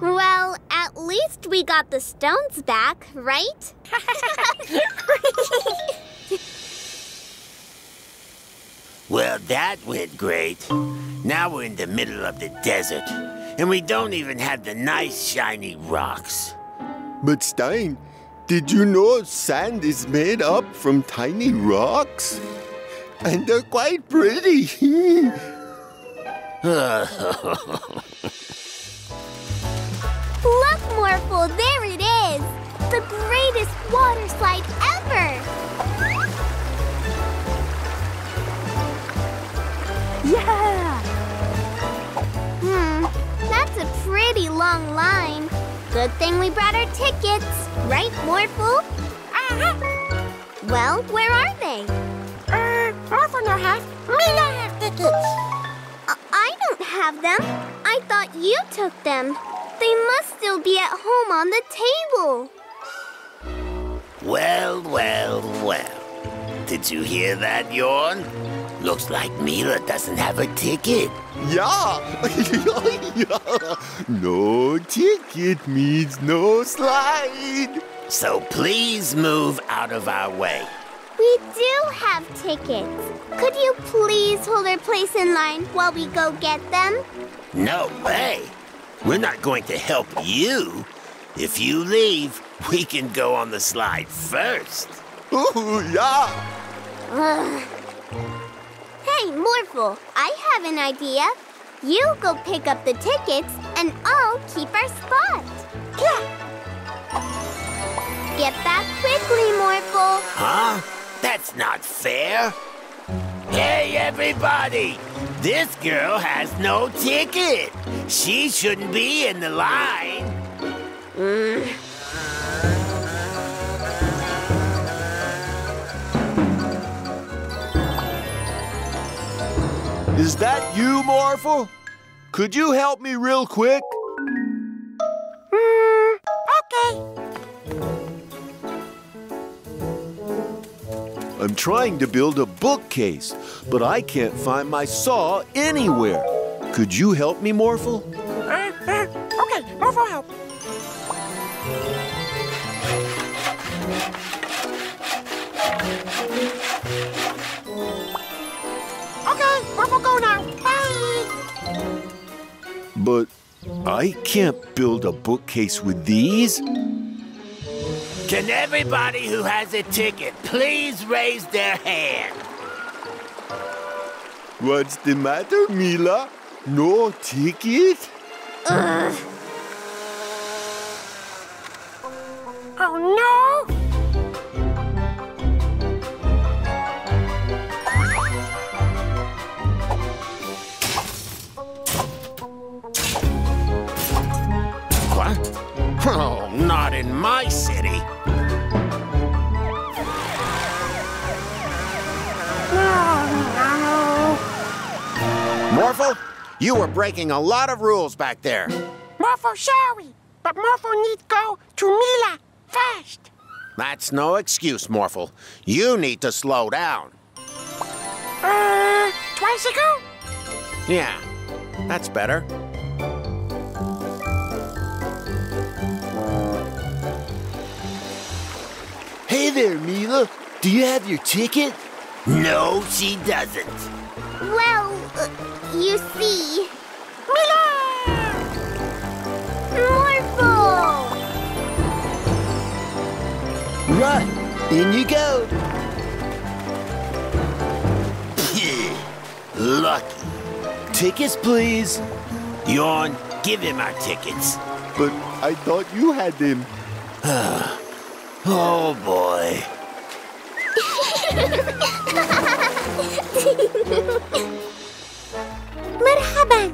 Well, at least we got the stones back, right? Well, that went great. Now we're in the middle of the desert, and we don't even have the nice, shiny rocks. But Stein, did you know sand is made up from tiny rocks? And they're quite pretty. Look, Morphle, there it is! The greatest water slide ever! Yeah! Hmm, that's a pretty long line. Good thing we brought our tickets. Right, Morphle? Uh-huh. Well, where are they? Uh, Morphle no has. Mila has tickets. Uh, I don't have them. I thought you took them. They must still be at home on the table. Well, well, well. Did you hear that, Yawn? Looks like Mila doesn't have a ticket. Yeah. No ticket means no slide. So please move out of our way. We do have tickets. Could you please hold our place in line while we go get them? No way. We're not going to help you. If you leave, we can go on the slide first. Ooh, yeah. Ugh. Hey, Morphle, I have an idea. You go pick up the tickets and I'll keep our spot. Yeah. Get back quickly, Morphle. Huh? That's not fair. Hey, everybody. This girl has no ticket. She shouldn't be in the line. Mm. Is that you, Morphle? Could you help me real quick? Mm, okay. I'm trying to build a bookcase, but I can't find my saw anywhere. Could you help me, Morphle? Uh, uh, okay, Morphle help. Morphle, go now. Bye. But I can't build a bookcase with these. Can everybody who has a ticket please raise their hand? What's the matter, Mila? No ticket? Ugh. Oh, no. Oh, not in my city. Morphle, you were breaking a lot of rules back there. Morphle, sorry, but Morphle need go to Mila first. That's no excuse, Morphle. You need to slow down. Uh, twice ago? Yeah, that's better. Hey there, Mila. Do you have your ticket? No, she doesn't. Well, uh, you see... Mila! Morphle! Right, in you go. Lucky. Tickets, please. Yawn, give him our tickets. But I thought you had them. Oh, boy. مرحبا.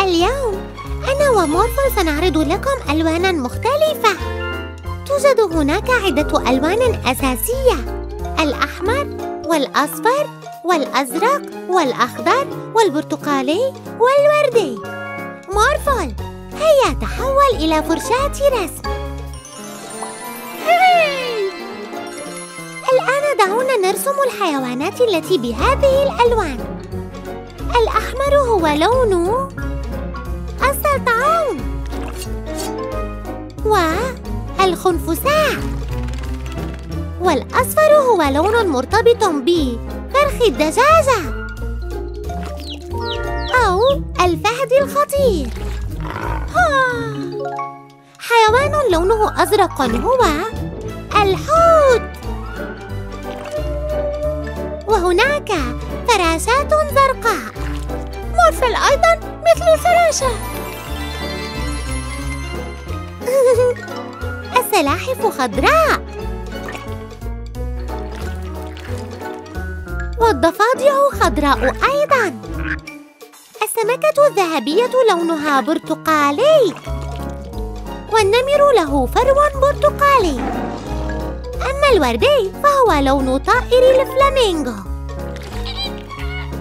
اليوم أنا ومورفل سنعرض لكم ألواناً مختلفة. توجد هناك عدة ألوان أساسية. الأحمر والأصفر والأزرق والأخضر والبرتقالي والوردي. مورفل، هيا تحول إلى فرشاة رسم. الآن دعونا نرسم الحيوانات التي بهذه الألوان. الأحمر هو لون السلطعون والخنفساء، والأصفر هو لون مرتبط بفرخ الدجاجة أو الفهد الخطير. حيوان لونه أزرق هو الحوت. وهناك فراشات زرقاء. مورفل أيضاً مثل الفراشة. السلاحف خضراء. والضفادع خضراء أيضاً. السمكة الذهبية لونها برتقالي. والنمر له فرو برتقالي. أما الوردي فهو لون طائر الفلامينغو،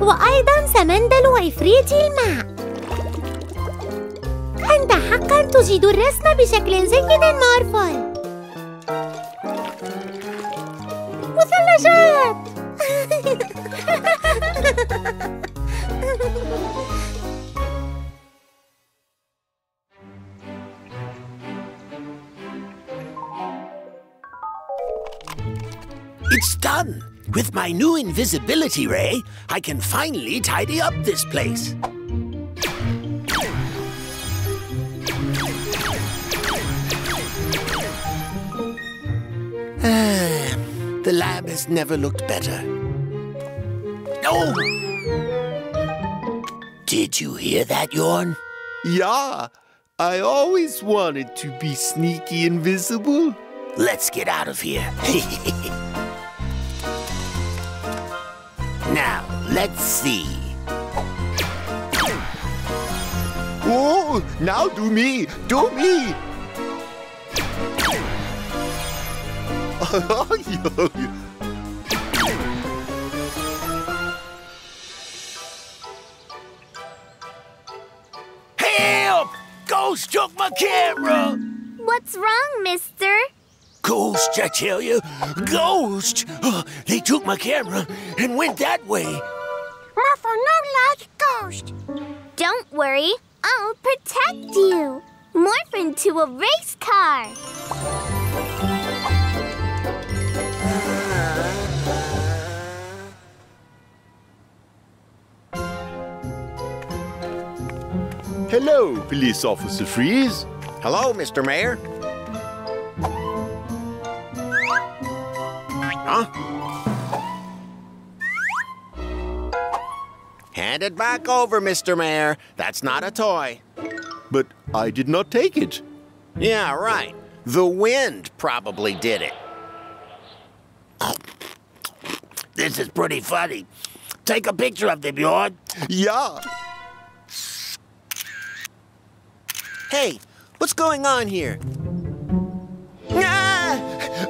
وأيضاً سمندل إفريت الماء. أنت حقاً تجيد الرسم بشكل جيد، مورفل. مثلجات. It's done! With my new invisibility ray, I can finally tidy up this place. Ah, the lab has never looked better. Oh! Did you hear that, Yawn? Yeah, I always wanted to be sneaky invisible. Let's get out of here. Now, let's see. Oh, now do me, do me. Help! Ghost took my camera! What's wrong, mister? Ghost, I tell you. Ghost! Oh, they took my camera and went that way. Morphle no like ghost. Don't worry. I'll protect you. Morph into a race car. Hello, Police Officer Freeze. Hello, Mister Mayor. Huh? Hand it back over, Mister Mayor. That's not a toy. But I did not take it. Yeah, right. The wind probably did it. This is pretty funny. Take a picture of them, Yawn. Yeah. Hey, what's going on here? Ah!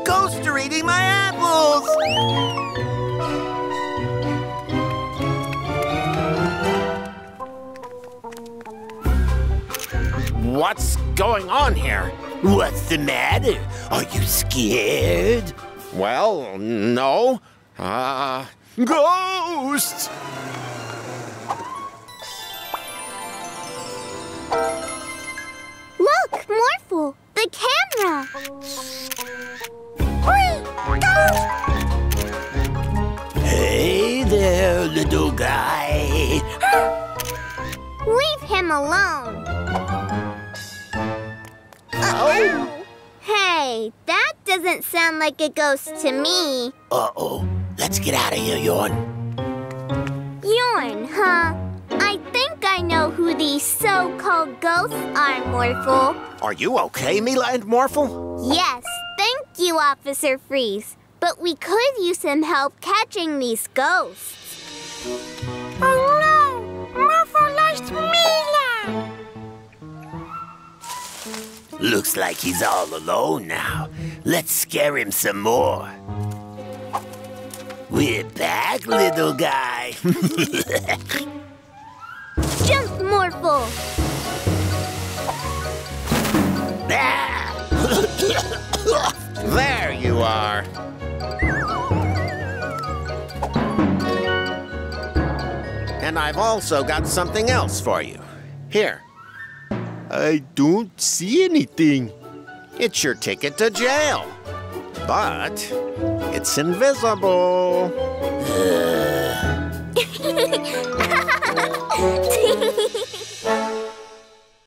Ghosts are eating my apples! What's going on here? What's the matter? Are you scared? Well, no. Uh, ghosts! Look, Morphle, the camera! Hey there, little guy! Leave him alone! Uh-oh! Hey, that doesn't sound like a ghost to me. Uh-oh. Let's get out of here, Yawn. Yawn, huh? I think I know who these so-called ghosts are, Morphle. Are you okay, Mila and Morphle? Yes, thank you, Officer Freeze. But we could use some help catching these ghosts. Oh no! Morphle lost Mila! Looks like he's all alone now. Let's scare him some more. We're back, little guy. Jump, Morphle! Ah. There you are! And I've also got something else for you. Here. I don't see anything. It's your ticket to jail. But it's invisible. Uh.